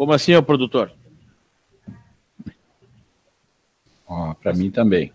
Como assim, ô produtor? Ó, pra mim também.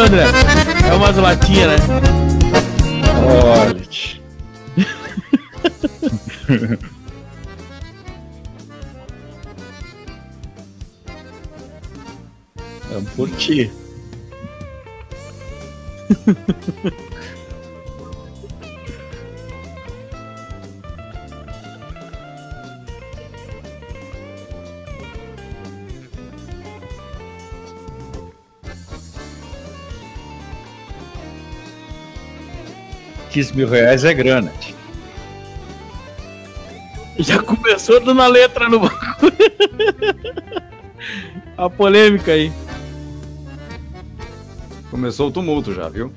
André, é umas latinhas, né? Olha. É por ti. R$15 mil é grana. Já começou dando a letra no banco. A polêmica aí. Começou o tumulto já, viu?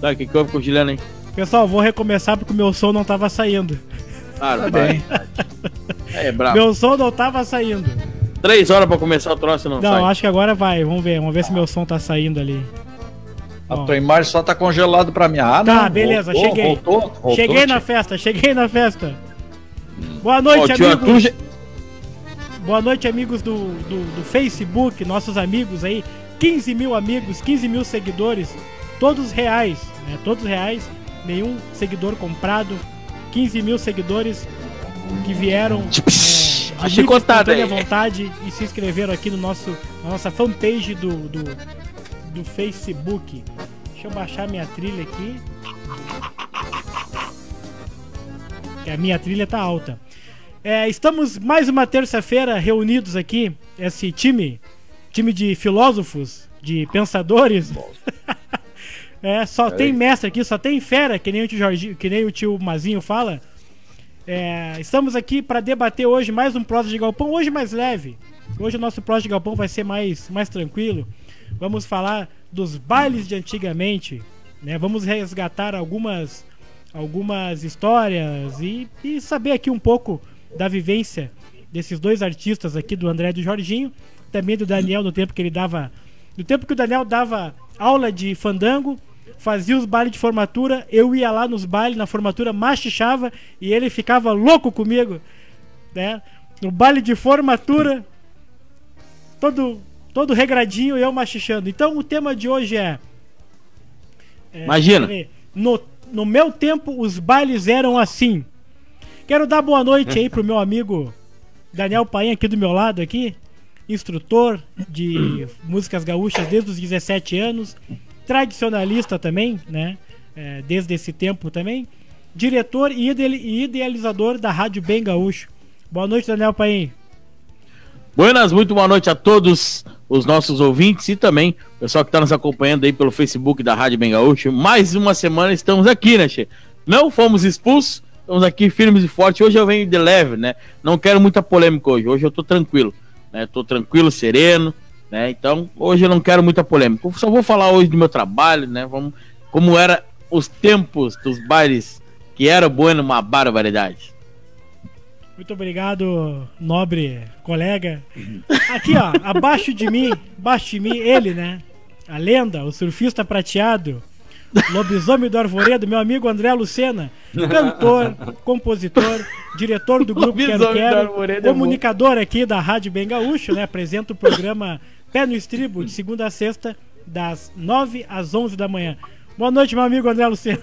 Tá, o que houve com o Juliano, hein? Pessoal, vou recomeçar porque o meu som não tava saindo. Claro, tá bem. É bravo. Meu som não tava saindo. 3 horas pra começar o troço, não? Não, sai. Acho que agora vai. Vamos ver se meu som tá saindo ali. A tua imagem só tá congelado pra mim. Ah, tá, não, beleza, voltou, cheguei. Voltou, cheguei na festa, Boa noite, amigos. Boa noite, amigos do Facebook, nossos amigos aí. 15 mil amigos, 15 mil seguidores, todos reais, né? Todos reais, nenhum seguidor comprado. 15 mil seguidores que vieram... Achei contado aí. Vontade e se inscreveram aqui no na nossa fanpage do Facebook. Deixa eu baixar minha trilha aqui. A minha trilha tá alta. É, estamos mais uma terça-feira reunidos aqui, esse time de filósofos, de pensadores. É, só tem mestre aqui, só tem fera, que nem o tio Jorginho, que nem o tio Mazinho fala. É, estamos aqui para debater hoje mais um Prosa de Galpão, hoje mais leve. Hoje o nosso Prosa de Galpão vai ser mais tranquilo. Vamos falar dos bailes de antigamente, né? Vamos resgatar algumas histórias e saber aqui um pouco da vivência desses dois artistas aqui, do André e do Jorginho. Também do Daniel, no tempo que ele dava... No tempo que o Daniel dava aula de fandango, fazia os bailes de formatura, eu ia lá nos bailes, na formatura, machixava e ele ficava louco comigo, né? No baile de formatura, todo regradinho, eu machixando. Então o tema de hoje é imagina! No meu tempo, os bailes eram assim. Quero dar boa noite aí pro meu amigo Daniel Paim, aqui do meu lado, aqui. instrutor de músicas gaúchas desde os 17 anos, tradicionalista também, né? É, desde esse tempo também, diretor e idealizador da Rádio Bem Gaúcho. Boa noite, Daniel Paim. Buenas, muito boa noite a todos os nossos ouvintes e também o pessoal que está nos acompanhando aí pelo Facebook da Rádio Bem Gaúcho. Mais uma semana estamos aqui, né, Che? Não fomos expulsos, estamos aqui firmes e fortes. Hoje eu venho de leve, né? Não quero muita polêmica hoje, hoje eu tô tranquilo, né? Tô tranquilo, sereno, né? Então, hoje eu não quero muita polêmica. Eu só vou falar hoje do meu trabalho, né? Vamos, como era os tempos dos bailes, que era bueno, uma barbaridade. Muito obrigado, nobre colega. Aqui, ó, abaixo de mim, ele, né? A lenda, o surfista prateado, lobisomem do arvoredo, meu amigo André Lucena, cantor, compositor, diretor do grupo Quero Quero, comunicador aqui da Rádio Bem Gaúcho, né? Apresenta o programa Pé no Estribo, de segunda a sexta, das 9 às 11 da manhã. Boa noite, meu amigo André Lucena.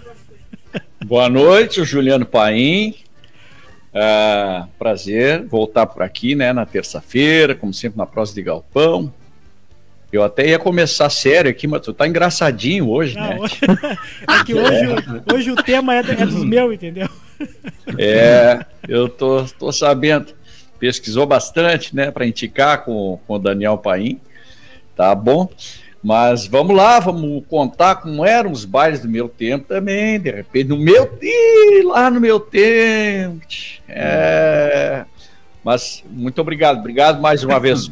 Boa noite, o Juliano Paim. Prazer voltar por aqui, né, na terça-feira, como sempre, na prosa de galpão. Eu até ia começar sério aqui, mas tu tá engraçadinho hoje, né? Hoje... É que hoje, hoje o tema é dos meus, entendeu? É, eu tô sabendo. Pesquisou bastante, né, para indicar com o Daniel Paim. Tá bom? Mas vamos lá, vamos contar como eram os bailes do meu tempo também, de repente, lá no meu tempo. É. Mas muito obrigado mais uma vez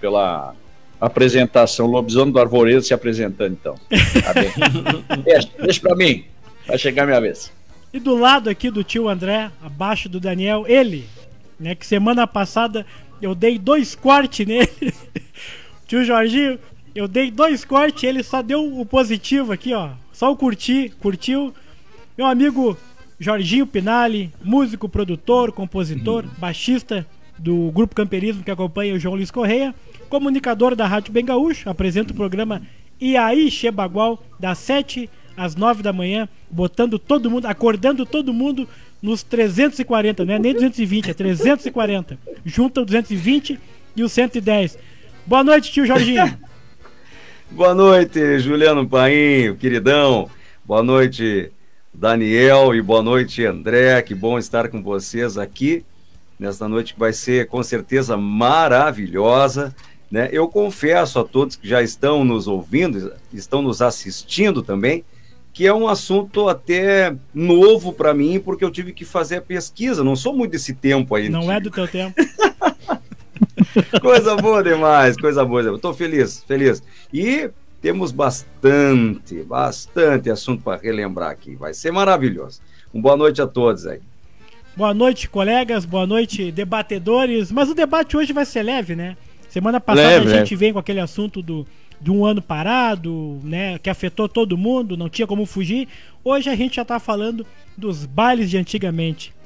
pela apresentação. Lobisomem do Arvoredo se apresentando, então. Tá bem. Deixa pra mim, vai chegar a minha vez. E do lado aqui do tio André, abaixo do Daniel, ele, né, que semana passada eu dei 2 cortes nele, tio Jorginho. Eu dei 2 cortes, ele só deu o positivo aqui, ó. Só o curtiu. Meu amigo Jorginho Pinalli, músico, produtor, compositor, baixista do Grupo Camperismo, que acompanha o João Luiz Correia, comunicador da Rádio Bem Gaúcho, apresenta o programa E Aí Tchê Bagual, das 7 às 9 da manhã, botando todo mundo, acordando todo mundo nos 340, não é nem 220, é 340. Junta o 220 e o 110. Boa noite, tio Jorginho. Boa noite, Juliano Paim, queridão. Boa noite, Daniel, e boa noite, André. Que bom estar com vocês aqui nesta noite que vai ser, com certeza, maravilhosa, né? Eu confesso a todos que já estão nos ouvindo, estão nos assistindo também, que é um assunto até novo para mim, porque eu tive que fazer a pesquisa. Não sou muito desse tempo aí. Não é do teu tempo. Coisa boa demais, coisa boa. Estou feliz. E temos bastante assunto para relembrar aqui. Vai ser maravilhoso. Uma boa noite a todos aí. Boa noite, colegas. Boa noite, debatedores. Mas o debate hoje vai ser leve, né? Semana passada a gente vem com aquele assunto de um ano parado, né? Que afetou todo mundo, não tinha como fugir. Hoje a gente já está falando dos bailes de antigamente.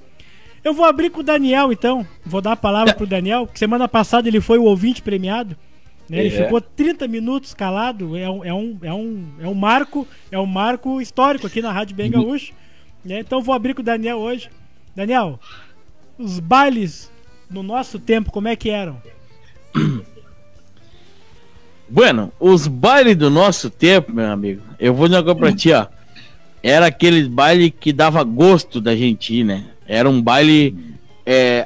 Eu vou abrir com o Daniel, então. Vou dar a palavra pro Daniel, que semana passada ele foi o ouvinte premiado, né? Ele ficou 30 minutos calado. É um marco histórico aqui na Rádio Bem Gaúcho, né? Então vou abrir com o Daniel hoje. Daniel, os bailes no nosso tempo, como é que eram? Bueno, os bailes do nosso tempo, meu amigo, eu vou jogar pra ti, ó. Era aquele baile que dava gosto da gente ir, né? Era um baile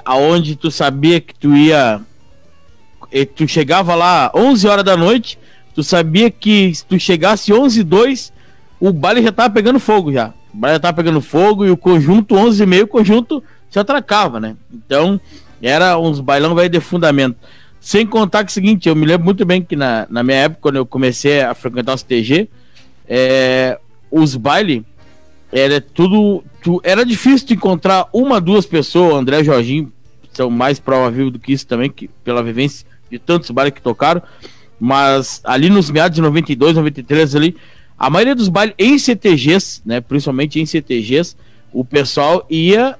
aonde tu sabia que tu ia... Tu chegava lá 11 horas da noite, tu sabia que se tu chegasse 11h02, o baile já tava pegando fogo já. O baile já tava pegando fogo e o conjunto, 11h30, o conjunto se atracava, né? Então, era uns bailão velho de fundamento. Sem contar que é o seguinte, eu me lembro muito bem que na minha época, quando eu comecei a frequentar os TG, os bailes... Era difícil de encontrar uma, duas pessoas. André e Jorginho são mais prova viva do que isso também, que, pela vivência de tantos bailes que tocaram. Mas ali nos meados de 92, 93 ali, a maioria dos bailes em CTGs, né, principalmente em CTGs, o pessoal ia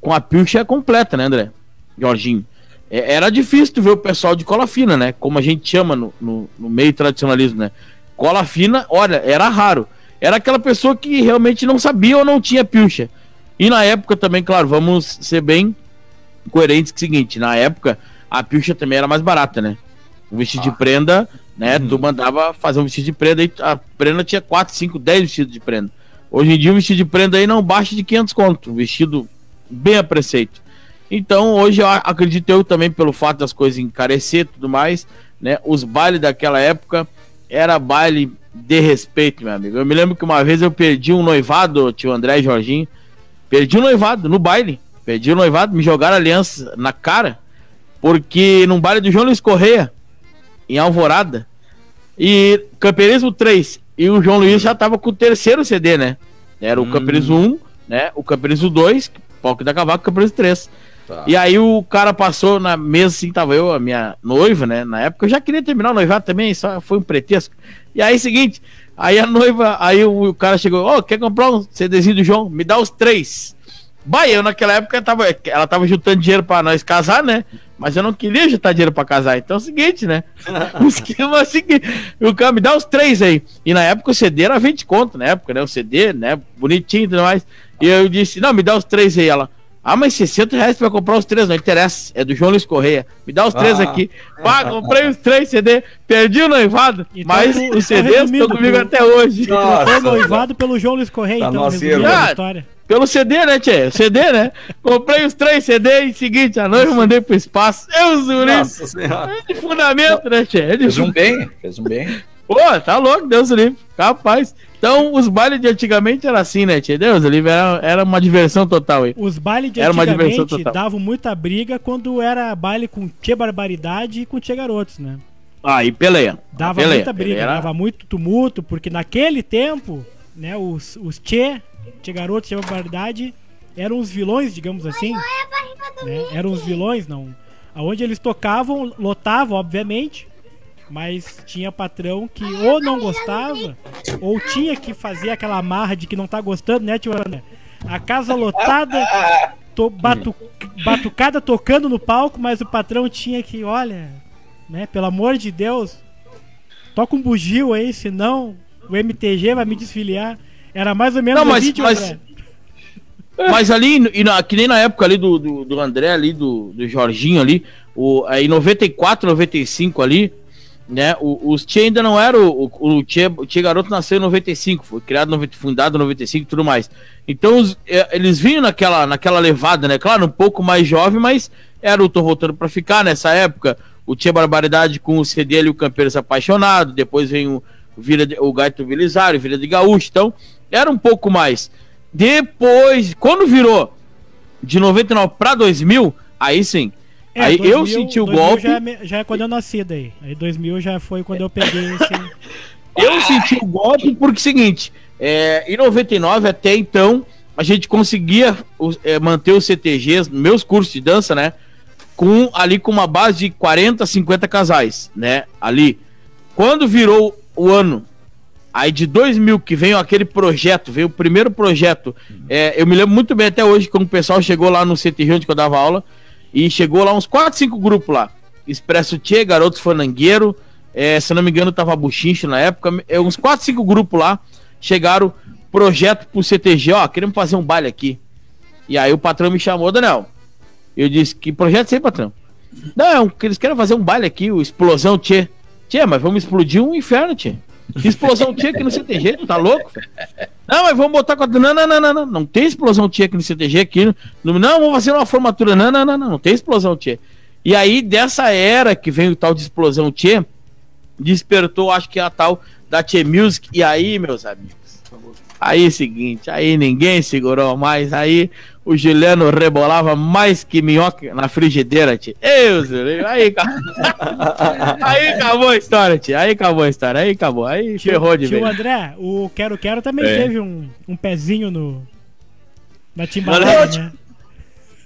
com a pilcha completa, né, André? Jorginho, era difícil tu ver o pessoal de cola fina, né, como a gente chama no meio tradicionalismo, né? Cola fina, olha, era raro. Era aquela pessoa que realmente não sabia ou não tinha pilcha. E na época também, claro, vamos ser bem coerentes, que é o seguinte, na época a pilcha também era mais barata, né? O vestido de prenda, né? Tu mandava fazer um vestido de prenda e a prenda tinha 4, 5, 10 vestidos de prenda. Hoje em dia o vestido de prenda aí não baixa de 500 conto, um vestido bem a preceito. Então hoje eu acredito eu também pelo fato das coisas encarecer e tudo mais, né? Os bailes daquela época era baile de respeito, meu amigo. Eu me lembro que uma vez eu perdi um noivado, tio André e Jorginho, perdi um noivado no baile, perdi um noivado, me jogaram aliança na cara, porque num baile do João Luiz Correia, em Alvorada, e Camperismo 3, e o João Luiz já tava com o terceiro CD, né? Era o Camperismo 1, né? O Camperismo 2, Palco da Cavaca, Camperismo 3. Tá. E aí o cara passou na mesa, assim, tava eu, a minha noiva, né? Na época eu já queria terminar o noivado também, só foi um pretexto. E aí seguinte, aí a noiva, aí o cara chegou, ó, quer comprar um CDzinho do João? Me dá os 3. Bah, eu naquela época ela tava juntando dinheiro pra nós casar, né? Mas eu não queria juntar dinheiro pra casar. Então é o seguinte, né? O esquema é o seguinte. O cara me dá os 3 aí. E na época o CD era 20 conto, na época, né? O CD, né? Bonitinho e tudo mais. E eu disse, não, me dá os 3 aí. Ela, ah, mas 60 reais pra comprar os 3, não interessa. É do João Luiz Correia. Me dá os 3 aqui. Pá, comprei os 3 CD. Perdi o noivado. Então, mas os CDs estão comigo até hoje. Foi noivado pelo João Luiz Correia, então, a história. Pelo CD, né, tchê? CD, né? Comprei os 3 CD e seguinte, a noiva mandei pro espaço. Eu zuri. É de fundamento, né, tchê? É de... Fez um bem, fez um bem. Pô, tá louco, Deus do livre. Capaz. Então, os bailes de antigamente era assim, né, tchê? Deus do livre, era uma diversão total aí. Os bailes de antigamente davam muita briga quando era baile com Tchê Barbaridade e com Tchê Garotos, né? Ah, e peleia. Dava peleia, muita briga, peleia era... dava muito tumulto, porque naquele tempo, né, os Tchê... Tchê Garotos, Tchê Barbaridade eram os vilões, digamos assim, né? Eram os vilões, não. Aonde eles tocavam, lotavam, obviamente, mas tinha patrão que ou não gostava ou tinha que fazer aquela amarra de que não tá gostando, né, tio Ana? A casa lotada, batucada tocando no palco, mas o patrão tinha que, olha, né, pelo amor de Deus, toca um bugio aí, senão o MTG vai me desfiliar. Era mais ou menos. Não, mas ali, que nem na época ali do André, ali, do Jorginho ali, em 94, 95 ali, né? Os Tchê ainda não era o Tchê Garoto nasceu em 95, foi criado, fundado em 95 e tudo mais. Então eles vinham naquela levada, né? Claro, um pouco mais jovem, mas era o Tô Voltando Pra Ficar nessa época. O Tchê Barbaridade com o CD ali, o Campeiros Apaixonado, depois vem o Gaito Belisário, Vila de Gaúcho, então. Era um pouco mais. Depois, quando virou de 99 para 2000, aí sim. É, aí 2000, eu senti o golpe. Já é quando eu nasci daí. Aí 2000 já foi quando eu peguei esse... Eu senti o golpe porque é o seguinte, em 99 até então, a gente conseguia manter os CTGs, meus cursos de dança, né? Com uma base de 40, 50 casais, né? Ali. Quando virou o ano... Aí de 2000 que veio aquele projeto, veio o primeiro projeto. Eu me lembro muito bem até hoje quando o pessoal chegou lá no CTG onde eu dava aula e chegou lá uns 4, 5 grupos lá. Expresso Tchê, Garotos Fandangueiro, se não me engano tava Buchincho na época. Uns 4, 5 grupos lá chegaram projeto pro CTG, ó, queremos fazer um baile aqui. E aí o patrão me chamou, Daniel. Eu disse, que projeto é esse, patrão? Não, eles querem fazer um baile aqui, o Explosão Tchê. Tchê, mas vamos explodir um inferno, Tchê. Explosão Tchê aqui no CTG, tu tá louco, velho? Não, mas vamos botar com a... Não tem Explosão Tchê aqui no CTG aqui. Não, vamos fazer uma formatura. Não tem Explosão Tchê. E aí, dessa era que vem o tal de Explosão Tchê, despertou, acho que a tal da Tchê Music. E aí, meus amigos, aí é o seguinte, aí ninguém segurou mais, aí o Juliano rebolava mais que minhoca na frigideira, tio. Aí acabou a história, tio. Aí acabou a história, aí acabou, aí ferrou de vez. Tio André, o Quero Quero também teve um pezinho na timbalada, né?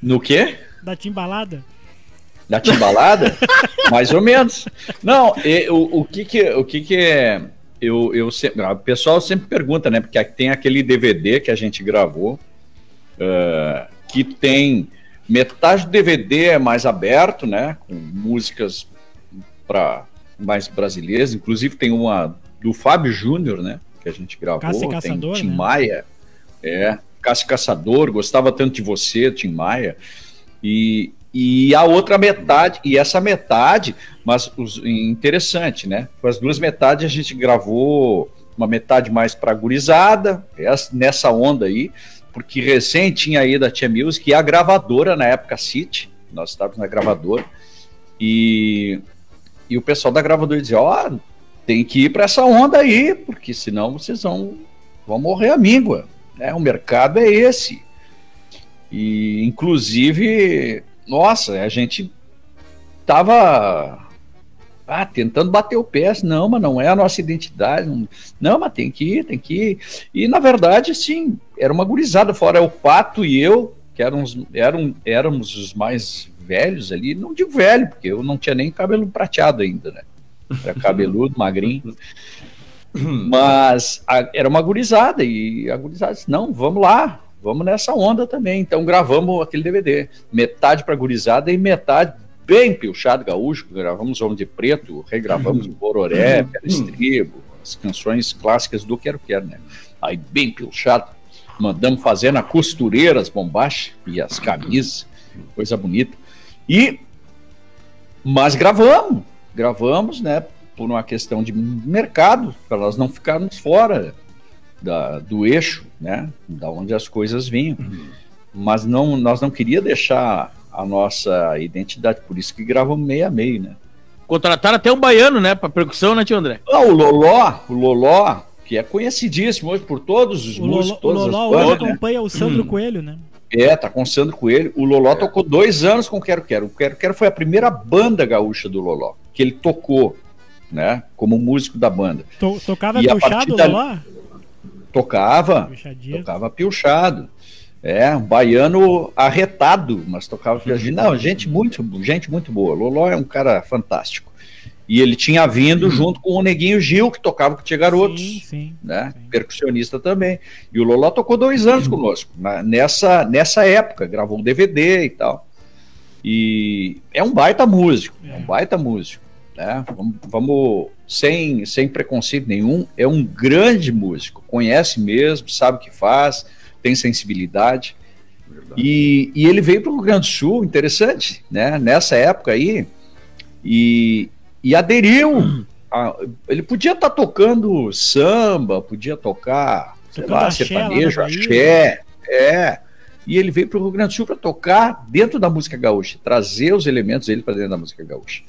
No quê? Da timbalada. Da timbalada? Mais ou menos. Não, o que é... o pessoal sempre pergunta, né? Porque tem aquele DVD que a gente gravou, que tem metade do DVD é mais aberto, né? Com músicas mais brasileiras. Inclusive tem uma do Fábio Júnior, né? Que a gente gravou. Caça Caçador, tem Tim Maia, Caça Caçador, Gostava Tanto de Você, Tim Maia. E E a outra metade, e essa metade, mas interessante, né? Com as duas metades a gente gravou uma metade mais pra gurizada, nessa onda aí, porque recém tinha aí da Tchê Music e a gravadora na época City, nós estávamos na gravadora, e o pessoal da gravadora dizia, ó, tem que ir pra essa onda aí, porque senão vocês vão morrer a míngua, né? O mercado é esse. E inclusive... Nossa, a gente tava tentando bater o pé, não, mas não é a nossa identidade, não, mas tem que ir, e na verdade, assim, era uma gurizada, fora o Pato e eu, que éramos os mais velhos ali, não digo velho, porque eu não tinha nem cabelo prateado ainda, né, era cabeludo, magrinho, mas era uma gurizada, e a gurizada disse, não, vamos lá, vamos nessa onda também. Então gravamos aquele DVD, metade pra gurizada e metade bem piochado gaúcho, gravamos Homem de Preto, regravamos o Bororé, Pelo Estribo, as canções clássicas do Quero Quero, né? Aí bem piochado, mandamos fazer na costureira as bombachas e as camisas, coisa bonita. Mas gravamos, né, por uma questão de mercado, para nós não ficarmos fora do eixo, né, da onde as coisas vinham, mas nós não queríamos deixar a nossa identidade, por isso que gravamos meio a meio, né. Contrataram até um baiano, né, pra percussão, né, tio André? Ah, o Loló, que é conhecidíssimo hoje por todos os músicos, o Loló acompanha o Sandro Coelho, né. Tá com o Sandro Coelho, o Loló tocou 2 anos com o Quero Quero, o Quero Quero foi a primeira banda gaúcha do Loló, que ele tocou, né, como músico da banda. Tocava puxado o Loló? Tocava piochado, um baiano arretado, mas tocava piochado. Não, gente muito boa, Loló é um cara fantástico, e ele tinha vindo junto com o Neguinho Gil, que tocava com o Tchê Garotos, sim. Percussionista também, e o Loló tocou 2 anos conosco, nessa época, gravou um DVD e tal, e é um baita músico, né? Vamos sem preconceito nenhum, é um grande músico, conhece mesmo, sabe o que faz, tem sensibilidade, e ele veio para o Rio Grande do Sul, interessante, né? Nessa época aí, e aderiu, ele podia estar tocando samba, podia tocar, sei lá, sertanejo, axé, e ele veio para o Rio Grande do Sul para tocar dentro da música gaúcha, trazer os elementos dele para dentro da música gaúcha.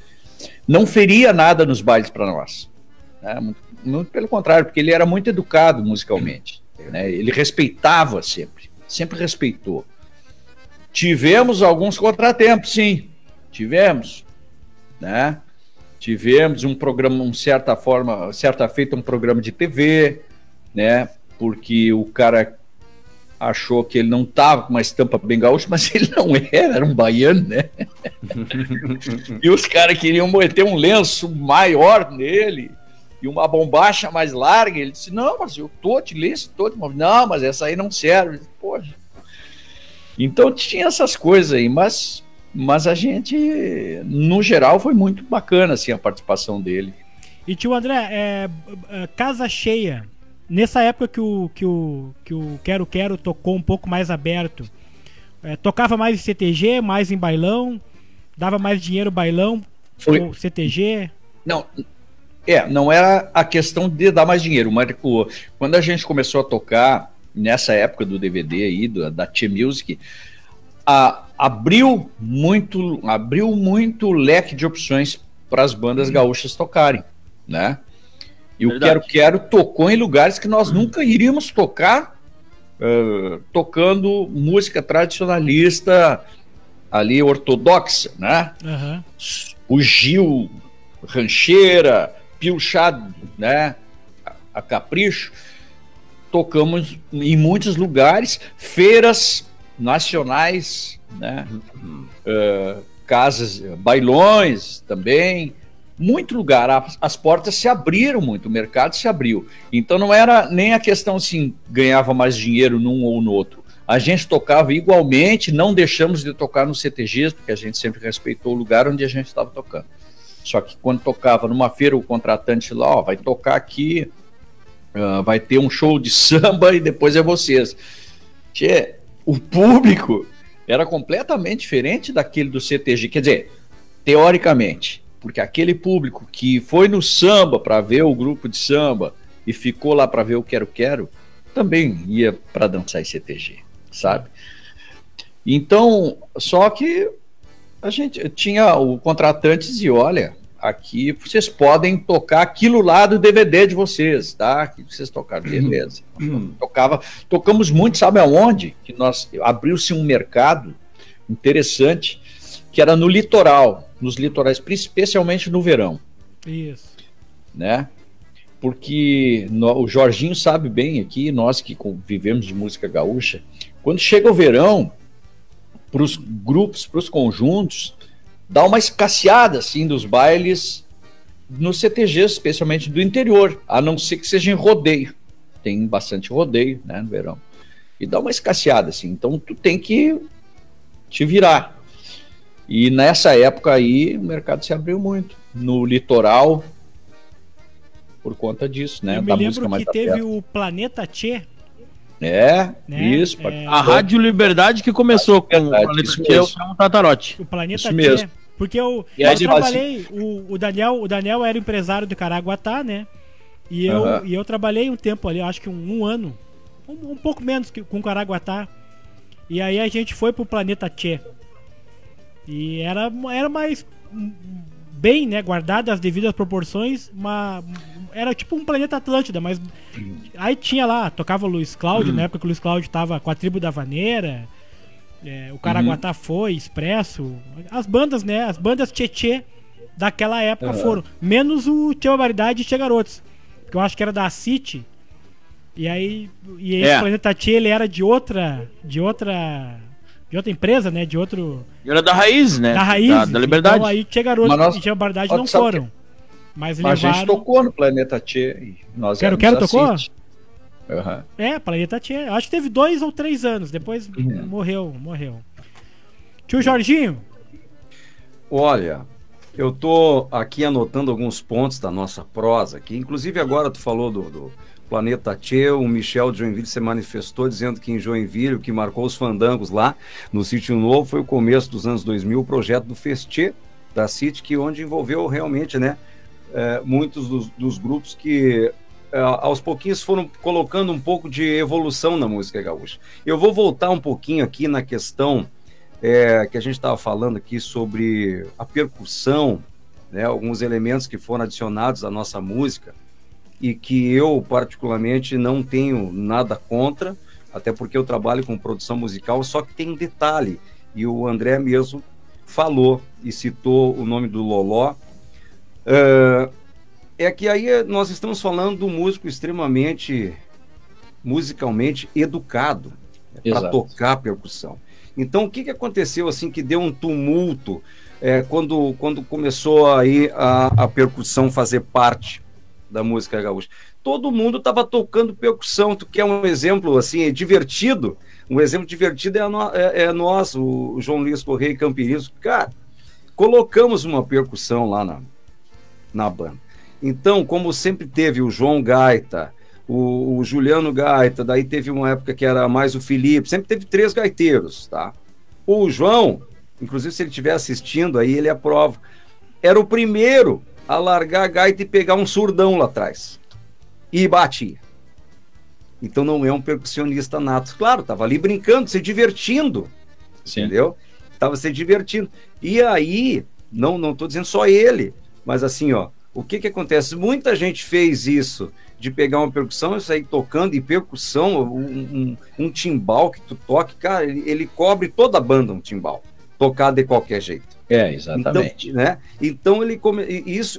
Não feria nada nos bailes para nós, né? Muito pelo contrário, porque ele era muito educado musicalmente, né? Ele respeitava sempre respeitou. Tivemos alguns contratempos, sim, tivemos, né? Tivemos um programa, certa feita um programa de TV, né? Porque o cara achou que ele não estava com uma estampa bem gaúcha, mas ele não era um baiano, né? E os caras queriam meter um lenço maior nele e uma bombacha mais larga. Ele disse, não, mas eu tô de lenço, não, mas essa aí não serve. Poxa. Então tinha essas coisas aí, mas a gente, no geral, foi muito bacana assim, a participação dele. E tio André, casa cheia... Nessa época que o Quero Quero tocou um pouco mais aberto, tocava mais em CTG, mais em bailão, dava mais dinheiro bailão, ou CTG? Não, não era a questão de dar mais dinheiro, mas quando a gente começou a tocar, nessa época do DVD aí, da Tchê Music, abriu muito leque de opções para as bandas gaúchas tocarem, né? E o Quero Quero tocou em lugares que nós nunca iríamos tocar, tocando música tradicionalista ali, ortodoxa, né? O Gil, rancheira, piochado, né? A capricho. Tocamos em muitos lugares, feiras nacionais, né? Casas, bailões também. Muito lugar, as portas se abriram muito, o mercado se abriu. Então não era nem a questão assim, ganhava mais dinheiro num ou no outro. A gente tocava igualmente, não deixamos de tocar nos CTGs, porque a gente sempre respeitou o lugar onde a gente estava tocando. Só que quando tocava numa feira, o contratante lá, ó, vai tocar aqui, vai ter um show de samba e depois é vocês. Tchê, o público era completamente diferente daquele do CTG, quer dizer, teoricamente, porque aquele público que foi no samba para ver o grupo de samba e ficou lá para ver o Quero Quero, também ia para dançar em CTG, sabe? Então, só que a gente tinha o contratante dizia, olha, aqui vocês podem tocar aquilo lá do DVD de vocês, tá? Que vocês tocaram, beleza. Tocamos muito, sabe aonde? Que nós abriu-se um mercado interessante, que era no litoral, nos litorais, especialmente no verão. Isso. Né? Porque o Jorginho sabe bem aqui, nós que vivemos de música gaúcha, quando chega o verão, para os grupos, para os conjuntos, dá uma escasseada assim dos bailes nos CTGs, especialmente do interior, a não ser que seja em rodeio. Tem bastante rodeio, né, no verão. E dá uma escasseada assim, então tu tem que te virar. E nessa época aí o mercado se abriu muito no litoral por conta disso, né? Eu me lembro que teve o Planeta Tchê. É, né? Isso. É... A Rádio Liberdade que começou com o Planeta Tchê, o Tatarote. O Planeta Tchê mesmo. Porque eu trabalhei, o Daniel era empresário do Caraguatá, né? E eu, eu trabalhei um tempo ali, acho que um ano, um pouco menos com o Caraguatá. E aí a gente foi pro Planeta Tchê. E era mais bem, né, guardado as devidas proporções, mas era tipo um Planeta Atlântida, mas aí tinha lá, tocava o Luiz Cláudio, na época que o Luiz Cláudio tava com a tribo da Vaneira, o Caraguatá foi, Expresso, as bandas, né, as bandas tchê daquela época foram, menos o Tchê Barbaridade e Tchê Garotos, que eu acho que era da City, e aí esse Planeta Tchê, ele era de outra empresa, né, de outro... Era da Raiz, né? Da Raiz, da Liberdade. Então aí Tchê Garotos e Tchê Barbaridade não foram. Que... Mas levaram... a gente tocou no Planeta Tchê. Nós Quero tocou? É, Planeta Tchê. Acho que teve 2 ou 3 anos, depois morreu. Tio Jorginho? Olha, eu tô aqui anotando alguns pontos da nossa prosa aqui, inclusive agora tu falou do Planeta Tchê, o Michel de Joinville se manifestou dizendo que em Joinville, o que marcou os fandangos lá no Sítio Novo foi o começo dos anos 2000, o projeto do Festê da City, que onde envolveu realmente, né, muitos dos grupos que aos pouquinhos foram colocando um pouco de evolução na música gaúcha. Eu vou voltar um pouquinho aqui na questão que a gente estava falando aqui sobre a percussão, né, alguns elementos que foram adicionados à nossa música, e que eu, particularmente, não tenho nada contra, até porque eu trabalho com produção musical, só que tem um detalhe, e o André mesmo falou e citou o nome do Loló, é que aí nós estamos falando do músico extremamente, musicalmente educado, para tocar a percussão. Então, o que que aconteceu, assim, que deu um tumulto quando começou aí a percussão fazer parte da música gaúcha? Todo mundo estava tocando percussão. Tu quer um exemplo assim divertido? Um exemplo divertido é nosso, o João Luiz Correia e Camperismo. Cara, colocamos uma percussão lá na banda. Então, como sempre teve o João Gaita, o Juliano Gaita, daí teve uma época que era mais o Felipe, sempre teve 3 gaiteiros, tá? O João, inclusive, se ele estiver assistindo aí, ele aprova. Era o primeiro a largar a gaita e pegar um surdão lá atrás. E batia. Então não é um percussionista nato. Claro, tava ali brincando, se divertindo. Sim. Entendeu? Tava se divertindo. E aí, não tô dizendo só ele, mas assim, ó, o que que acontece? Muita gente fez isso, de pegar uma percussão e sair tocando, e percussão, um timbal que tu toque, cara, ele cobre toda a banda, um timbal. Tocar de qualquer jeito. É, exatamente. Então, né? Então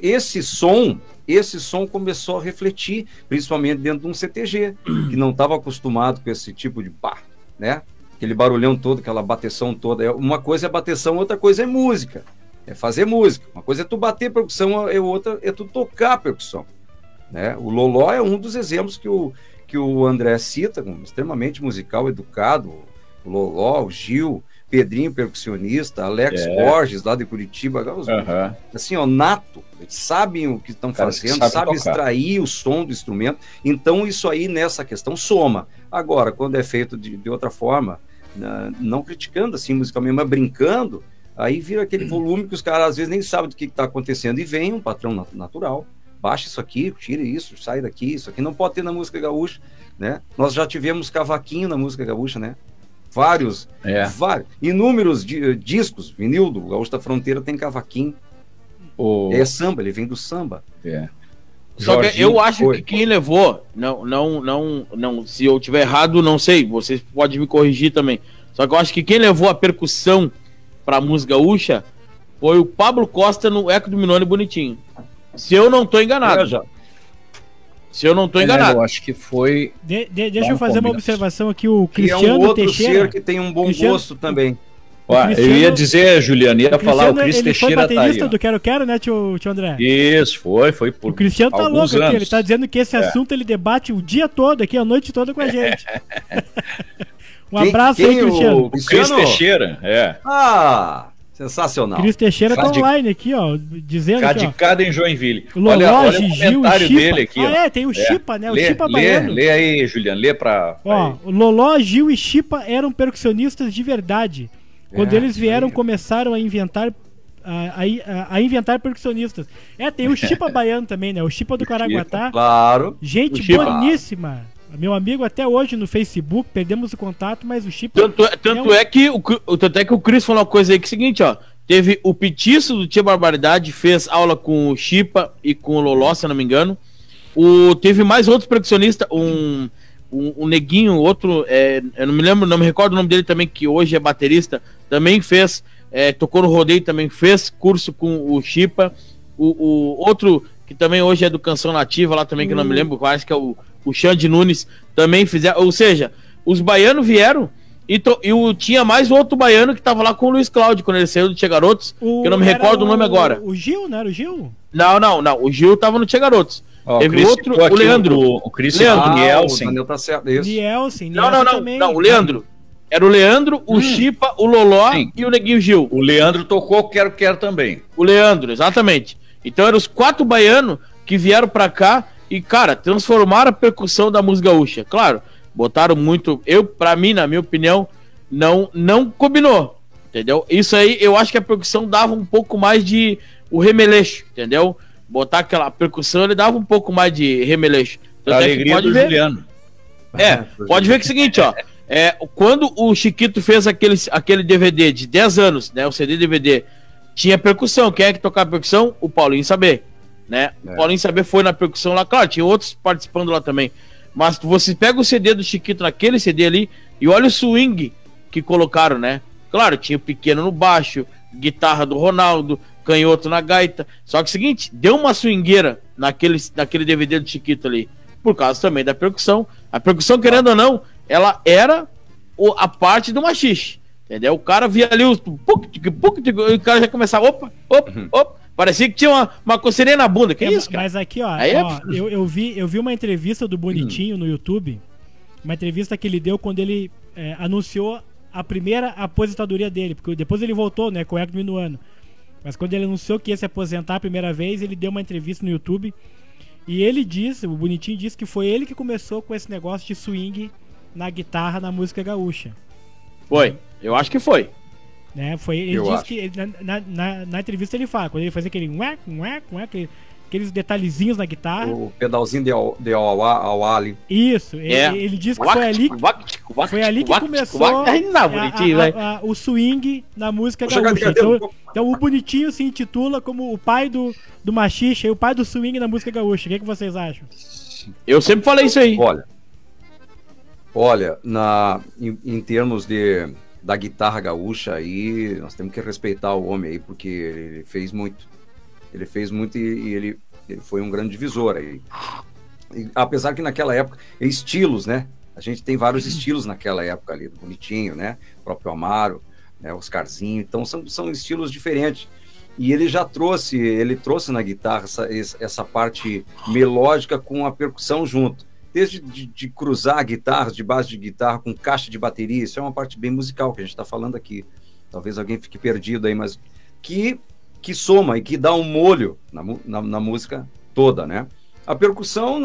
esse som começou a refletir, principalmente dentro de um CTG, que não estava acostumado com esse tipo de pá, né? Aquele barulhão todo, aquela bateção toda. Uma coisa é bateção, outra coisa é música. É fazer música. Uma coisa é tu bater percussão, outra é tu tocar percussão. Né? O Loló é um dos exemplos que o André cita, um extremamente musical, educado. O Loló, o Gil... Pedrinho, percussionista, Alex Borges, lá de Curitiba, assim, ó, nato, eles sabem o que estão fazendo, sabem extrair o som do instrumento, então isso aí nessa questão soma. Agora, quando é feito de outra forma, não criticando assim musicalmente, mas brincando, aí vira aquele volume que os caras às vezes nem sabem do que está acontecendo, e vem um patrão natural, baixa isso aqui, tira isso, sai daqui, isso aqui não pode ter na música gaúcha, né? Nós já tivemos cavaquinho na música gaúcha, né? Vários, inúmeros discos, vinil do Gaúcho da Fronteira tem cavaquinho. É samba, ele vem do samba. É. Só que eu acho que quem levou, não, se eu tiver errado, não sei, vocês podem me corrigir também. Só que eu acho que quem levou a percussão pra música gaúcha foi o Pablo Costa no Eco do Minone Bonitinho. Se eu não tô enganado. Eu acho que foi. Deixa eu fazer uma observação aqui. O Cristiano Teixeira. É um outro ser que tem um bom gosto também. Ué, eu ia dizer, Juliano, ia falar, o Cris Teixeira tá aí. Ele foi baterista do Quero Quero, né, tio André? Isso, foi por alguns anos. O Cristiano tá louco aqui, ele tá dizendo que esse assunto ele debate o dia todo aqui, a noite toda com a gente. Um abraço aí, Cristiano. O Cris Teixeira, Ah, sensacional. Cris Teixeira tá online aqui, ó, dizendo Cadicado em Joinville. Loló, Gigi, o Chipa. Aqui, ah, tem o Chipa, né, o Chipa baiano. Lê aí, Juliano, lê pra... Ó, Loló, Gil e Chipa eram percussionistas de verdade. Quando eles vieram, começaram a inventar percussionistas. Tem o Chipa baiano também, né? O Chipa do Caraguatá. Claro. Gente boníssima. Meu amigo até hoje no Facebook, perdemos o contato, mas o Chipa... Tanto é que o Cris falou uma coisa aí que é o seguinte, ó. Teve o Petiço do Tchê Barbaridade, fez aula com o Chipa e com o Loló, se eu não me engano. Teve mais outros percussionistas, um neguinho, outro, eu não me lembro, não me recordo o nome dele também, que hoje é baterista, também fez, tocou no rodeio, também fez curso com o Chipa, o outro que também hoje é do Canção Nativa lá também, que eu não me lembro, acho que é o Xande Nunes, também fizeram, ou seja, os baianos vieram e tinha mais outro baiano que tava lá com o Luiz Cláudio, quando ele saiu do Tchê Garotos, que eu não me recordo o nome agora. O Gil, não era o Gil? Não, o Gil tava no Tchê Garotos. Teve outro, o Leandro. O Cris Nielsen. Não, o Leandro. Era o Leandro, o Chipa, o Loló e o Neguinho Gil. O Leandro tocou o Quero Quero também. O Leandro, exatamente. Então eram os 4 baianos que vieram pra cá e, cara, transformaram a percussão da música gaúcha. Claro, botaram muito... pra mim, na minha opinião, não combinou, entendeu? Isso aí, eu acho que a percussão dava um pouco mais de... o remeleixo, entendeu? Botar aquela percussão, ele dava um pouco mais de remeleixo. Então, alegria do Juliano. Pode ver que é o seguinte, ó. Quando o Chiquito fez aquele DVD de 10 anos, né? O CD-DVD, tinha percussão. Quem é que tocava percussão? O Paulinho Saber, né? O Paulinho Saber foi na percussão lá. Claro, tinha outros participando lá também. Mas você pega o CD do Chiquito naquele CD ali e olha o swing que colocaram, né? Claro, tinha o pequeno no baixo, guitarra do Ronaldo, canhoto na gaita, só que é o seguinte, deu uma swingueira naquele DVD do Chiquito ali, por causa também da percussão. A percussão, querendo ou não, ela era a parte do machixe, entendeu? O cara via ali os e o cara já começava, opa, parecia que tinha uma coceirinha na bunda, que é isso, cara? Mas aqui, ó, eu vi uma entrevista do Bonitinho no YouTube, uma entrevista que ele deu quando ele anunciou a primeira aposentadoria dele, porque depois ele voltou, né, com o Eco do ano. Mas quando ele anunciou que ia se aposentar a primeira vez, ele deu uma entrevista no YouTube e ele disse, o Bonitinho disse que foi ele que começou com esse negócio de swing na guitarra, na música gaúcha. Foi, eu acho que foi. Né? Foi ele disse que ele, na entrevista ele fala, quando ele fazia aquele aqueles detalhezinhos na guitarra. O pedalzinho de ao ali. Isso, ele disse que foi ali que começou o swing na música gaúcha. Então o Bonitinho se intitula como o pai do machixe e o pai do swing na música gaúcha. O que vocês acham? Eu sempre falei isso aí. Olha, em termos da guitarra gaúcha aí, nós temos que respeitar o homem aí, porque ele fez muito. Ele fez muito e ele foi um grande divisor aí. E, apesar que naquela época, estilos, né? A gente tem vários estilos naquela época ali, do Bonitinho, né? O próprio Amaro, né? Oscarzinho. Então são estilos diferentes. E ele já trouxe, na guitarra essa parte melódica com a percussão junto. Desde de cruzar guitarras, de base de guitarra com caixa de bateria, isso é uma parte bem musical que a gente está falando aqui. Talvez alguém fique perdido aí, mas que soma e que dá um molho na música toda, né? A percussão,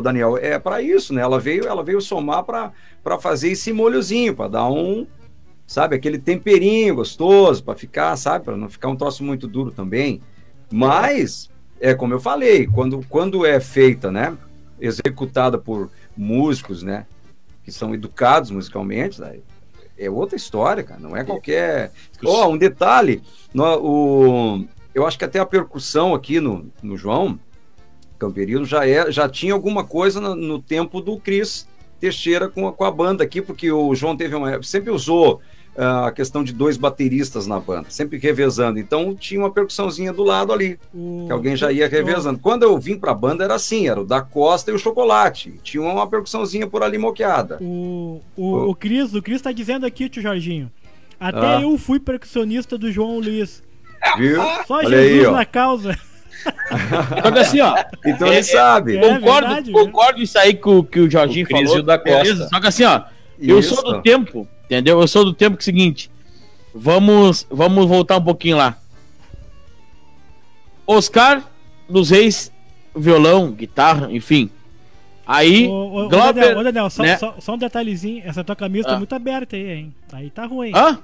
Daniel, é para isso, né? Ela veio somar para fazer esse molhozinho, para dar sabe? Aquele temperinho gostoso para ficar, sabe? Para não ficar um troço muito duro também. Mas, é como eu falei, quando é feita, né? Executada por músicos, né? Que são educados musicalmente, daí é outra história, cara. Não é qualquer... Ó, um detalhe, eu acho que até a percussão aqui no João Camperismo já tinha alguma coisa no tempo do Cris Teixeira com a banda aqui, porque o João teve sempre usou a questão de 2 bateristas na banda, sempre revezando, então tinha uma percussãozinha do lado ali, que alguém já ia revezando. Quando eu vim pra banda era assim, era o da Costa e o Chocolate, tinha uma percussãozinha por ali moqueada. O Cris tá dizendo aqui, tio Jorginho, até eu fui percussionista do João Luiz. Viu? Só olha Jesus aí, na causa. Então, assim, ó, então ele sabe. Concordo isso aí que o Jorginho falou, da Costa. Beleza? Só que assim, ó, isso. Eu sou do tempo, entendeu? Eu sou do tempo que é o seguinte, vamos voltar um pouquinho lá. Oscar dos Reis, violão, guitarra, enfim. Aí, Glauber, Daniel, né? só um detalhezinho, essa tua camisa tá muito aberta aí, hein? Aí tá ruim. Hã?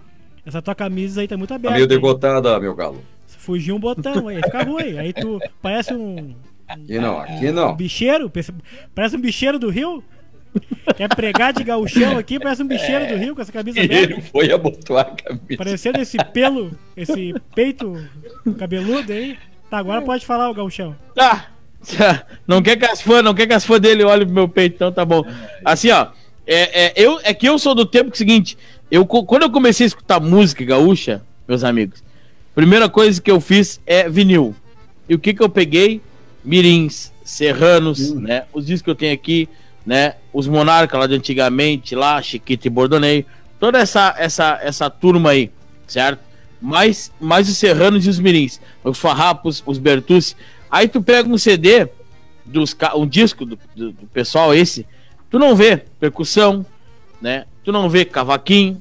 Essa tua camisa aí tá muito aberta. Tá meio degotada, aí, meu galo. Fugiu um botão, aí fica ruim. Aí tu parece um... Aqui não. Um bicheiro, parece um bicheiro do Rio. Quer pregar de gauchão aqui, parece um bicheiro do Rio com essa camisa aberta. Ele foi abotoar a camisa. Parecendo esse pelo, esse peito cabeludo aí. Tá, agora pode falar, o gauchão. Tá. Não quer que as fãs dele olhem pro meu peito, então tá bom. Assim, ó. Eu sou do tempo que é o seguinte... Quando eu comecei a escutar música gaúcha, meus amigos, primeira coisa que eu fiz é vinil. E o que eu peguei? Mirins, Serranos, né? Os discos que eu tenho aqui, né? Os Monarcas lá de antigamente, lá, Chiquito e Bordonei. Toda essa turma aí, certo? Mais os Serranos e os Mirins. Os Farrapos, os Bertuzzi. Aí tu pega um CD, um disco do pessoal esse, tu não vê percussão, né? Tu não vê cavaquinho,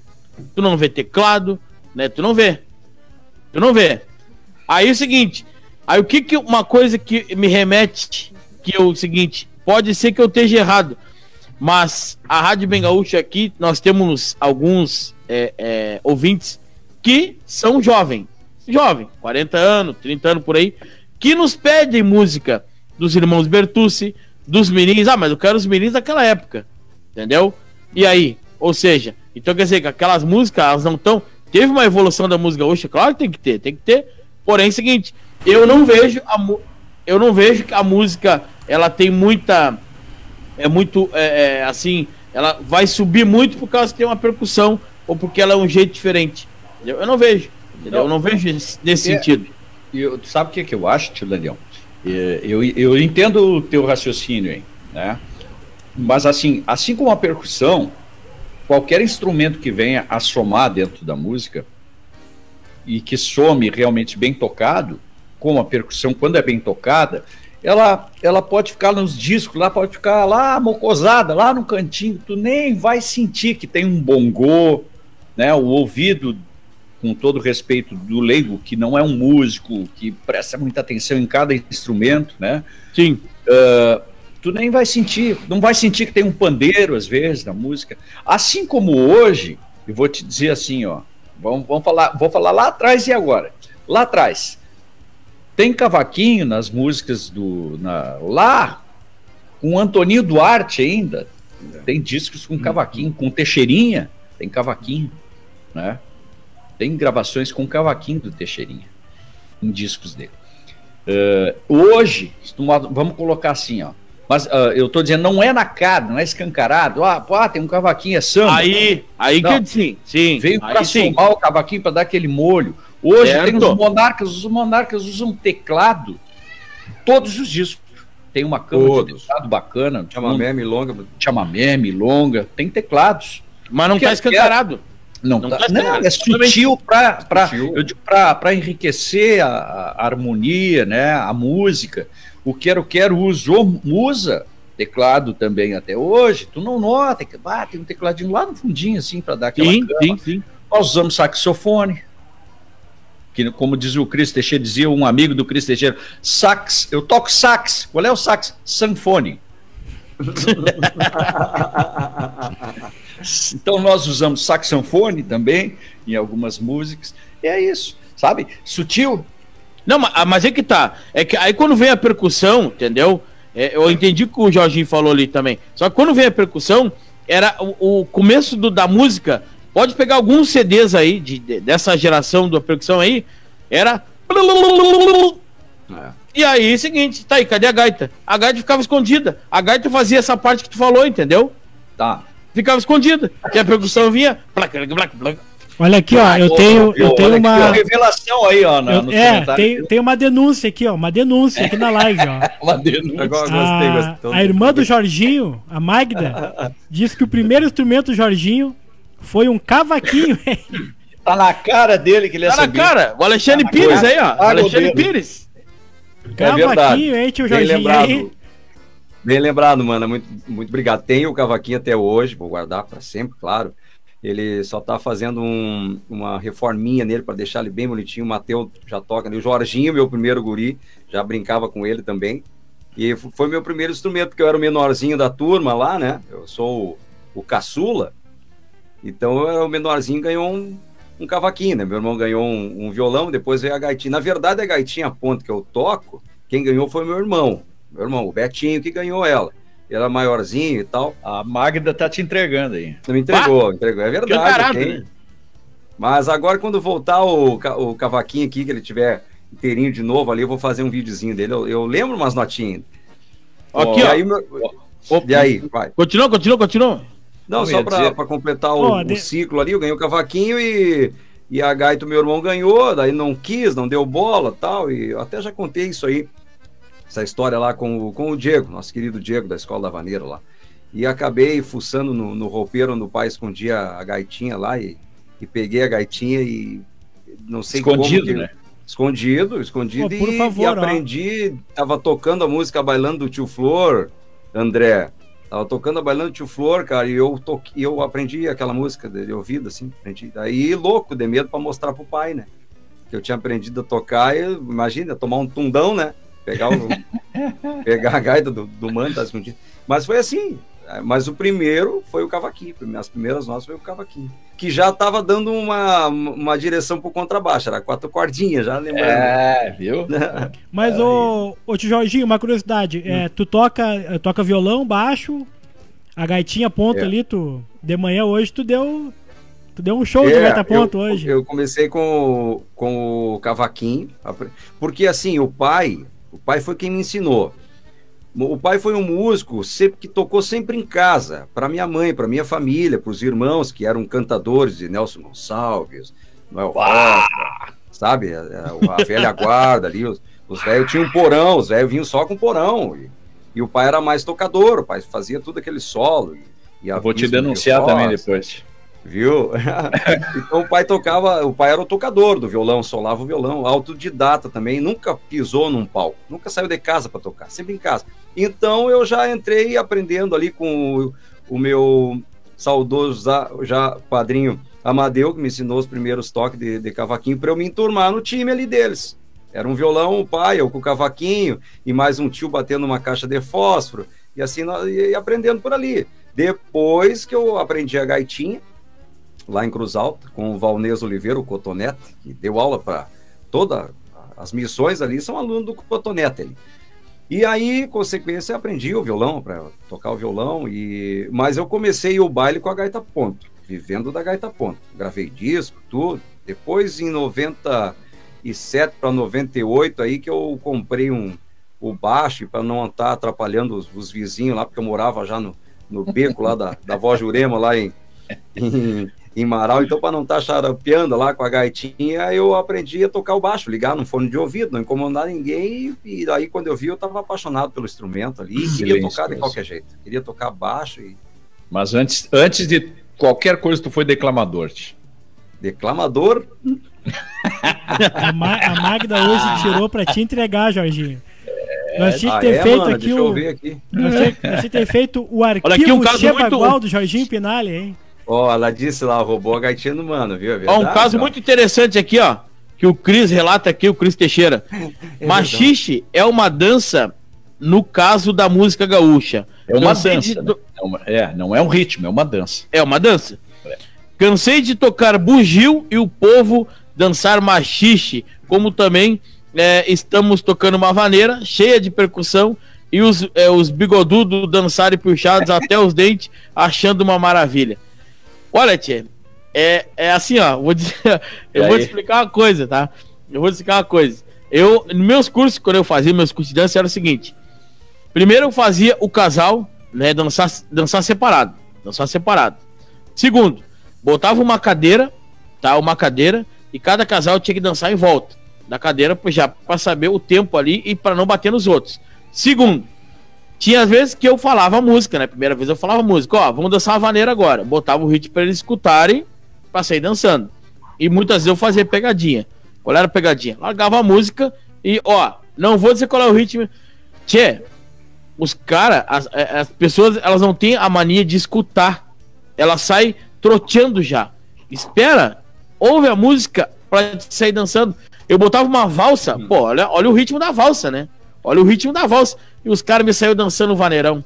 tu não vê teclado, né? Tu não vê. Aí é o seguinte, aí o que uma coisa que me remete, que é o seguinte, pode ser que eu esteja errado, mas a Rádio Bem Gaúcho aqui, nós temos alguns ouvintes que são jovens, 40 anos, 30 anos por aí, que nos pedem música dos irmãos Bertuzzi, dos Mirins. Ah, mas eu quero os Mirins daquela época, entendeu? E aí, ou seja, então quer dizer que aquelas músicas, elas não estão... Teve uma evolução da música gaúcha, claro que tem que ter. Porém, é o seguinte, eu não vejo que a música, ela tem muita... ela vai subir muito por causa que tem uma percussão, ou porque ela é um jeito diferente. Entendeu? Eu não vejo, entendeu? Eu não vejo nesse sentido. Tu sabe o que eu acho, tio Daniel? Eu entendo o teu raciocínio, hein, né? Mas assim como a percussão, qualquer instrumento que venha a somar dentro da música e que some realmente bem tocado, como a percussão, quando é bem tocada, ela pode ficar nos discos, lá pode ficar lá mocosada, lá no cantinho, tu nem vai sentir que tem um bongô, né? O ouvido, com todo respeito do leigo, que não é um músico, que presta muita atenção em cada instrumento, né? Sim. Tu nem vai sentir, não vai sentir que tem um pandeiro, às vezes, na música. Assim como hoje, eu vou te dizer assim, ó, vou falar lá atrás e agora. Lá atrás, tem cavaquinho nas músicas lá, com Antoninho Duarte ainda, tem discos com cavaquinho, com Teixeirinha, tem cavaquinho, né? Tem gravações com cavaquinho do Teixeirinha, em discos dele. Hoje, vamos colocar assim, ó, mas eu tô dizendo, não é nacado, não é escancarado. Tem um cavaquinho, é samba. Aí não, que eu disse, sim. Veio pra somar o cavaquinho, pra dar aquele molho. Hoje tem os monarcas usam teclado. Todos os discos. Tem uma cama de teclado bacana. Chamamé, milonga. Tem teclados. Mas não tá escancarado. Não, é sutil pra enriquecer a harmonia, né, a música. O Quero Quero usa teclado também até hoje. Tu não nota que tem um tecladinho lá no fundinho, assim, para dar aquela cama. Sim. Nós usamos saxofone. Que, como dizia o Cris Teixeira, dizia um amigo do Cris Teixeira, sax, eu toco sax. Qual é o sax? Sanfone. Então nós usamos saxofone também em algumas músicas. É isso, sabe? Sutil. Não, mas é que tá. É que aí quando vem a percussão, entendeu? É, eu entendi o que o Jorginho falou ali também. Só que quando vem a percussão, era o começo da música. Pode pegar alguns CDs aí dessa geração da percussão aí. Era. É. E aí, seguinte, tá aí, cadê a gaita? A gaita ficava escondida. A gaita fazia essa parte que tu falou, entendeu? Tá. Ficava escondida. E a percussão vinha. Olha aqui, ó, eu tenho uma revelação aí, ó, no comentário. Tem uma denúncia aqui, ó, uma denúncia aqui na live, ó. Uma denúncia. A irmã do Jorginho, a Magda, disse que o primeiro instrumento do Jorginho foi um cavaquinho. Tá na cara dele que ele é. Tá na cara. O Alexandre Pires aí, ó. Alexandre Pires. Cavaquinho, hein, tio Jorginho aí. Bem lembrado, mano. Muito, muito obrigado. Tem o cavaquinho até hoje, vou guardar para sempre, claro. Ele só tá fazendo uma reforminha nele para deixar ele bem bonitinho. O Matheus já toca, né? O Jorginho, meu primeiro guri, já brincava com ele também. E foi meu primeiro instrumento, porque eu era o menorzinho da turma lá, né? Eu sou o caçula. Então eu era o menorzinho, ganhou um cavaquinho, né? Meu irmão ganhou um violão, depois veio a gaitinha. Na verdade, a gaitinha a ponto que eu toco, quem ganhou foi meu irmão. Meu irmão, o Betinho, que ganhou ela. Era maiorzinho e tal. A Magda tá te entregando aí. Me entregou, entregou. É verdade. Carado, né? Mas agora, quando voltar o cavaquinho aqui, que ele tiver inteirinho de novo ali, eu vou fazer um videozinho dele. Eu lembro umas notinhas. Aqui, ó. Aí, e aí, vai. Continua, continua, continua. Não, não só pra completar o ciclo ali, eu ganhei o cavaquinho e a gaita, meu irmão, ganhou. Daí não quis, não deu bola e tal. E eu até já contei isso aí. Essa história lá com o Diego, nosso querido Diego, da escola da Vaneira lá. E acabei fuçando no roupeiro onde o pai escondia a gaitinha lá e peguei a gaitinha e não sei escondido, como, né? Escondido. Pô, por favor, e aprendi, ó. Tava tocando a música Bailando do Tio Flor, André. Tava tocando a Bailando do Tio Flor, cara, e eu aprendi aquela música de ouvido, assim, aprendi. Daí louco, de medo pra mostrar pro pai, né? Que eu tinha aprendido a tocar, e, imagina, tomar um tundão, né? Pegar a gaita do mano, tá escondido. Mas foi assim. Mas o primeiro foi o cavaquinho. As primeiras nossas foi o cavaquinho. Que já tava dando uma direção pro contrabaixo. Era 4 cordinhas, já lembrando. É, viu? Mas, ô tio Jorginho, uma curiosidade. Tu toca violão, baixo, a gaitinha ponto ali, tu. De manhã hoje tu deu um show de gaita-ponto hoje. Eu comecei com o cavaquinho. Porque assim, o pai foi quem me ensinou. O pai foi um músico que tocou sempre em casa, para minha mãe, para minha família, para os irmãos que eram cantadores de Nelson Gonçalves, Noel Rocha, sabe? A velha guarda ali, os velhos tinham um porão, os velhos vinham só com porão. E o pai era mais tocador, o pai fazia tudo aquele solo. Vou te denunciar também depois. Viu? Então o pai era o tocador do violão, solava o violão, autodidata também, nunca pisou num palco, nunca saiu de casa para tocar, sempre em casa. Então eu já entrei aprendendo ali com o meu saudoso já padrinho Amadeu, que me ensinou os primeiros toques de cavaquinho para eu me enturmar no time ali deles. Era um violão, o pai, eu com o cavaquinho e mais um tio batendo uma caixa de fósforo e assim e aprendendo por ali. Depois que eu aprendi a gaitinha, lá em Cruz Alta, com o Valnez Oliveira, o Cotonete, que deu aula para todas as missões ali, são alunos do Cotonete ali. E aí, consequência, aprendi o violão, para tocar o violão, mas eu comecei o baile com a gaita ponto, vivendo da gaita ponto. Gravei disco, tudo. Depois, em 97 para 98, aí que eu comprei o baixo, para não estar atrapalhando os vizinhos lá, porque eu morava já no beco lá da Vó Jurema, lá em Marau, então para não estar charampeando lá com a gaitinha, eu aprendi a tocar o baixo, ligar no fone de ouvido, não incomodar ninguém, e daí quando eu vi, eu estava apaixonado pelo instrumento ali, e queria tocar de qualquer jeito, queria tocar baixo. Mas antes de qualquer coisa, tu foi declamador? Declamador? A Magda hoje tirou para te entregar, Jorginho. Nós tínhamos que ter feito mano, aqui nós tínhamos ter feito o arquivo Tchê Bagual do Jorginho Pinalli, hein? Ó, ela disse lá, roubou a gaitinha do mano, viu? É verdade, um caso muito interessante aqui, ó, que o Cris relata aqui, o Cris Teixeira. Machixe é uma dança, no caso da música gaúcha. É uma dança, né? Não é um ritmo, é uma dança. É uma dança. É. Cansei de tocar bugio e o povo dançar machixe, como também estamos tocando uma vaneira cheia de percussão e os bigodudos dançarem puxados até os dentes, achando uma maravilha. Olha, Tchê, é assim, ó, eu vou te explicar uma coisa. Nos meus cursos, quando eu fazia meus cursos de dança, era o seguinte: primeiro eu fazia o casal, né, dançar separado. Segundo, botava uma cadeira, tá, e cada casal tinha que dançar em volta da cadeira, já para saber o tempo ali e para não bater nos outros. Segundo, tinha às vezes que eu falava música, né? Primeira vez eu falava música, ó, vamos dançar a vaneira agora. Botava o ritmo para eles escutarem, para sair dançando. E muitas vezes eu fazia pegadinha. Qual era a pegadinha? Largava a música e, ó, não vou dizer qual é o ritmo. Tchê, os caras, as pessoas, elas não têm a mania de escutar. Elas saem troteando já. Espera, ouve a música pra sair dançando. Eu botava uma valsa, pô, olha o ritmo da valsa, né? Olha o ritmo da valsa. E os caras me saíram dançando o vaneirão.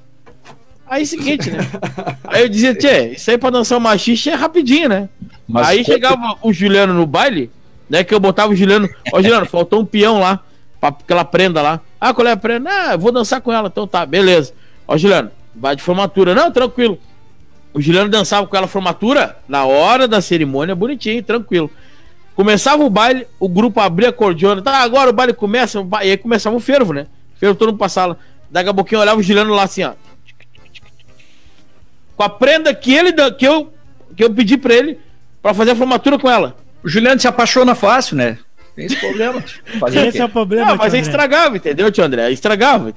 Aí seguinte, né? Aí eu dizia, Tchê, isso aí pra dançar o machixe é rapidinho, né? Mas aí chegava o Juliano no baile, né, que eu botava o Juliano, ó, Juliano, faltou um peão lá, pra aquela prenda lá. Ah, qual é a prenda? Ah, eu vou dançar com ela, então tá, beleza. Ó, Juliano, vai de formatura. Não, tranquilo. O Juliano dançava com ela formatura, na hora da cerimônia, bonitinho, tranquilo. Começava o baile, o grupo abria a cordiona, tá, agora o baile começa, e aí começava o fervo, né? Fervo todo mundo passava. Daqui a pouquinho eu olhava o Juliano lá assim, ó. Com a prenda que eu pedi pra ele, pra fazer a formatura com ela. O Juliano se apaixona fácil, né? Tem esse problema. Esse é o problema. Não, mas aí estragava, entendeu, tio André? Estragava.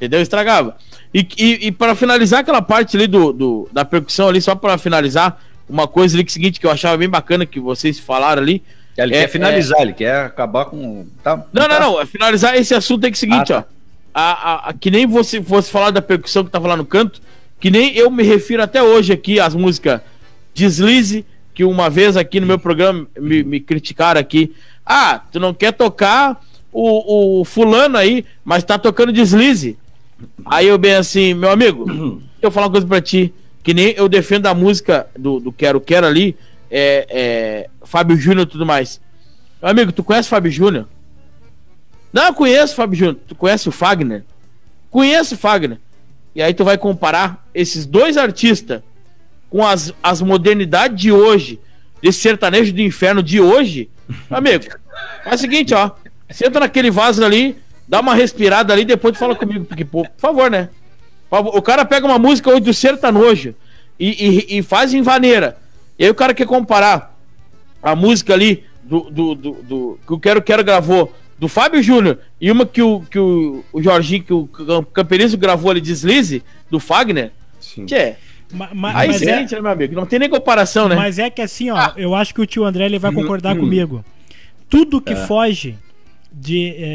E para finalizar aquela parte ali da percussão ali, só para finalizar, uma coisa ali que é o seguinte, que eu achava bem bacana que vocês falaram ali. Ele quer finalizar, ele quer acabar com... Tá, não. Finalizar esse assunto aí que é o seguinte, ó. Que nem você fosse falar da percussão que tava lá no canto, que nem eu me refiro até hoje aqui às músicas Deslize, que uma vez aqui no meu programa me criticaram aqui. Ah, tu não quer tocar o fulano aí, mas tá tocando Deslize. Aí eu bem assim, meu amigo, deixa eu falar uma coisa pra ti, que nem eu defendo a música do Quero Quero ali, Fábio Júnior e tudo mais. Meu amigo, tu conhece o Fábio Júnior? Não, eu conheço o Fábio Júnior. Tu conhece o Fagner? Conheço o Fagner. E aí tu vai comparar esses dois artistas com as modernidades de hoje, desse sertanejo do inferno de hoje, amigo, faz o seguinte, ó, senta naquele vaso ali, dá uma respirada ali, depois tu fala comigo, porque, por favor, né? O cara pega uma música hoje do sertanojo e faz em vaneira, e aí o cara quer comparar a música ali que o Quero Quero gravou, do Fábio Júnior, e uma que o Jorginho, que o Camperismo gravou ali, Deslize, do Fagner. Sim. Tchê, mas meu amigo, não tem nem comparação, né? Mas é que assim, ó, eu acho que o tio André ele vai concordar comigo. Tudo que foge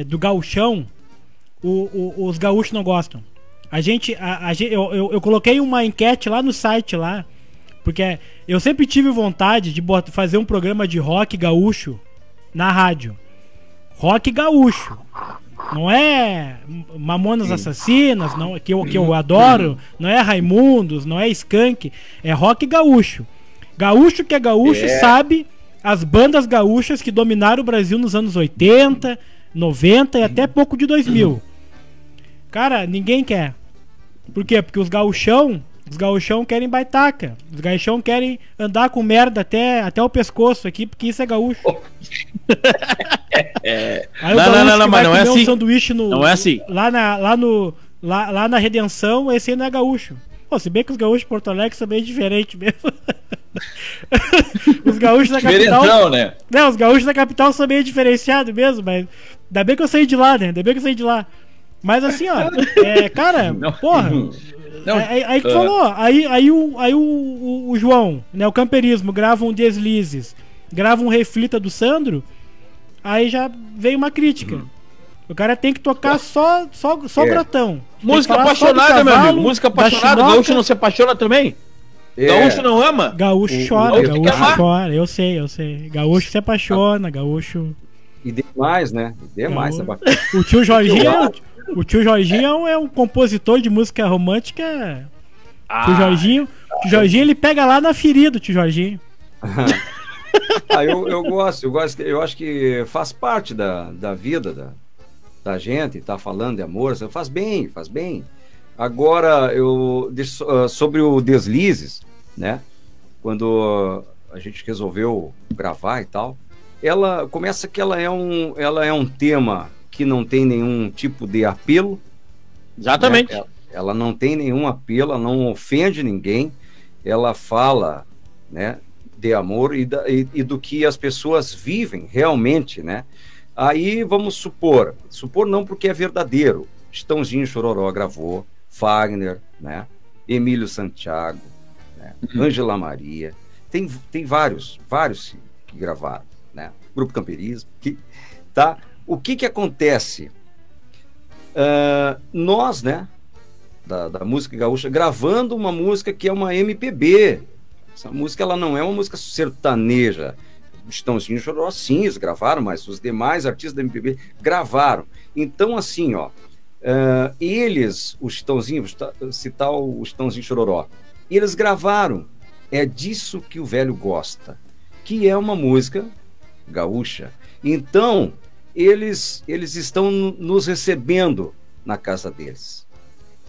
do gauchão, os gaúchos não gostam. Eu coloquei uma enquete lá no site lá, porque eu sempre tive vontade de fazer um programa de rock gaúcho na rádio. Rock gaúcho. Não é Mamonas Assassinas, não, que eu adoro, não é Raimundos, não é Skank, é rock gaúcho. Gaúcho que é gaúcho sabe as bandas gaúchas que dominaram o Brasil nos anos 80, 90 e até pouco de 2000. Cara, ninguém quer. Por quê? Porque os gaúchão querem baitaca. Os gaúchão querem andar com merda até o pescoço aqui, porque isso é gaúcho. Não, mas não é assim. Não é assim. Lá na Redenção, esse aí não é gaúcho. Pô, se bem que os gaúchos de Porto Alegre são meio diferentes mesmo. Os gaúchos da capital, né? Não, os gaúchos da capital são meio diferenciados mesmo, mas ainda bem que eu saí de lá, né? Mas assim, ó, cara, porra. Não, aí que falou, aí o João, né, o Camperismo, grava um Deslizes, grava um Reflita do Sandro, aí já veio uma crítica. O cara tem que tocar só grotão. Música apaixonada, cavalo, meu amigo, música apaixonada. Gaúcho não se apaixona também? Gaúcho não ama? Gaúcho chora, gaúcho chora, eu sei. Gaúcho se apaixona, gaúcho... E demais, né? Demais. O tio Jorginho... O tio Jorginho é um compositor de música romântica O Jorginho, ele pega lá na ferida, o tio Jorginho. Eu gosto, eu acho que faz parte da vida da gente, tá falando de amor, faz bem, faz bem. Agora, sobre o Deslizes, né? Quando a gente resolveu gravar e tal, ela começa que ela é um tema que não tem nenhum tipo de apelo. Exatamente. Né? Ela não tem nenhum apelo, ela não ofende ninguém, ela fala, né, de amor e do que as pessoas vivem realmente, né? Aí vamos supor não, porque é verdadeiro. Chitãozinho e Xororó gravou, Fagner, né? Emílio Santiago, né? Ângela Maria, tem vários que gravaram, né? Grupo Camperismo, que, tá? O que que acontece? Nós, né? Da música gaúcha, gravando uma música que é uma MPB. Essa música, ela não é uma música sertaneja. Chitãozinho e Xororó, sim, eles gravaram, mas os demais artistas da MPB gravaram. Então, assim, ó, o Chitãozinho, vou citar o Chitãozinho e Xororó, eles gravaram É Disso Que o Velho Gosta, que é uma música gaúcha. Então, eles estão nos recebendo na casa deles.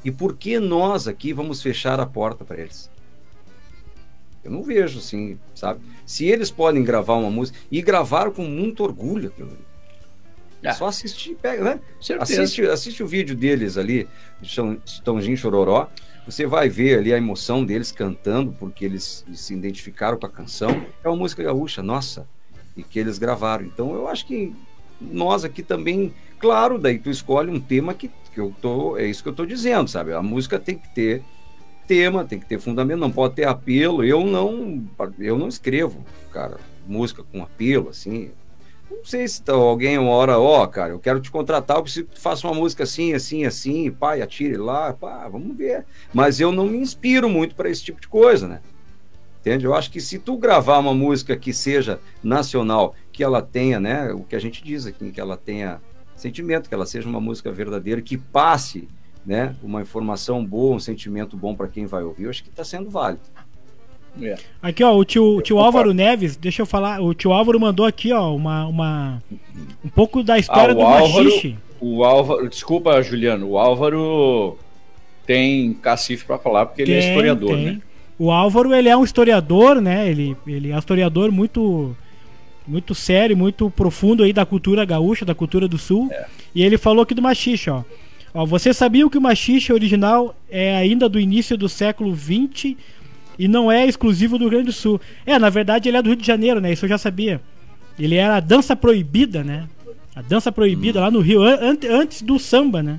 E por que nós aqui vamos fechar a porta para eles? Eu não vejo, assim, sabe? Se eles podem gravar uma música, e gravaram com muito orgulho, é só assistir, pega, né? Assiste o vídeo deles ali, de Chitãozinho e Xororó, você vai ver ali a emoção deles cantando, porque eles se identificaram com a canção. É uma música gaúcha, nossa, e que eles gravaram. Então eu acho que nós aqui também, claro, daí tu escolhe um tema é isso que eu tô dizendo, sabe? A música tem que ter tema, tem que ter fundamento, não pode ter apelo. Eu não escrevo, cara, música com apelo, assim. Não sei se alguém uma hora, cara, eu quero te contratar, eu preciso que tu faça uma música assim, assim, assim, pá, e atire lá, pá, vamos ver. Mas eu não me inspiro muito para esse tipo de coisa, né? Entende? Eu acho que se tu gravar uma música que seja nacional, que ela tenha, né, o que a gente diz aqui, que ela tenha sentimento, que ela seja uma música verdadeira, que passe, né, uma informação boa, um sentimento bom para quem vai ouvir. Eu acho que está sendo válido. É. Aqui, ó, o tio Álvaro Neves, deixa eu falar, o tio Álvaro mandou aqui, ó, um pouco da história do Machixe. O Álvaro, desculpa, Juliano, o Álvaro tem cacife para falar, porque ele é historiador, né? O Álvaro, ele é um historiador, né? Ele é um historiador muito sério, muito profundo aí da cultura gaúcha, da cultura do sul. É. E ele falou aqui do Machixe, ó. Você sabia que o Machixe original é ainda do início do século XX e não é exclusivo do Rio Grande do Sul? Na verdade ele é do Rio de Janeiro, né? Isso eu já sabia. Ele era a dança proibida, né? A dança proibida lá no Rio, antes do samba, né?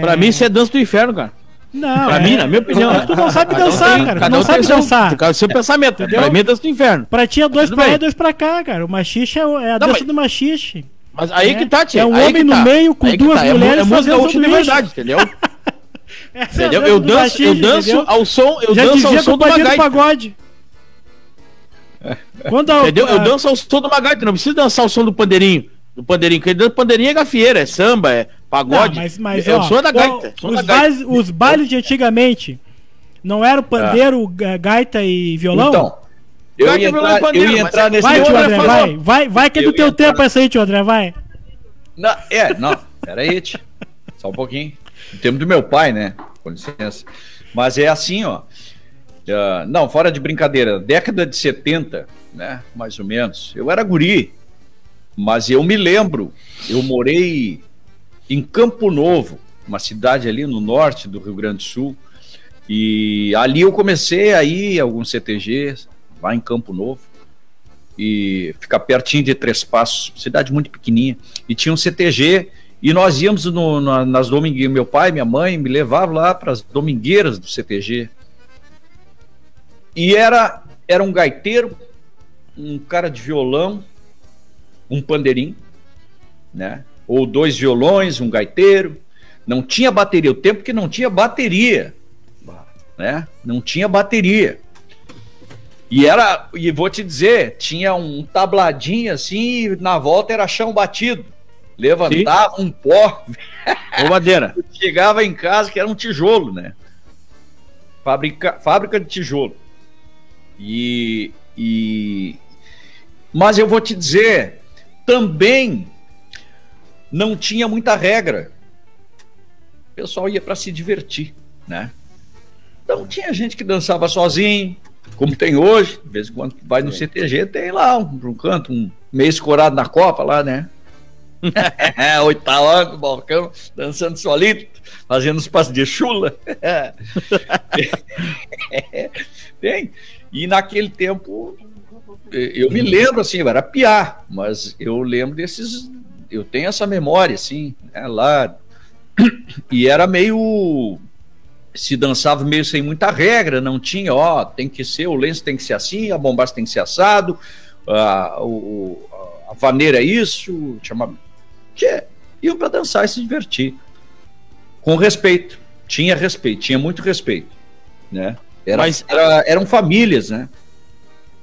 Pra mim isso é dança do inferno, cara. Não, pra mim, na minha opinião. Tu não sabe dançar, cara. Tu não sabe dançar. Cara, seu pensamento. Entendeu? Pra mim é dança do inferno. Pra ti é dois pra lá e dois pra cá, cara. O Machixe é a dança do Machixe. Mas aí que tá, Tchê. É um homem no meio com duas mulheres fazendo tudo de verdade, entendeu? Entendeu? Eu danço ao som do pagode. Entendeu? Eu danço ao som do magaita. Não preciso dançar ao som do pandeirinho. Quem dança pandeirinho é gafieira, é samba, é pagode. Não, mas é o som da gaita. Os bailes de antigamente não eram pandeiro, gaita e violão? Então, eu ia entrar nesse... Vai, tio André, vai que é do teu tempo essa aí, tio André, vai. Não, pera aí, tio. Só um pouquinho. O tempo do meu pai, né? Com licença. Mas é assim, ó. Não, fora de brincadeira, década de 70, né? Mais ou menos. Eu era guri. Mas eu me lembro, eu morei em Campo Novo, uma cidade ali no norte do Rio Grande do Sul, e ali eu comecei a ir a alguns CTGs, lá em Campo Novo, e fica pertinho de Três Passos, cidade muito pequenininha, e tinha um CTG, e nós íamos nas domingueiras, meu pai e minha mãe me levavam lá para as domingueiras do CTG, e era um gaiteiro, um cara de violão, um pandeirinho, né? Ou dois violões, um gaiteiro. Não tinha bateria, o tempo que não tinha bateria, né? Não tinha bateria. E vou te dizer, tinha um tabladinho assim, e na volta era chão batido. Levantava um pó. Ô, madeira. Chegava em casa que era um tijolo, né? fábrica de tijolo. Mas eu vou te dizer, também não tinha muita regra. O pessoal ia para se divertir, né? Então tinha gente que dançava sozinho, como tem hoje, de vez em quando vai no CTG, tem lá um canto, um meio escorado na Copa lá, né? Oitava no balcão, dançando solito, fazendo os passos de chula. Tem. E naquele tempo, eu me lembro assim, era piá, mas eu lembro desses, eu tenho essa memória assim, né, lá, e era meio, se dançava meio sem muita regra, não tinha, ó, tem que ser, o lenço tem que ser assim, a bombaça tem que ser assado, a vaneira é isso, chamava, que ia pra dançar e se divertir, com respeito, tinha muito respeito, né? Eram famílias, né?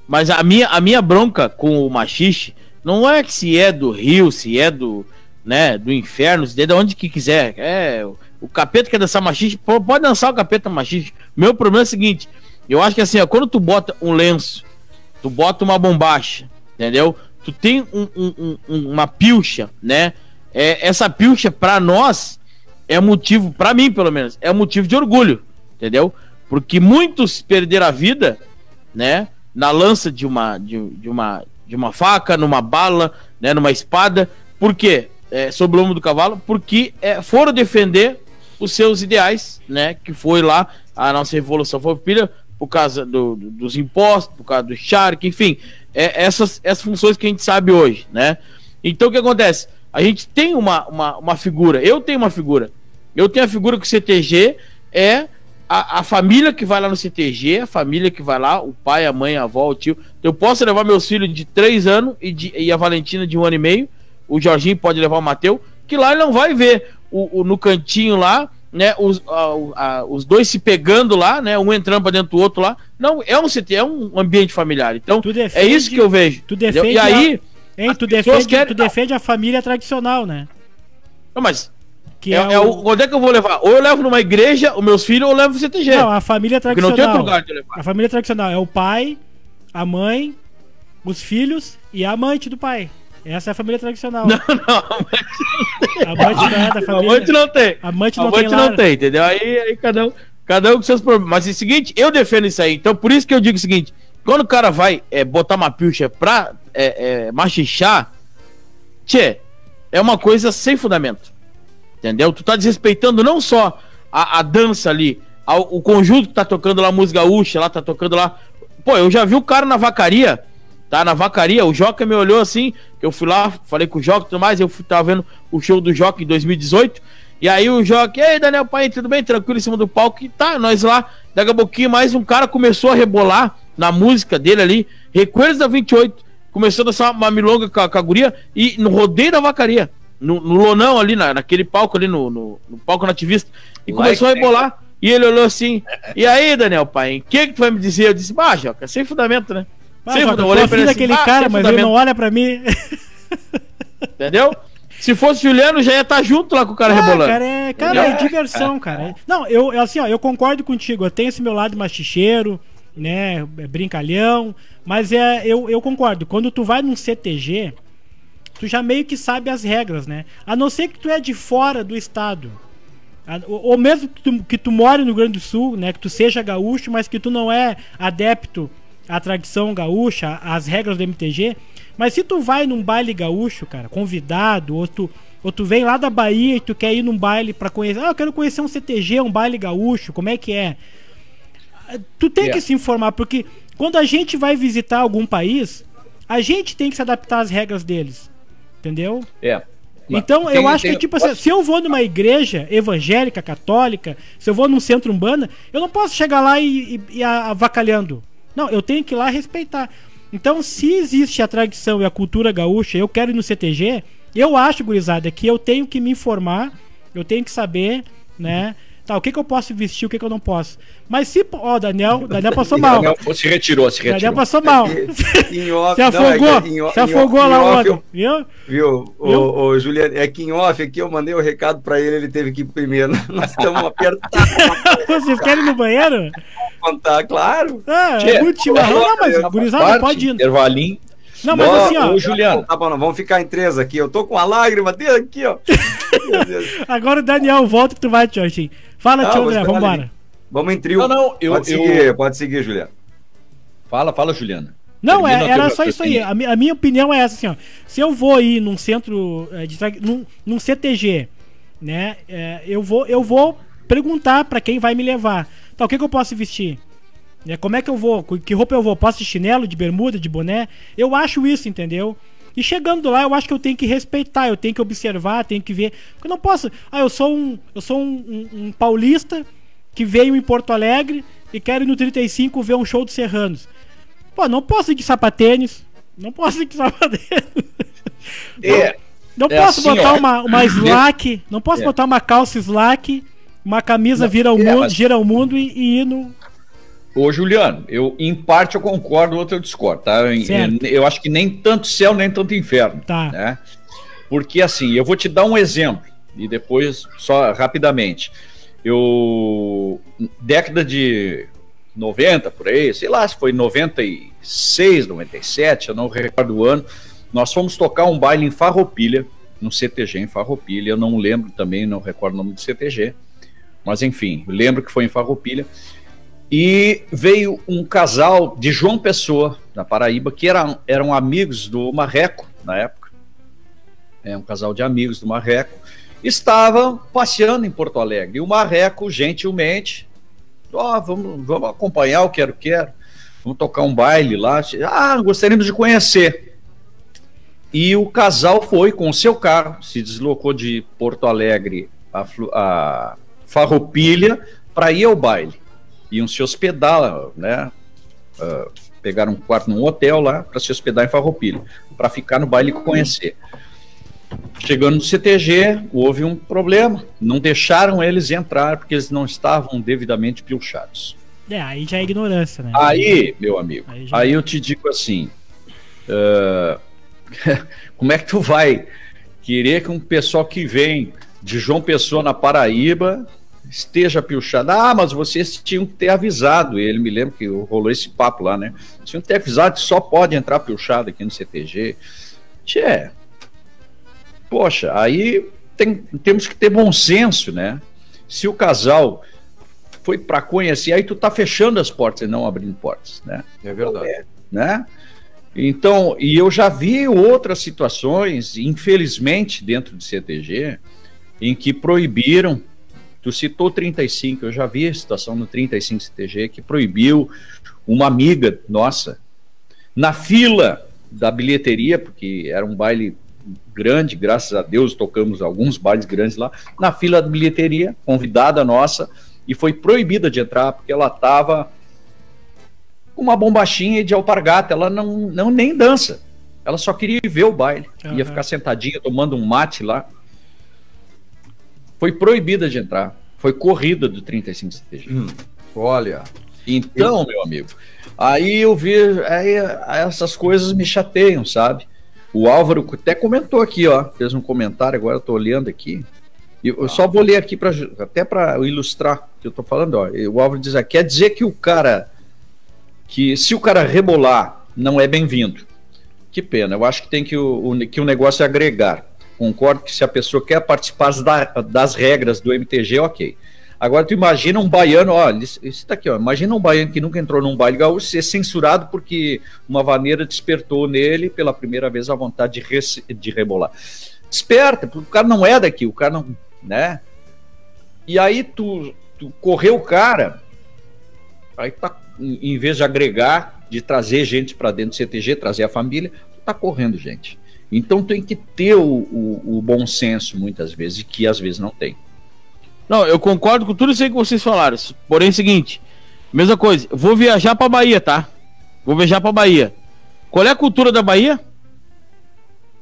Mas a minha bronca com o Machixe não é que se é do Rio, se é do, né, do inferno, se é de onde que quiser. É, o capeta quer dançar Machixe, pode dançar o capeta Machixe. Meu problema é o seguinte, eu acho que assim, ó, quando tu bota um lenço, tu bota uma bombacha, entendeu? Tu tem uma pilcha, né? Essa pilcha pra nós é motivo, pra mim pelo menos, é motivo de orgulho, entendeu? Porque muitos perderam a vida, né? Na lança de uma faca, numa bala, né, numa espada. Por quê? Sobre o lombo do cavalo, porque foram defender os seus ideais, né? Que foi lá a nossa Revolução Farroupilha, por causa dos impostos, por causa do charque, enfim, essas funções que a gente sabe hoje, né? Então o que acontece? A gente tem uma figura, eu tenho a figura que o CTG é a família que vai lá no CTG, a família que vai lá, o pai, a mãe, a avó, o tio. Eu posso levar meus filhos de 3 anos e a Valentina de 1 ano e meio, o Jorginho pode levar o Mateus, que lá ele não vai ver no cantinho lá, né, os dois se pegando lá, né, um entrando pra dentro do outro lá. Não, é um CT, é um ambiente familiar. Então, defende, é isso que eu vejo. Tu defende, e aí, tu defende a família tradicional, né? Não, mas onde é que eu vou levar? Ou eu levo numa igreja os meus filhos, ou eu levo no CTG. Não, a família tradicional. Porque não tem outro lugar de levar. A família tradicional é o pai, a mãe, os filhos e a amante do pai. Essa é a família tradicional. Não, não. Amante não é da família. Amante não tem. Amante não tem. Não tem, entendeu? Aí cada um com seus problemas. Mas é o seguinte, eu defendo isso aí. Então por isso que eu digo o seguinte: quando o cara vai botar uma pilcha pra machixar, tchê, é uma coisa sem fundamento. Entendeu? Tu tá desrespeitando não só a dança ali, o conjunto que tá tocando lá, música gaúcha, lá tá tocando lá. Pô, eu já vi o cara na vacaria, tá? Na vacaria, o Joca me olhou assim, que eu fui lá, falei com o Joca e tudo mais, tava vendo o show do Joca em 2018, e aí o Joca, ei, Daniel Paim, tudo bem? Tranquilo, em cima do palco, e tá, nós lá, daqui a pouquinho mais um cara começou a rebolar na música dele ali, Recuerdos da 28, começou a dançar uma milonga com a guria, e no rodeio da vacaria. No lonão ali, naquele palco ali, no palco nativista. E like começou a rebolar. E ele olhou assim: e aí, Daniel Paim, o que tu vai me dizer? Eu disse: bah, Joca, sem fundamento, né? Sem Joca, fundamento. Eu olhei pra ele assim, cara, mas ele não olha pra mim. Entendeu? Se fosse Juliano, já ia estar junto lá com o cara rebolando. Cara, é diversão, cara. Não, eu assim, ó, eu concordo contigo. Eu tenho esse meu lado machixeiro, né? Brincalhão. Mas eu concordo. Quando tu vai num CTG, tu já meio que sabe as regras, né? A não ser que tu é de fora do estado, ou mesmo que tu mora no Rio Grande do Sul, né? Que tu seja gaúcho, mas que tu não é adepto à tradição gaúcha, às regras do MTG. Mas se tu vai num baile gaúcho, cara, convidado, ou tu vem lá da Bahia e tu quer ir num baile pra conhecer, eu quero conhecer um CTG, um baile gaúcho, como é que é? Tu tem que se informar, porque quando a gente vai visitar algum país, a gente tem que se adaptar às regras deles. Entendeu? Então eu acho que tipo assim, se eu vou numa igreja evangélica, católica, se eu vou num centro umbanda, eu não posso chegar lá e avacalhando. Não, eu tenho que ir lá respeitar. Então se existe a tradição e a cultura gaúcha, eu quero ir no CTG, eu acho, gurizada, que eu tenho que me informar, eu tenho que saber, né? Tá, o que que eu posso vestir, o que que eu não posso. Mas se... Ó, oh, Daniel passou mal. Daniel se retirou. Daniel passou mal. Se afogou. Se afogou lá ontem. Viu? Ô, Juliano, é que em off aqui eu mandei o recado pra ele, ele teve que ir primeiro. Nós estamos apertados. Vocês querem ir no banheiro? Contar, claro. Ah, é muito chimarrão. Não, mas gurizada, pode ir. Intervalinho. Não, mas assim, ó. Ô, Juliano. Tá bom, não, vamos ficar em três aqui. Eu tô com a lágrima dele aqui, ó. Meu Deus. Agora o Daniel volta e tu vai, Jorginho. Fala, tio André, vambora. Vamos em trio. Pode seguir, Juliana. Fala, Juliana. Não, era só isso aí. A minha opinião é essa, assim, ó. Se eu vou ir num centro, num CTG, né? Eu vou perguntar pra quem vai me levar. Tá, o que eu posso vestir? Como é que eu vou? Que roupa eu vou? Posso de chinelo, de bermuda, de boné? Eu acho isso, entendeu? E chegando lá, eu acho que eu tenho que respeitar, eu tenho que observar, tenho que ver. Porque eu não posso... Ah, eu sou um paulista que veio em Porto Alegre e quero ir no 35 ver um show do Serranos. Pô, não posso ir de sapatênis. Não posso botar uma slack. Não posso botar uma calça slack, uma camisa gira o mundo e ir no... Ô, Juliano, em parte eu concordo, outra eu discordo, tá? Eu acho que nem tanto céu, nem tanto inferno, tá, né? Porque, assim, eu vou te dar um exemplo, e depois, só rapidamente, década de 90, por aí, sei lá, se foi 96, 97, eu não recordo o ano, nós fomos tocar um baile em Farroupilha, um CTG em Farroupilha, eu não lembro também, não recordo o nome do CTG, mas, enfim, lembro que foi em Farroupilha. E veio um casal de João Pessoa, da Paraíba, que eram amigos do Marreco, na época. Um casal de amigos do Marreco. Estavam passeando em Porto Alegre. E o Marreco, gentilmente, vamos acompanhar o Quero Quero. Vamos tocar um baile lá. Gostaríamos de conhecer. E o casal foi com o seu carro, se deslocou de Porto Alegre a Farroupilha para ir ao baile. Iam se hospedar, né? Pegaram um quarto num hotel lá para se hospedar em Farroupilha, para ficar no baile e conhecer. Chegando no CTG, houve um problema. Não deixaram eles entrar porque eles não estavam devidamente pilchados. Aí já é ignorância, né? Aí, meu amigo, aí eu te digo assim: como é que tu vai querer que um pessoal que vem de João Pessoa, na Paraíba, esteja pilchado? Mas vocês tinham que ter avisado. Ele, me lembro que rolou esse papo lá, né? Tinham que ter avisado que só pode entrar pilchado aqui no CTG. Tchê, poxa, aí temos que ter bom senso, né? Se o casal foi para conhecer, aí tu tá fechando as portas e não abrindo portas, né? É verdade. Né? Então, e eu já vi outras situações, infelizmente, dentro do CTG, em que proibiram. Tu citou 35, eu já vi a situação no 35 CTG que proibiu uma amiga nossa na fila da bilheteria, porque era um baile grande, graças a Deus tocamos alguns bailes grandes lá, na fila da bilheteria, convidada nossa, e foi proibida de entrar porque ela estava com uma bombachinha de alpargata, ela não nem dança, ela só queria ver o baile, ia ficar sentadinha tomando um mate lá. Foi proibida de entrar. Foi corrida do 35 CTG. Olha. Então, meu amigo, aí eu vi... Aí, essas coisas me chateiam, sabe? O Álvaro até comentou aqui, ó. Fez um comentário, agora eu tô olhando aqui. Eu só vou ler aqui, até para ilustrar o que eu tô falando, ó. O Álvaro diz aqui, quer dizer que o cara... Que se o cara rebolar, não é bem-vindo. Que pena. Eu acho que tem que o negócio é agregar. Concordo que se a pessoa quer participar das regras do MTG, ok. Agora tu imagina um baiano, ó, isso tá aqui, ó, imagina um baiano que nunca entrou num baile gaúcho ser censurado porque uma vaneira despertou nele pela primeira vez a vontade de rebolar. Desperta, porque o cara não é daqui, o cara não, né? E aí tu correu o cara, aí tá, em vez de agregar, de trazer gente pra dentro do CTG, trazer a família, tu tá correndo gente. Então tem que ter o bom senso muitas vezes, e que às vezes não tem. Não, eu concordo com tudo isso aí que vocês falaram. Porém é o seguinte, mesma coisa, vou viajar pra Bahia, tá? Vou viajar pra Bahia. Qual é a cultura da Bahia?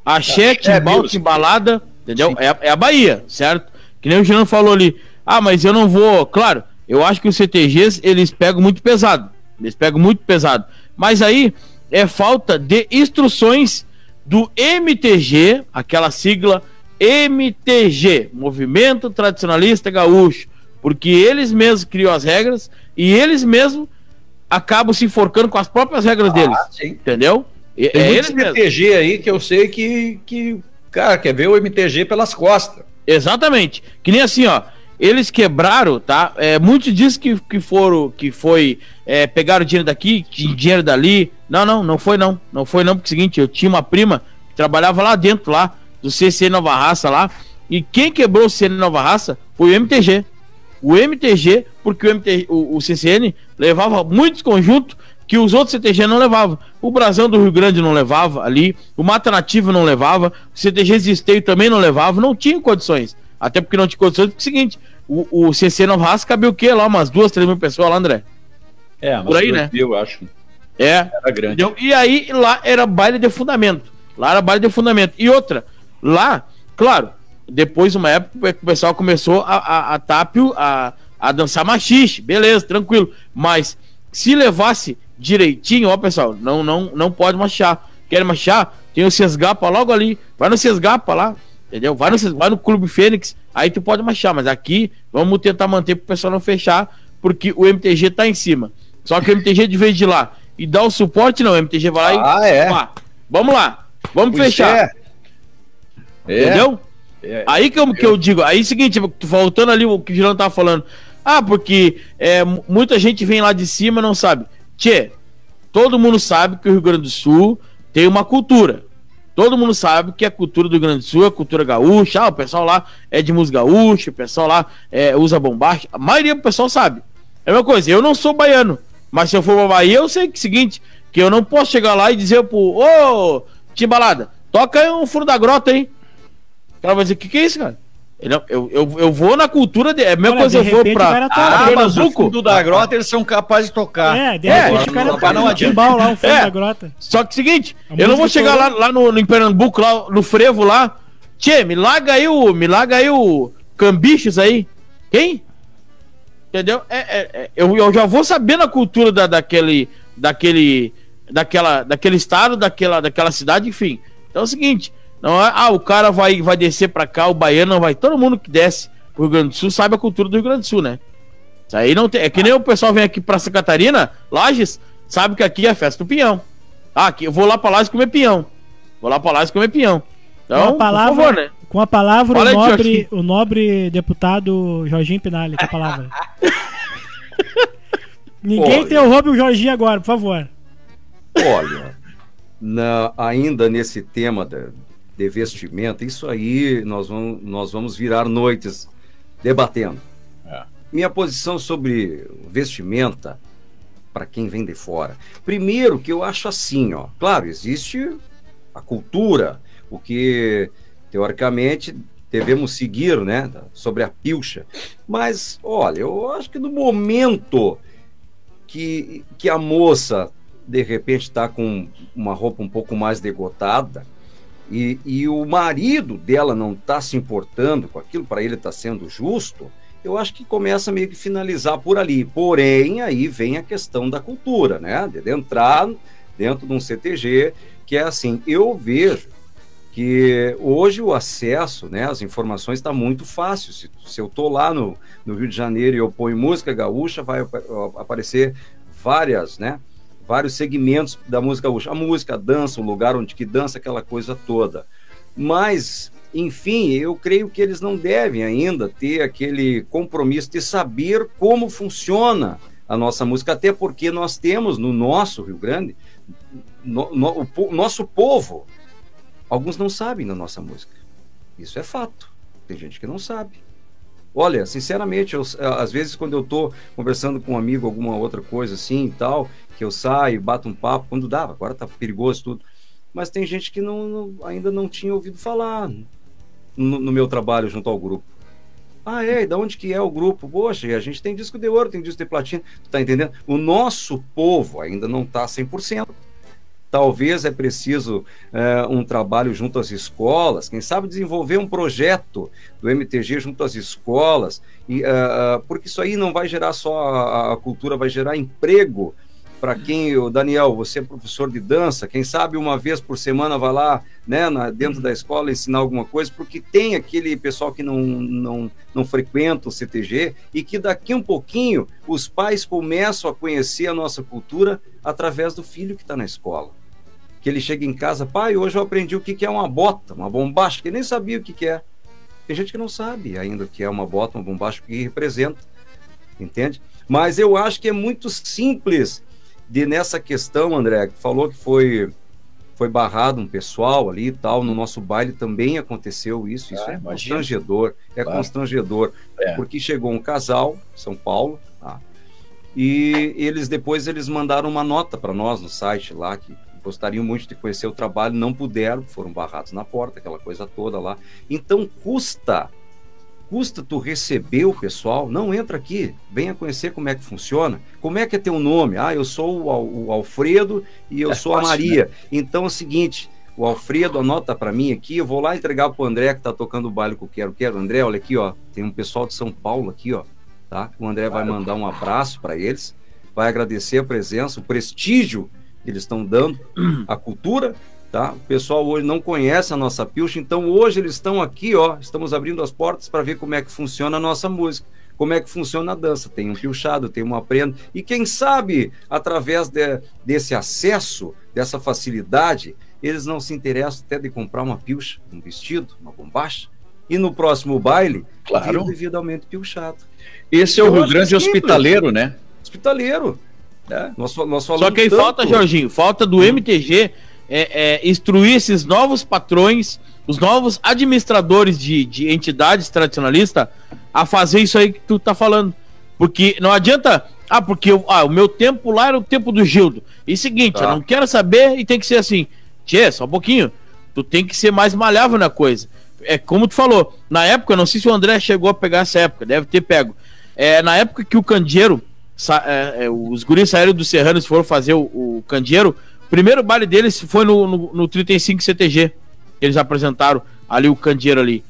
Axé, timbal, timbalada, entendeu? É a Bahia, certo? Que nem o Jean falou ali, Ah, mas eu não vou... Claro, eu acho que os CTGs, eles pegam muito pesado. Eles pegam muito pesado. Mas aí é falta de instruções do MTG, aquela sigla MTG, Movimento Tradicionalista Gaúcho, porque eles mesmos criam as regras e eles mesmos acabam se enforcando com as próprias regras deles, sim. Entendeu? Tem eles MTG mesmos. Aí que eu sei que cara, quer ver o MTG pelas costas. Exatamente, que nem assim, ó, eles quebraram, tá? É, muitos dizem que pegaram dinheiro daqui, dinheiro dali. Não foi não, porque é o seguinte, eu tinha uma prima que trabalhava lá dentro, lá do CC Nova Raça lá, e quem quebrou o CN Nova Raça foi o MTG. O MTG, porque o CCN levava muitos conjuntos que os outros CTG não levavam. O Brasão do Rio Grande não levava ali, o Mata Nativo não levava, o CTG de Esteio também não levava, não tinha condições. Até porque não tinha condições, porque é o seguinte, o CC Nova Raça cabia o quê? Lá umas 2, 3 mil pessoas lá, André? É, mas por aí, né? Eu acho. É. Era grande. Entendeu? E aí, lá era baile de fundamento. Lá era baile de fundamento. E outra... Lá, claro, depois de uma época o pessoal começou a dançar machixe, beleza, tranquilo. Mas se levasse direitinho, ó pessoal, não pode machar. Quer machar? Tem o Sesgapa logo ali, vai no Sesgapa lá, entendeu? Vai no Clube Fênix, aí tu pode machar. Mas aqui, vamos tentar manter pro pessoal não fechar, porque o MTG tá em cima. Só que o MTG de vez de lá e dá o suporte, não, o MTG vai lá e... É. Vamos lá, vamos pois fechar. É. Entendeu? É, aí que eu digo, aí é o seguinte, voltando ali o que o Girão tava falando, porque muita gente vem lá de cima e não sabe. Tchê, todo mundo sabe que o Rio Grande do Sul tem uma cultura. Todo mundo sabe que a cultura do Rio Grande do Sul é a cultura gaúcha, o pessoal lá é de música gaúcha, o pessoal lá usa bombacha, a maioria do pessoal sabe. É a mesma coisa, eu não sou baiano, mas se eu for pra Bahia, eu sei que é o seguinte, que eu não posso chegar lá e dizer pro ô, Timbalada, toca aí um furo da grota, hein? Ela vai dizer, o que é isso, cara? Eu vou na cultura dele. É a mesma coisa, eu vou pra Mazuco da grota, eles são capazes de tocar. De repente o cara não atimbal lá, o fundo da grota. Só que é o seguinte, eu não vou chegar lá no Pernambuco, lá no frevo lá. Tchê, me larga aí o Cambichos aí. Quem? Entendeu? Eu já vou sabendo a cultura daquele estado, daquela cidade, enfim. Então é o seguinte. Não é, o cara vai descer pra cá, o baiano não vai. Todo mundo que desce pro Rio Grande do Sul sabe a cultura do Rio Grande do Sul, né? Isso aí não tem. É que nem o pessoal vem aqui pra Santa Catarina, Lages, sabe que aqui é festa do pinhão. Aqui, eu vou lá pra Lages comer pinhão. Então, por favor, né? Com a palavra, o nobre deputado Jorginho Pinalli, com a palavra. Ninguém interrompe o Jorginho agora, por favor. Olha, ainda nesse tema de vestimenta, isso aí nós vamos virar noites debatendo. Minha posição sobre vestimenta para quem vem de fora. Primeiro que eu acho assim, claro, existe a cultura, o que teoricamente devemos seguir, né, sobre a pilcha. Mas, olha, eu acho que no momento que a moça de repente está com uma roupa um pouco mais degotada, e o marido dela não está se importando com aquilo, para ele está sendo justo, eu acho que começa meio que finalizar por ali. Porém, aí vem a questão da cultura, né? De entrar dentro de um CTG, que é assim, eu vejo que hoje o acesso, né, às informações está muito fácil. Se eu estou lá no Rio de Janeiro e eu ponho música gaúcha, vai aparecer várias, né? Vários segmentos da música gaúcha, a música, a dança, o lugar onde que dança, aquela coisa toda. Mas, enfim, eu creio que eles não devem ainda ter aquele compromisso de saber como funciona a nossa música, até porque nós temos no nosso Rio Grande, o nosso povo, alguns não sabem da nossa música. Isso é fato, tem gente que não sabe. Olha, sinceramente, às vezes quando eu estou conversando com um amigo, alguma outra coisa assim e tal, que eu saio, bato um papo, quando dava, agora tá perigoso tudo, mas tem gente que ainda não tinha ouvido falar no meu trabalho junto ao grupo. E da onde que é o grupo? Poxa, e a gente tem disco de ouro, tem disco de platina, tu tá entendendo? O nosso povo ainda não tá 100%. Talvez é preciso um trabalho junto às escolas, quem sabe desenvolver um projeto do MTG junto às escolas, e, porque isso aí não vai gerar só a cultura, vai gerar emprego para quem... Daniel, você é professor de dança, quem sabe uma vez por semana vai lá, né, dentro da escola ensinar alguma coisa, porque tem aquele pessoal que não frequenta o CTG e que daqui um pouquinho os pais começam a conhecer a nossa cultura através do filho que está na escola. Que ele chega em casa, pai, hoje eu aprendi o que é uma bota, uma bombacha, que ele nem sabia o que é. Tem gente que não sabe ainda o que é uma bota, uma bombacha, o que representa, entende? Mas eu acho que é muito simples de nessa questão, André, que falou que foi barrado um pessoal ali e tal, no nosso baile também aconteceu isso, isso é constrangedor, porque chegou um casal, São Paulo, e depois eles mandaram uma nota para nós no site lá, que gostariam muito de conhecer o trabalho, não puderam, foram barrados na porta, aquela coisa toda lá. Então custa tu receber o pessoal, não, entra aqui, venha conhecer como é que funciona, como é que é teu nome. Ah, eu sou o Alfredo e eu sou a Maria, né? Então é o seguinte, o Alfredo anota para mim aqui, eu vou lá entregar pro André que tá tocando o baile com o Quero Quero. André, olha aqui, ó, tem um pessoal de São Paulo aqui, ó, tá? O André vai mandar um abraço para eles, vai agradecer a presença, o prestígio que eles estão dando à cultura, tá? O pessoal hoje não conhece a nossa pilcha, então hoje eles estão aqui, ó, estamos abrindo as portas para ver como é que funciona a nossa música, como é que funciona a dança. Tem um pilchado, tem uma prenda, e quem sabe, através desse acesso, dessa facilidade, eles não se interessam até de comprar uma pilcha, um vestido, uma bombacha, e no próximo baile, claro, devidamente pilchado. Esse é o Rio Grande hospitaleiro, né? Hospitaleiro. É. Nós falamos. Só que aí falta, Jorginho, falta do MTG instruir esses novos patrões, os novos administradores de entidades tradicionalistas a fazer isso aí que tu tá falando. Porque não adianta... Ah, porque o meu tempo lá era o tempo do Gildo. E seguinte, eu não quero saber e tem que ser assim. Tchê, só um pouquinho. Tu tem que ser mais malhável na coisa. É como tu falou, na época, não sei se o André chegou a pegar essa época, deve ter pego. Na época que o candeeiro, os guris saíram do Serranos e foram fazer o candeeiro, o primeiro baile deles foi no 35 CTG. Eles apresentaram ali o candeeiro ali.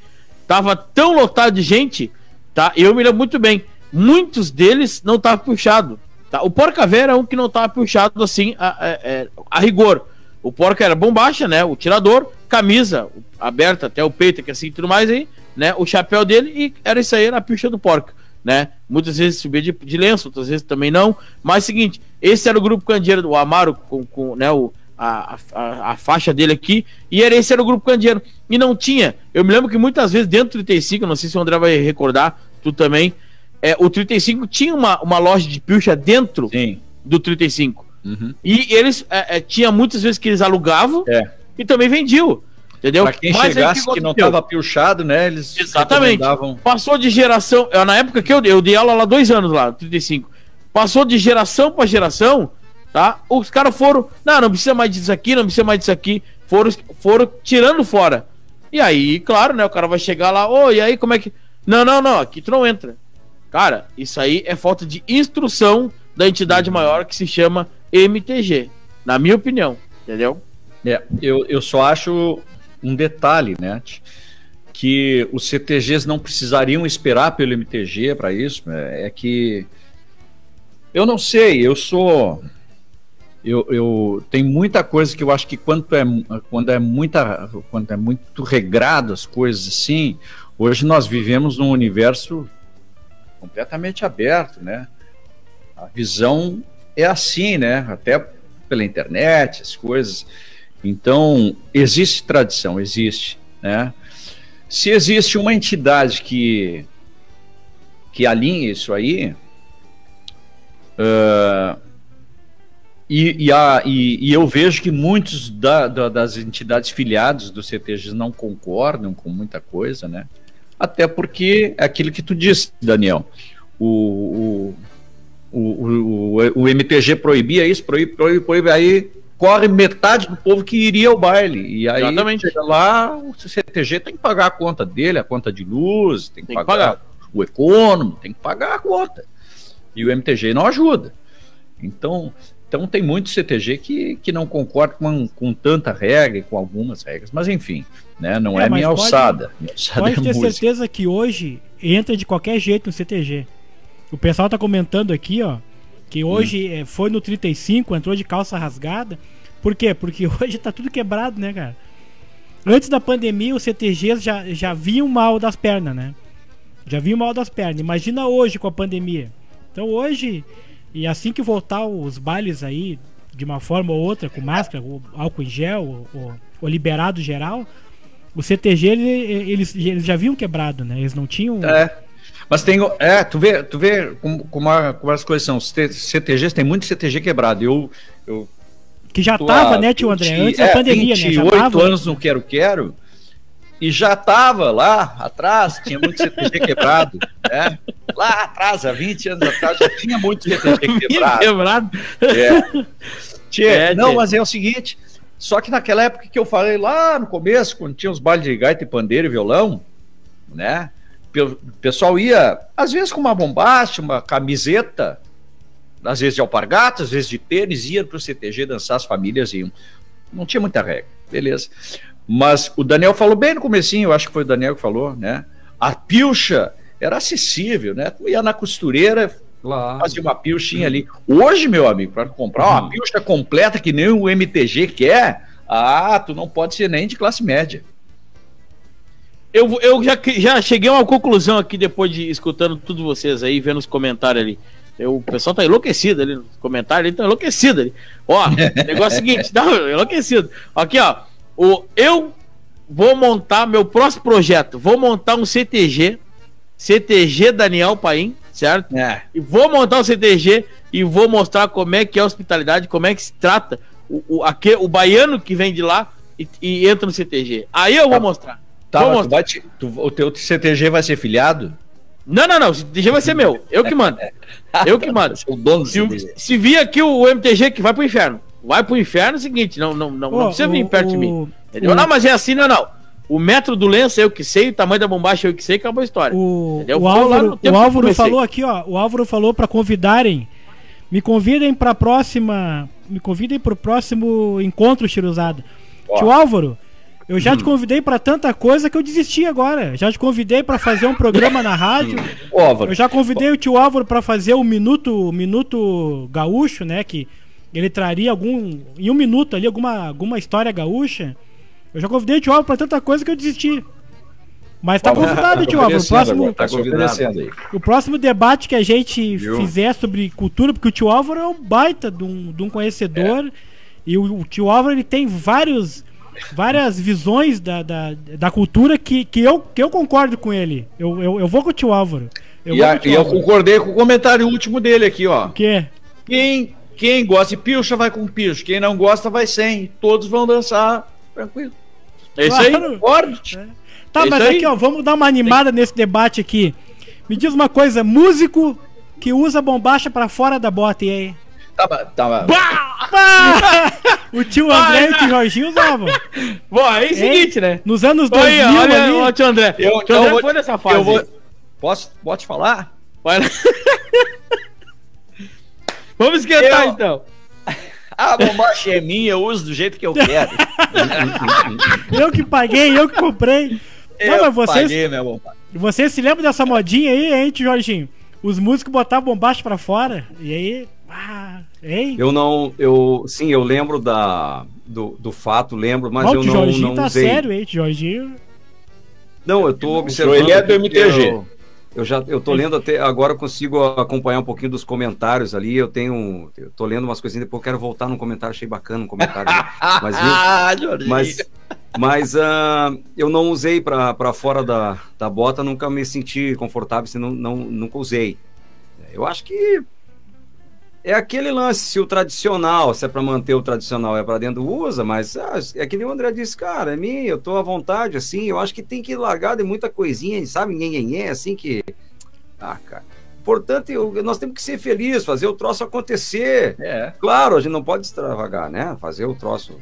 Tava tão lotado de gente, tá? Eu me lembro muito bem. Muitos deles não estavam puxado, tá? O Porca Vera é um que não tava puxado assim, a rigor. O Porca era bombacha, né? O tirador, camisa aberta até o peito, que assim, tudo mais aí, né? O chapéu dele, e era isso aí, era a pilcha do Porca, né? Muitas vezes subia de lenço, outras vezes também não. Mas seguinte, esse era o grupo candeeiro do Amaro, com né, a faixa dele aqui, e esse era o grupo candeeiro. E não tinha. Eu me lembro que muitas vezes dentro do 35, não sei se o André vai recordar, tu também, o 35 tinha uma loja de pilcha dentro. Sim. Do 35. Uhum. E eles tinha muitas vezes que eles alugavam e também vendiam, entendeu? Pra quem mas chegasse que não tava pilchado, né? Eles... Exatamente. Passou de geração. Na época que eu dei aula lá 2 anos lá, 35. Passou de geração para geração, tá? Os caras foram, não precisa mais disso aqui, não precisa mais disso aqui. Foram tirando fora. E aí, claro, né? O cara vai chegar lá, e aí como é que... Não, aqui tu não entra. Cara, isso aí é falta de instrução da entidade maior que se chama MTG, na minha opinião, entendeu? Eu só acho um detalhe, né, que os CTGs não precisariam esperar pelo MTG para isso. É que eu não sei, tem muita coisa que eu acho que quando é muito regrado as coisas assim, hoje nós vivemos num universo completamente aberto, né? A visão é assim, né? Até pela internet, as coisas. Então, existe tradição, existe, né? Se existe uma entidade que alinha isso aí, e eu vejo que muitos das entidades filiadas do CTG não concordam com muita coisa, né? Até porque é aquilo que tu disse, Daniel, o MTG proibia isso, proíbe, aí corre metade do povo que iria ao baile. E aí chega lá, o CTG tem que pagar a conta dele, a conta de luz, tem que pagar o econômico, tem que pagar a conta. E o MTG não ajuda. Então, Então tem muito CTG que não concorda com tanta regra e com algumas regras, mas enfim, né, não é minha alçada. Pode ter certeza que hoje entra de qualquer jeito no CTG. O pessoal tá comentando aqui, ó, que hoje foi no 35, entrou de calça rasgada. Por quê? Porque hoje tá tudo quebrado, né, cara? Antes da pandemia, os CTGs já vinham mal das pernas, né? Já vinham mal das pernas. Imagina hoje com a pandemia. Então hoje... E assim que voltar os bailes aí, de uma forma ou outra, com máscara, ou álcool em gel, ou liberado geral, o CTG, eles já vinham quebrado, né? Eles não tinham... É, mas tem... É, tu vê como as coisas são. Os CTGs, tem muito CTG quebrado. Eu que já tava, né, tio André? Antes da pandemia, 28 né? 28 anos no Quero Quero, e já tava lá atrás, tinha muito CTG quebrado, né? Lá atrás, há 20 anos atrás, já tinha muito CTG quebrado. Não, mas é o seguinte, só que naquela época que eu falei lá no começo, quando tinha os bailes de gaita e pandeiro e violão, né? O pessoal ia, às vezes com uma bombacha, uma camiseta, às vezes de alpargata, às vezes de tênis, ia pro CTG dançar, as famílias iam. Não tinha muita regra, beleza. Mas o Daniel falou bem no comecinho, eu acho que foi o Daniel que falou, né? A pilcha era acessível, né? Tu ia na costureira, claro, fazia uma pilchinha ali. Hoje, meu amigo, para comprar uma pilcha completa que nem o MTG quer, tu não pode ser nem de classe média. Eu já cheguei a uma conclusão aqui depois de escutando tudo vocês aí, vendo os comentários ali. O pessoal tá enlouquecido ali nos comentários, tá enlouquecido ali. Ó, negócio seguinte, tá enlouquecido. Aqui, ó. Eu vou montar meu próximo projeto. Vou montar um CTG. CTG Daniel Paim, certo? É. E vou montar um CTG e vou mostrar como é que é a hospitalidade, como é que se trata o baiano que vem de lá e entra no CTG. Aí eu vou mostrar. Tá, vou mostrar. O teu CTG vai ser filiado? Não. O CTG vai ser meu. Eu que mando. Eu que mando. O dono se vir aqui o MTG que vai pro inferno. Vai pro inferno é o seguinte, não precisa vir perto de mim. Entendeu? Não, mas é assim, não. O metro do lenço eu que sei, o tamanho da bombacha eu que sei, acabou a história. O Álvaro falou aqui, ó. O Álvaro falou pra convidarem. Me convidem pro próximo encontro, Chiruzada. Tio Álvaro, eu já te convidei pra tanta coisa que eu desisti agora. Já te convidei pra fazer um programa na rádio. Eu já convidei o tio Álvaro pra fazer o Minuto Gaúcho, né? Que ele traria em um minuto ali alguma história gaúcha. Eu já convidei o tio Álvaro pra tanta coisa que eu desisti. Mas tá convidado, tio Álvaro. O próximo debate que a gente fizer sobre cultura, porque o tio Álvaro é um baita de um conhecedor. E o tio Álvaro ele tem várias visões da cultura que eu concordo com ele. Eu vou com o tio Álvaro. Eu concordei com o comentário último dele aqui, ó. O quê? Quem gosta de pilcha vai com pilcha, quem não gosta vai sem. Todos vão dançar tranquilo. É isso aí, forte. Tá, mas aqui, ó, vamos dar uma animada nesse debate aqui. Me diz uma coisa, músico que usa bombacha pra fora da bota, e aí? Tá. O tio André e o Jorginho usavam. Bom, é o seguinte, né? Nos anos 2000 ali... Olha, tio André. O tio André foi nessa fase. Posso te falar? Olha... Vamos esquentar, então. A bombacha é minha, eu uso do jeito que eu quero. Eu que paguei, eu que comprei. Paguei, meu bombacha. Vocês se lembram dessa modinha aí, hein, tio Jorginho? Os músicos botavam bombacha pra fora, e aí... hein? Sim, eu lembro do fato, lembro, mas eu não usei. O Jorginho tá sério, hein, tio Jorginho? Não, eu tô observando... Ele é do MTG. Eu tô lendo até agora, eu consigo acompanhar um pouquinho dos comentários ali. Eu tô lendo umas coisinhas, depois eu quero voltar num comentário, achei bacana um comentário. mas eu não usei pra fora da bota, nunca me senti confortável, senão nunca usei. Eu acho que é aquele lance, se o tradicional, se é pra manter o tradicional, é pra dentro, usa, mas é que nem o André disse, cara, é minha, eu tô à vontade, assim, eu acho que tem que largar de muita coisinha, sabe, nhenhenhen, assim que... cara, importante, nós temos que ser felizes, fazer o troço acontecer, claro, a gente não pode extravagar, né, fazer o troço...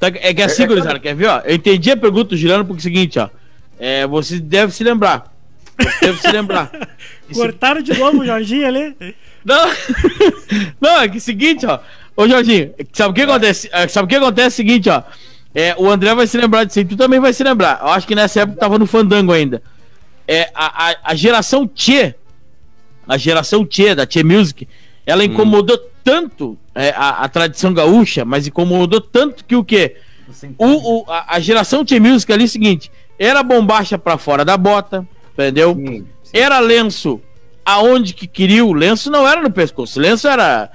É que assim, gurizada, quer ver, ó, eu entendi a pergunta do Girano, porque é o seguinte, ó, você deve se lembrar, Cortaram de novo o Jorginho ali? Não, é que seguinte, ó. Ô, Jorginho, sabe o que acontece? Sabe o que acontece? É o seguinte, ó. É, o André vai se lembrar disso aí, tu também vai se lembrar. Eu acho que nessa época tava no Fandango ainda. É, a geração Tchê, a geração Tchê, da Tchê Music, ela incomodou tanto a tradição gaúcha, mas incomodou tanto que o quê? A geração Tchê Music ali é o seguinte, era bombacha pra fora da bota, entendeu? Sim, sim. Era lenço aonde que queria, o lenço não era no pescoço, o lenço era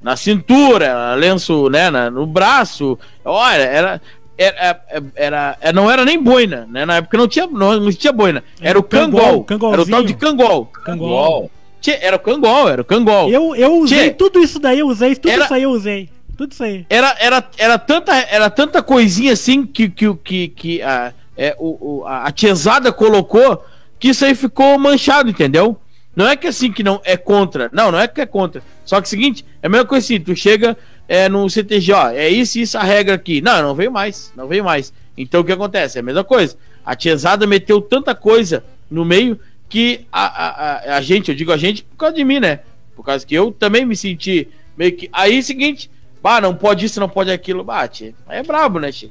na cintura, lenço, né, no braço, olha, não era nem boina, né, na época não tinha boina, era o cangol, era o tal de cangol. Cangol. Tchê, era o cangol, Eu usei tudo isso daí, tudo isso aí. Era tanta coisinha assim que a tchezada colocou que isso aí ficou manchado, entendeu? Não é que assim que não é contra. Não, não é que é contra. Só que o seguinte, é a mesma coisa assim, tu chega no CTG, ó, é isso e isso a regra aqui. Não, não veio mais, não veio mais. Então o que acontece? É a mesma coisa. A tiezada meteu tanta coisa no meio que a gente, eu digo a gente por causa de mim, né? Por causa que eu também me senti meio que... Aí é o seguinte, bah, não pode isso, não pode aquilo. Bah, tchê, é brabo, né, tchê?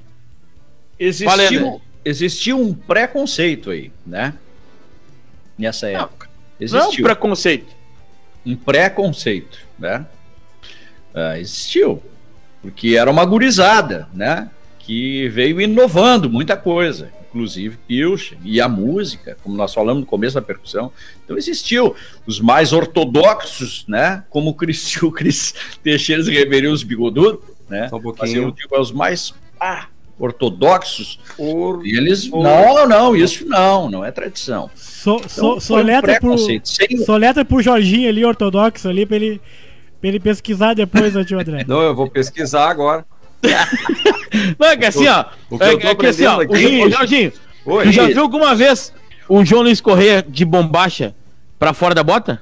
Existiu um preconceito aí, né? Nessa época. Existiu. Não é um preconceito. Um preconceito, né? Existiu. Porque era uma gurizada, né? Que veio inovando muita coisa. Inclusive pilcha e a música, como nós falamos no começo da percussão. Então existiu. Os mais ortodoxos, né? Como o Cris Teixeira e Reveriu os bigoduros, né? Só um pouquinho. Mas eu digo, os mais... ortodoxos, eles não, isso não é tradição. Soletra pro Jorginho ali, ortodoxo ali, pra ele pesquisar depois, né, tio André? Não, eu vou pesquisar agora. Não, é que assim, ó, o Jorginho, tu já viu alguma vez o João Luiz Correia de bombacha pra fora da bota?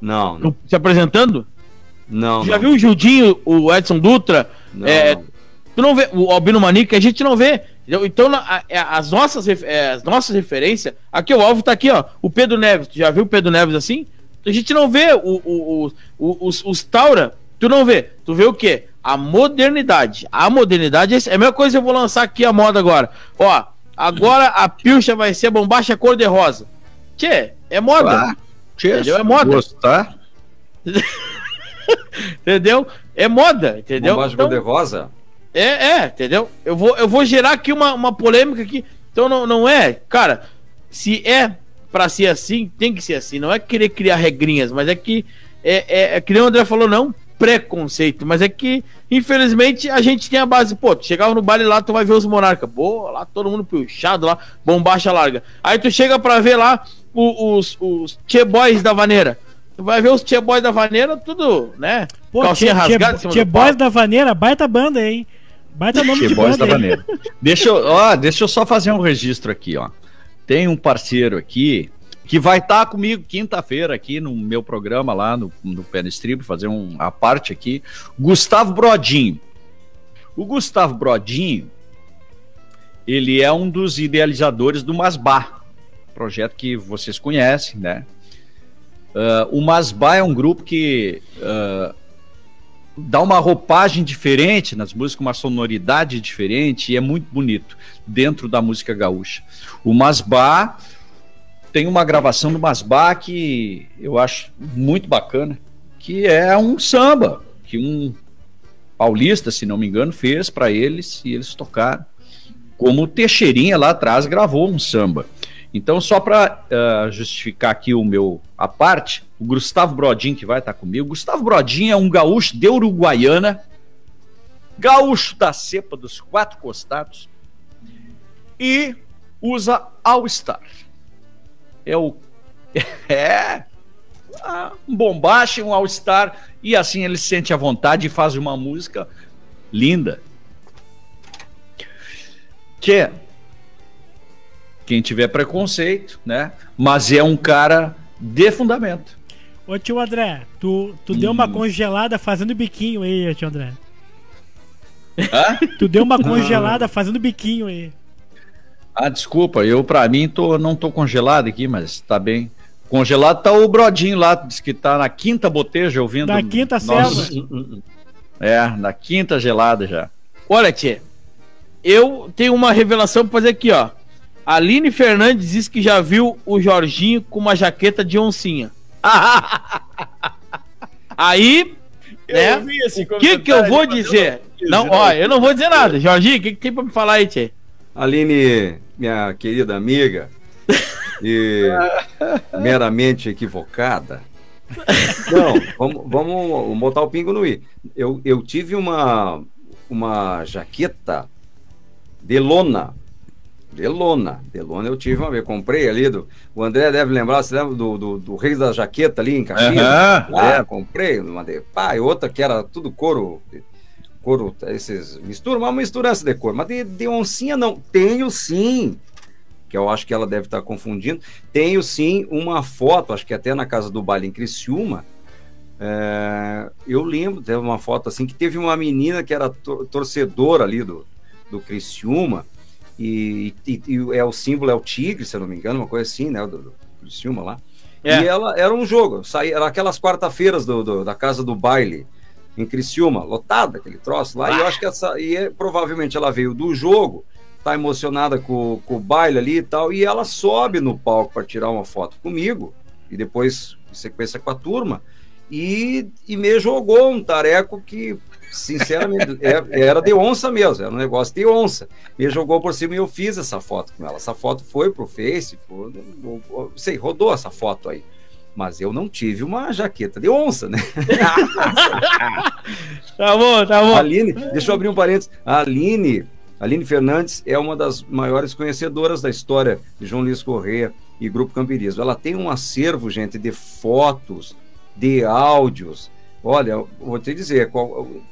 Não, não. Se apresentando? Não. Já viu o Judinho, o Edson Dutra? Não. Tu não vê o Albino Manique, a gente não vê. Então, as nossas referências. Aqui, o alvo tá aqui, ó. O Pedro Neves. Tu já viu o Pedro Neves assim? A gente não vê os Taura. Tu não vê. Tu vê o quê? A modernidade. A modernidade é a mesma coisa. Eu vou lançar aqui a moda agora. Ó, agora a pilcha vai ser bombacha cor-de-rosa. Tchê, é moda. Ah, tchê, é moda. Gostar. Entendeu? É moda, entendeu? Bombacha cor-de-rosa. Entendeu? Eu vou gerar aqui uma polêmica aqui. Então não é, cara, se é pra ser assim, tem que ser assim. Não é querer criar regrinhas, mas é que é que nem o André falou, não preconceito, mas é que infelizmente a gente tem a base, pô, tu chegava no baile lá, tu vai ver os Monarcas, boa, lá todo mundo puxado lá, bombacha larga. Aí tu chega pra ver lá os Tchê Boys da Vaneira. Tu vai ver os Tchê Boys da Vaneira, tudo, né? Pô, calcinha rasgada. Tchê Boys da Vaneira, baita banda, hein? Baita nome de banda, hein? Deixa eu só fazer um registro aqui, ó. Tem um parceiro aqui que vai estar comigo quinta-feira aqui no meu programa lá no Pé no Estribo, fazer a parte aqui. Gustavo Brodinho. O Gustavo Brodinho, ele é um dos idealizadores do Masbá, projeto que vocês conhecem, né? O Masbá é um grupo que dá uma roupagem diferente nas músicas, uma sonoridade diferente, e é muito bonito dentro da música gaúcha. O Masbá tem uma gravação do Masbá que eu acho muito bacana, que é um samba que um paulista, se não me engano, fez para eles e eles tocaram. Como o Teixeirinha lá atrás gravou um samba. Então, só para justificar aqui a parte, o Gustavo Brodinho, que vai estar comigo. Gustavo Brodinho é um gaúcho de Uruguaiana, gaúcho da cepa dos quatro costados, e usa All Star. É um bombacha, um All Star, e assim ele se sente à vontade e faz uma música linda. Tchê, quem tiver preconceito, né? Mas é um cara de fundamento. Ô tio André, tu deu uma congelada fazendo biquinho aí, tio André. Hã? Tu deu uma congelada fazendo biquinho aí. Ah, desculpa, pra mim não tô congelado aqui, mas tá bem. Congelado tá o Brodinho lá, diz que tá na quinta boteja ouvindo. Na quinta selva. É, na quinta gelada já. Olha, Tchê, eu tenho uma revelação pra fazer aqui, ó. A Aline Fernandes diz que já viu o Jorginho com uma jaqueta de oncinha. Aí, né, o que eu vou dizer? Não, ó, eu não vou dizer nada. Jorginho, o que tem pra me falar aí, Tchê? Aline, minha querida amiga, e meramente equivocada. Não, vamos botar o pingo no i. Eu tive uma jaqueta de lona. De lona eu tive uma vez, comprei ali do... O André deve lembrar, você lembra do Rei da Jaqueta ali em Caxias? Uhum. É, comprei uma de pai, outra que era tudo couro, esses mistura, uma misturança de couro, mas de oncinha não. Tenho sim, que eu acho que ela deve estar confundindo, tenho sim uma foto, acho que até na casa do baile em Criciúma, eu lembro, teve uma foto assim, que teve uma menina que era torcedora ali do Criciúma, e é o símbolo, é o tigre, se eu não me engano, uma coisa assim, né, do Criciúma lá, e ela, era um jogo, era aquelas quarta-feiras da casa do baile em Criciúma, lotada aquele troço lá, e eu acho que provavelmente ela veio do jogo, tá emocionada com o baile ali e tal, e ela sobe no palco para tirar uma foto comigo, e depois em sequência com a turma, e me jogou um tareco que, sinceramente, era de onça mesmo, era um negócio de onça, me jogou por cima e eu fiz essa foto com ela, essa foto foi pro Face, sei, rodou essa foto aí, mas eu não tive uma jaqueta de onça, né? Tá bom, tá bom. Aline, deixa eu abrir um parênteses, Aline Fernandes é uma das maiores conhecedoras da história de João Luiz Correia e Grupo Camperismo. Ela tem um acervo, gente, de fotos, de áudios. Olha, vou te dizer,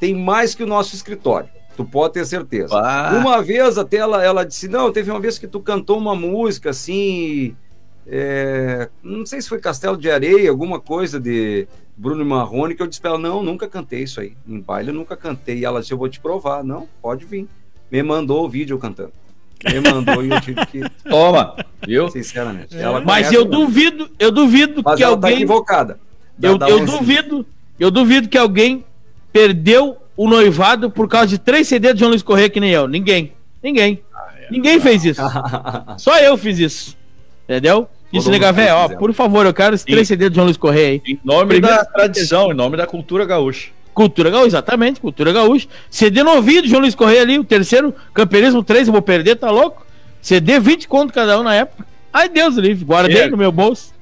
tem mais que o nosso escritório, tu pode ter certeza. Uma vez até ela disse, não, teve uma vez que tu cantou uma música assim, não sei se foi Castelo de Areia, alguma coisa de Bruno Marrone, que eu disse pra ela, não, nunca cantei isso aí, em baile eu nunca cantei. E ela disse, eu vou te provar, não, pode vir. Me mandou o vídeo cantando. Me mandou e eu tive que... Toma, viu? Sinceramente. Ela mas eu duvido, mas que ela alguém... Tá equivocada. Eu duvido que alguém perdeu o noivado por causa de 3 CDs de João Luiz Correia que nem eu. Ninguém. Ninguém fez isso. Só eu fiz isso. Entendeu? Isso, nega véia, ó, por favor, eu quero esses 3 CDs de João Luiz Correia aí. Em nome da tradição, em nome da cultura gaúcha. Cultura gaúcha, exatamente, cultura gaúcha. CD novinho do João Luiz Correia ali, o terceiro, Camperismo 3, eu vou perder, tá louco? CD 20 conto cada um na época. Ai, Deus livre, guardei no meu bolso.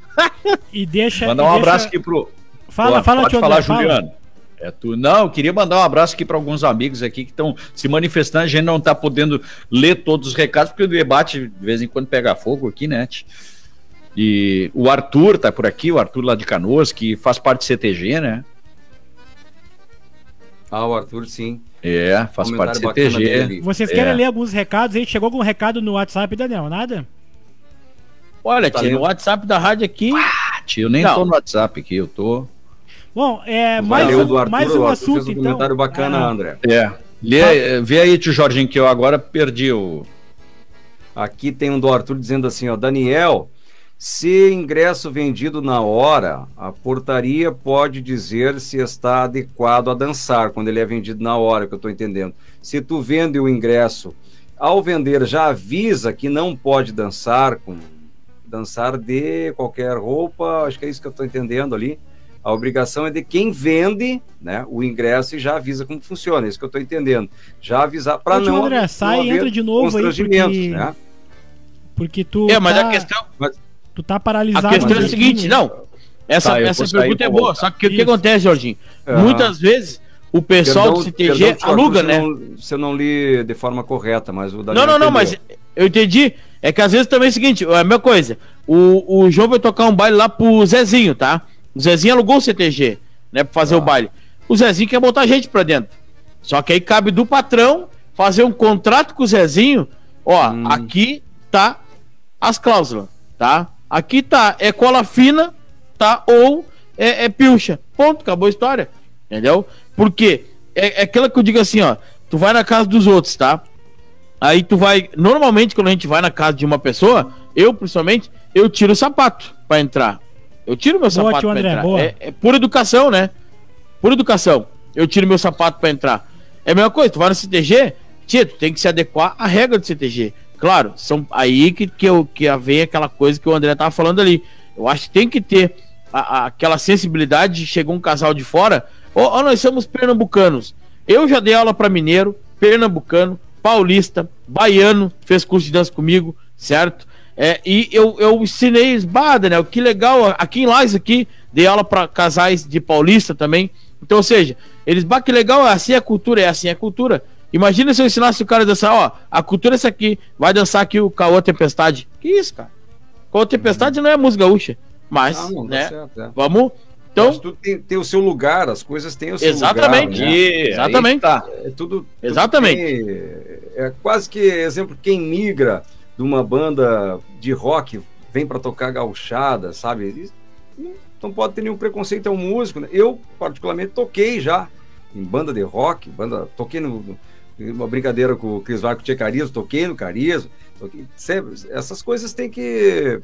E deixa... Mandar um abraço aqui pro... Fala, pode falar, Juliano. É tu. Não, eu queria mandar um abraço aqui para alguns amigos aqui que estão se manifestando, a gente não tá podendo ler todos os recados, porque o debate de vez em quando pega fogo aqui, né? E o Arthur tá por aqui, o Arthur lá de Canoas, que faz parte do CTG, né? Ah, o Arthur, sim. É, faz parte do CTG. Vocês querem ler alguns recados aí? Chegou algum recado no WhatsApp, Daniel? Nada? Olha, tá, tio, no WhatsApp da rádio aqui... Ah, tio, eu nem tô no WhatsApp aqui, eu tô... Bom, mais um assunto, então. Comentário bacana, André. É. Vê aí, tio Jorginho, que eu agora perdi o... Aqui tem um do Arthur dizendo assim, ó, Daniel, se ingresso vendido na hora, a portaria pode dizer se está adequado a dançar, quando ele é vendido na hora, que eu estou entendendo. Se tu vende o ingresso, ao vender já avisa que não pode dançar, dançar de qualquer roupa, acho que é isso que eu estou entendendo ali. A obrigação é de quem vende, né, o ingresso e já avisa como funciona. É isso que eu estou entendendo. Já avisar para não... André, sai e entra de novo aí, porque... Né? Porque tu... É, mas a questão... Tu tá paralisado. A questão é o seguinte, não. Essa pergunta é boa. Só que o que acontece, Jorginho? Muitas vezes o pessoal do CTG aluga, né? Se eu não li de forma correta, mas o Daniel... Não, mas eu entendi. É que às vezes também é o seguinte, é a mesma coisa. O João vai tocar um baile lá pro Zezinho, tá? O Zezinho alugou o CTG, né, pra fazer o baile. O Zezinho quer botar gente pra dentro. Só que aí cabe do patrão fazer um contrato com o Zezinho. Ó, aqui tá as cláusulas, tá? Aqui tá, é cola fina, tá? Ou é pilcha. Ponto, acabou a história. Entendeu? Porque é aquela que eu digo assim, ó. Tu vai na casa dos outros, tá? Aí tu vai... Normalmente, quando a gente vai na casa de uma pessoa, eu, principalmente, eu tiro o sapato pra entrar. Eu tiro meu sapato pra André, entrar. É pura educação, né? Pura educação. Eu tiro meu sapato pra entrar. É a mesma coisa, tu vai no CTG, tia, tu tem que se adequar à regra do CTG. Claro, são aí que vem aquela coisa que o André tava falando ali. Eu acho que tem que ter aquela sensibilidade de chegar um casal de fora. Ó, nós somos pernambucanos. Eu já dei aula pra mineiro, pernambucano, paulista, baiano, fez curso de dança comigo, certo? E eu ensinei esbada, né? Que legal, aqui em Lages, aqui, dei aula pra casais de paulista também. Então, ou seja, eles, bah, que legal, assim é a cultura, é assim a cultura. Imagina se eu ensinasse o cara a dançar, ó, a cultura é essa aqui, vai dançar aqui o Caô Tempestade. Que isso, cara? Caô Tempestade não é música gaúcha, mas, não, né, certo, é. Vamos... Então, mas tudo tem o seu lugar, as coisas têm o seu exatamente, lugar. Né? Exatamente. Tá, é tudo, exatamente. É quase que, exemplo, quem migra de uma banda de rock, vem para tocar gauchada, sabe? Não pode ter nenhum preconceito, é um músico. Né? Eu, particularmente, toquei já em banda de rock, toquei numa brincadeira com o Cris Varco, o Tchê Carismo, toquei no Carismo. Toquei, sempre, essas coisas tem que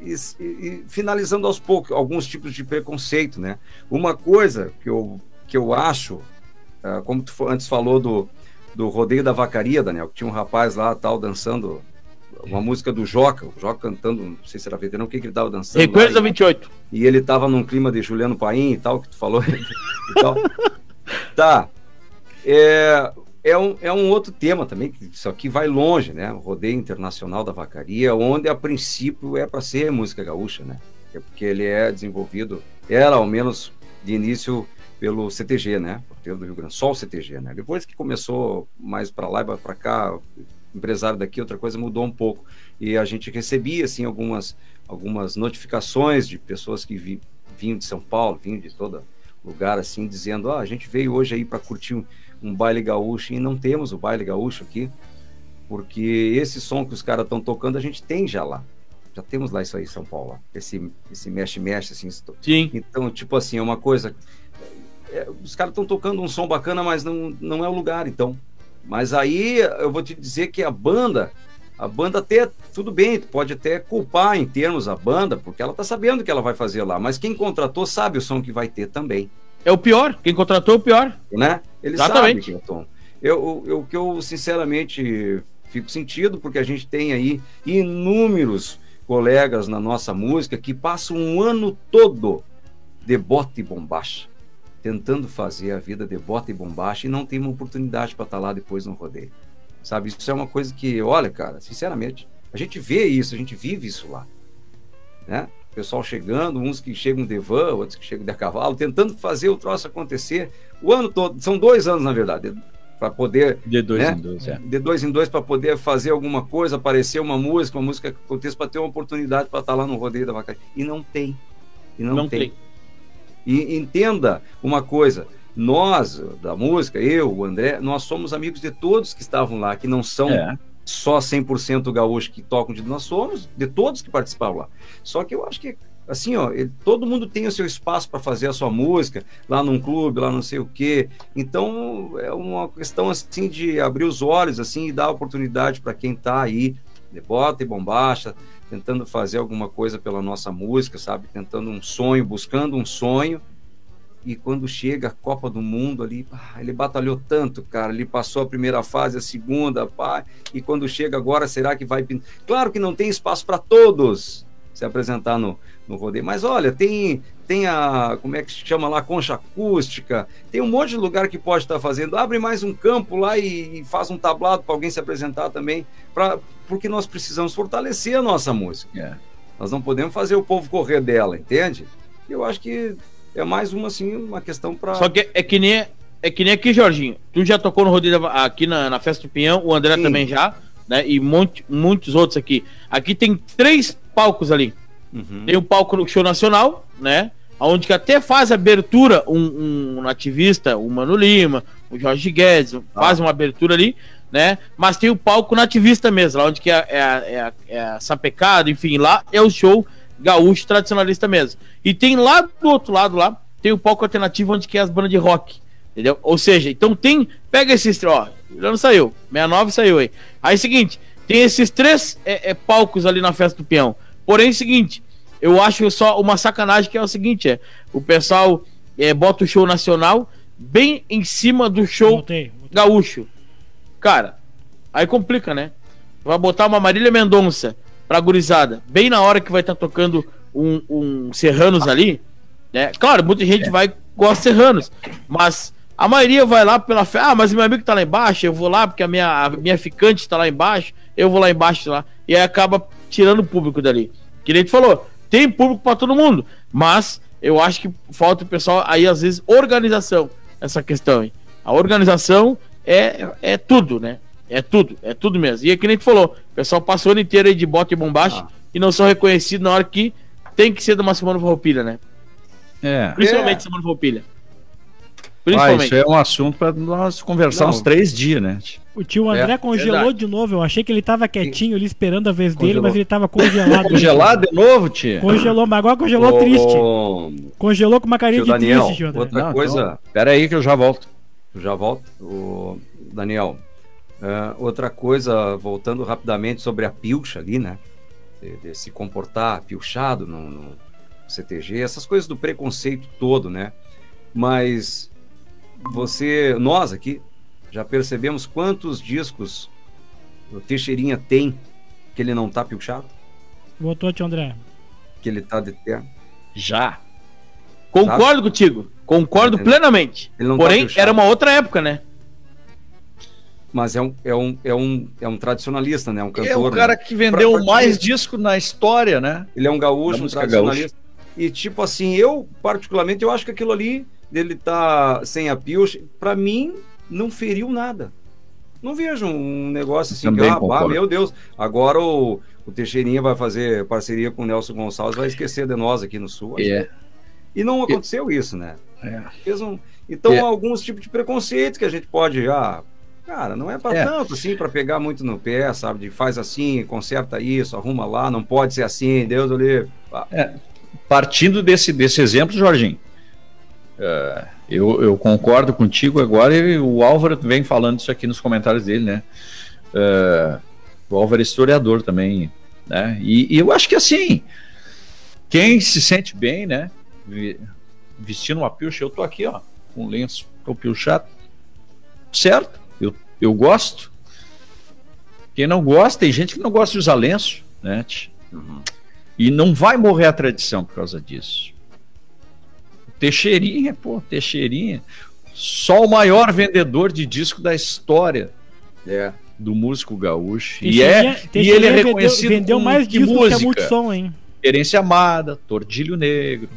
e finalizando aos poucos alguns tipos de preconceito, né? Uma coisa que eu acho, como tu antes falou do rodeio da vacaria, Daniel, que tinha um rapaz lá tal dançando uma música do Joca, o Joca cantando, não sei se era veterano, o que ele tava dançando? Recuerda 28. E ele tava num clima de Juliano Paim e tal, que tu falou e tal. Tá. É um outro tema também, que isso aqui vai longe, né? O rodeio internacional da vacaria, onde a princípio é para ser música gaúcha, né? É porque ele é desenvolvido, era ao menos de início pelo CTG, né? Porteiro do Rio Grande, só o CTG, né? Depois que começou mais para lá e para cá, empresário daqui, outra coisa mudou um pouco. E a gente recebia, assim, algumas notificações de pessoas que vinham de São Paulo, vinham de todo lugar, assim, dizendo: ah, a gente veio hoje aí para curtir um baile gaúcho, e não temos o baile gaúcho aqui, porque esse som que os caras estão tocando, a gente tem já lá. Já temos lá isso aí em São Paulo, lá. Esse mexe-mexe, assim. Sim. Então, tipo assim, é uma coisa... os caras estão tocando um som bacana, mas não é o lugar, então. Mas aí, eu vou te dizer que a banda até, tudo bem, tu pode até culpar em termos a banda, porque ela tá sabendo o que ela vai fazer lá, mas quem contratou sabe o som que vai ter também. É o pior, quem contratou é o pior. Né? Ele exatamente. Sabe, Tom. Eu sinceramente fico sentido, porque a gente tem aí inúmeros colegas na nossa música que passam um ano todo de bota e bombacha, tentando fazer a vida de bota e bombacha, e não tem uma oportunidade para estar lá depois no rodeio. Sabe, isso é uma coisa que, olha, cara, sinceramente, a gente vê isso, a gente vive isso lá. Né? Pessoal chegando, uns que chegam de van, outros que chegam de cavalo, tentando fazer o troço acontecer o ano todo. São 2 anos, na verdade, para poder... De dois, né? Em dois, é. De 2 em 2 para poder fazer alguma coisa, aparecer uma música que aconteça, para ter uma oportunidade para estar lá no rodeio da vacaria. E não tem. E não tem. E entenda uma coisa, nós, da música, eu, o André, nós somos amigos de todos que estavam lá, que não são... É. Só 100% gaúcho que tocam, nós somos de todos que participaram lá. Só que eu acho que, assim, ó, todo mundo tem o seu espaço para fazer a sua música, lá num clube, lá não sei o quê. Então, é uma questão, assim, de abrir os olhos, assim, e dar oportunidade para quem tá aí, de bota e bombacha, tentando fazer alguma coisa pela nossa música, sabe? Tentando um sonho, buscando um sonho. E quando chega a Copa do Mundo ali, pá, ele batalhou tanto, cara, ele passou a primeira fase, a segunda, pá, e quando chega agora, será que vai... Claro que não tem espaço para todos se apresentar no rodeio, mas olha, tem a, como é que se chama lá, concha acústica, tem um monte de lugar que pode estar fazendo, abre mais um campo lá e faz um tablado para alguém se apresentar também, porque nós precisamos fortalecer a nossa música. É. Nós não podemos fazer o povo correr dela, entende? E eu acho que é mais uma, assim, uma questão para... Só que é que nem aqui, Jorginho. Tu já tocou no rodeio aqui na Festa do Pinhão, o André, sim, também já, né? E muitos outros aqui. Aqui tem 3 palcos ali. Uhum. Tem um palco no Show Nacional, né? Onde que até faz abertura um nativista, o Mano Lima, o Jorge Guedes, faz uma abertura ali, né? Mas tem o palco nativista mesmo, lá onde que é sapecado, enfim, lá é o show gaúcho tradicionalista mesmo. E tem lá do outro lado lá, tem o palco alternativo onde que é as bandas de rock, entendeu? Ou seja, então tem, pega esses, ó, não saiu, 69 saiu aí. Aí é o seguinte, tem esses 3 palcos ali na Festa do Peão. Porém, é o seguinte, Eu acho só uma sacanagem que é o seguinte, o pessoal bota o show nacional bem em cima do show gaúcho. Cara, aí complica, né? Vai botar uma Marília Mendonça pra gurizada, bem na hora que vai estar tocando um Serranos ali, né? Claro, muita gente gosta de Serranos, mas a maioria vai lá pela fé. Ah, mas meu amigo tá lá embaixo, eu vou lá porque a minha ficante tá lá embaixo, eu vou lá embaixo lá. E aí acaba tirando o público dali. Que nem tu falou, tem público pra todo mundo, mas eu acho que falta o pessoal aí, às vezes, organização, essa questão aí. A organização é tudo, né? É tudo mesmo. E é que nem tu falou, o pessoal passa o ano inteiro aí de bota e bombacha e não são reconhecidos na hora que tem que ser de uma Semana Farroupilha, né? Principalmente Semana Farroupilha. Principalmente. Ah, isso é um assunto pra nós conversar uns 3 dias, né? O tio André congelou de novo, eu achei que ele tava quietinho ali esperando a vez dele, mas ele tava congelado. Congelado de novo, tio? Congelou, mas agora congelou triste. Congelou com uma carinha de Daniel, triste, tio André. Outra coisa, pera aí que eu já volto. Eu já volto, Daniel. Outra coisa, voltando rapidamente sobre a pilcha ali, né? De se comportar pilchado no CTG, essas coisas do preconceito todo, né? Mas nós aqui já percebemos quantos discos o Teixeirinha tem que ele não tá pilchado? Voltou, tio André. Que ele tá de terno. Já. Concordo contigo. Concordo plenamente. Porém, era uma outra época, né? Mas é um tradicionalista, né? Um cantor. É o cara, né? Que vendeu mais disco na história, né? Ele é um gaúcho, um tradicionalista. Gaúcho. E tipo assim, eu particularmente, eu acho que aquilo ali, dele tá sem a pilcha, pra mim, não feriu nada. Não vejo um negócio assim, meu Deus, agora o Teixeirinha vai fazer parceria com o Nelson Gonçalves, vai esquecer de nós aqui no Sul. E não aconteceu isso, né? Então, há alguns tipos de preconceito que a gente pode já... Cara, não é pra tanto, assim, pra pegar muito no pé, sabe? De faz assim, conserta isso, arruma lá, não pode ser assim, Deus do livro. Partindo desse exemplo, Jorginho, eu concordo contigo agora, e o Álvaro vem falando isso aqui nos comentários dele, né? O Álvaro é historiador também, né? E eu acho que assim, quem se sente bem, né? Vestindo uma pilcha, eu tô aqui, ó, com lenço, tô pilchado, certo? Eu gosto. Quem não gosta, tem gente que não gosta de usar lenço, né? E não vai morrer a tradição por causa disso. Teixeirinha, pô, Teixeirinha, só o maior vendedor de disco da história do músico gaúcho. E ele é reconhecido. Vendeu mais disco que a Multissom, hein? Querência Amada, Tordilho Negro.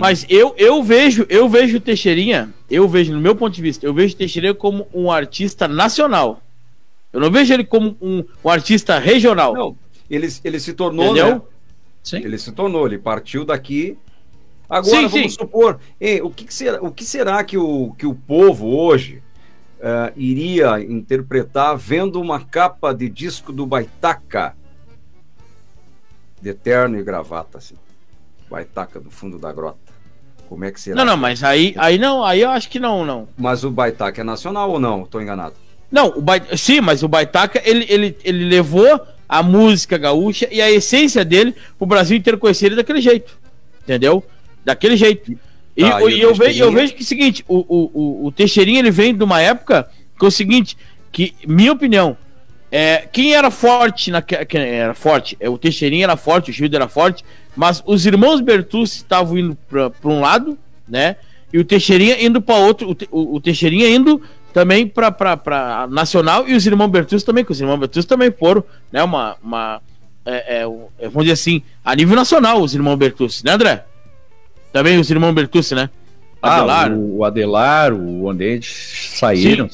Mas eu vejo Teixeirinha, no meu ponto de vista, eu vejo Teixeirinha como um artista nacional. Eu não vejo ele como um artista regional. Não, ele se tornou, entendeu? Né? Sim. Ele se tornou, ele partiu daqui. Agora, vamos supor, o que será que o povo hoje iria interpretar vendo uma capa de disco do Baitaca de terno e gravata, assim? Baitaca do fundo da grota. Como é que será? Não, mas aí eu acho que não. Mas o Baitaca é nacional ou não? Tô enganado. Não, sim, mas o Baitaca, ele levou a música gaúcha e a essência dele pro Brasil inteiro conhecer ele daquele jeito. Entendeu? Daquele jeito. E eu vejo que é o seguinte, o Teixeirinha, ele vem de uma época que é o seguinte, que, minha opinião, quem era forte o Teixeirinha era forte, o Gildo era forte, mas os irmãos Bertuzzi estavam indo para um lado, né? E o Teixeirinha indo para outro, o Teixeirinha indo também para nacional, e os irmãos Bertuzzi também, que os irmãos Bertuzzi também foram, né? Vamos dizer assim, a nível nacional, os irmãos Bertuzzi, né, André? Também os irmãos Bertuzzi, né? Adelar. O Adelar, o André saíram.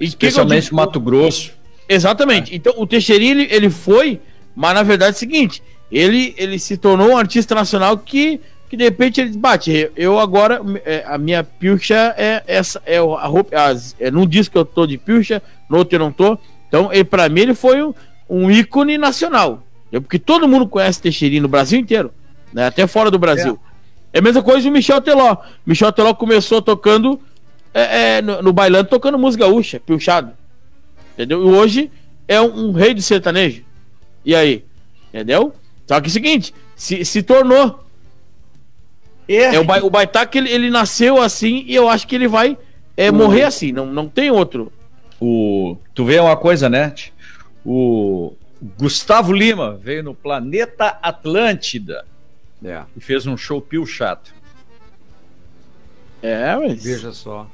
Especialmente o Mato Grosso. Exatamente. Então o Teixeirinha ele foi, mas na verdade é o seguinte, ele se tornou um artista nacional que de repente ele bate. Eu agora, a minha pilcha é essa, a roupa, num disco eu tô de pilcha, no outro eu não tô. Então para mim ele foi um ícone nacional, porque todo mundo conhece Teixeirinha no Brasil inteiro, né? Até fora do Brasil. É a mesma coisa do Michel Teló. Michel Teló começou tocando no bailando, tocando música gaúcha, pilchado. Entendeu? E hoje é um rei do sertanejo. E aí? Entendeu? Só que é o seguinte, se tornou. É o Baitaca, ele nasceu assim e eu acho que ele vai morrer assim, não tem outro. Tu vê uma coisa, né? O Gustavo Lima veio no Planeta Atlântida e fez um show pio chato. Mas... Veja só.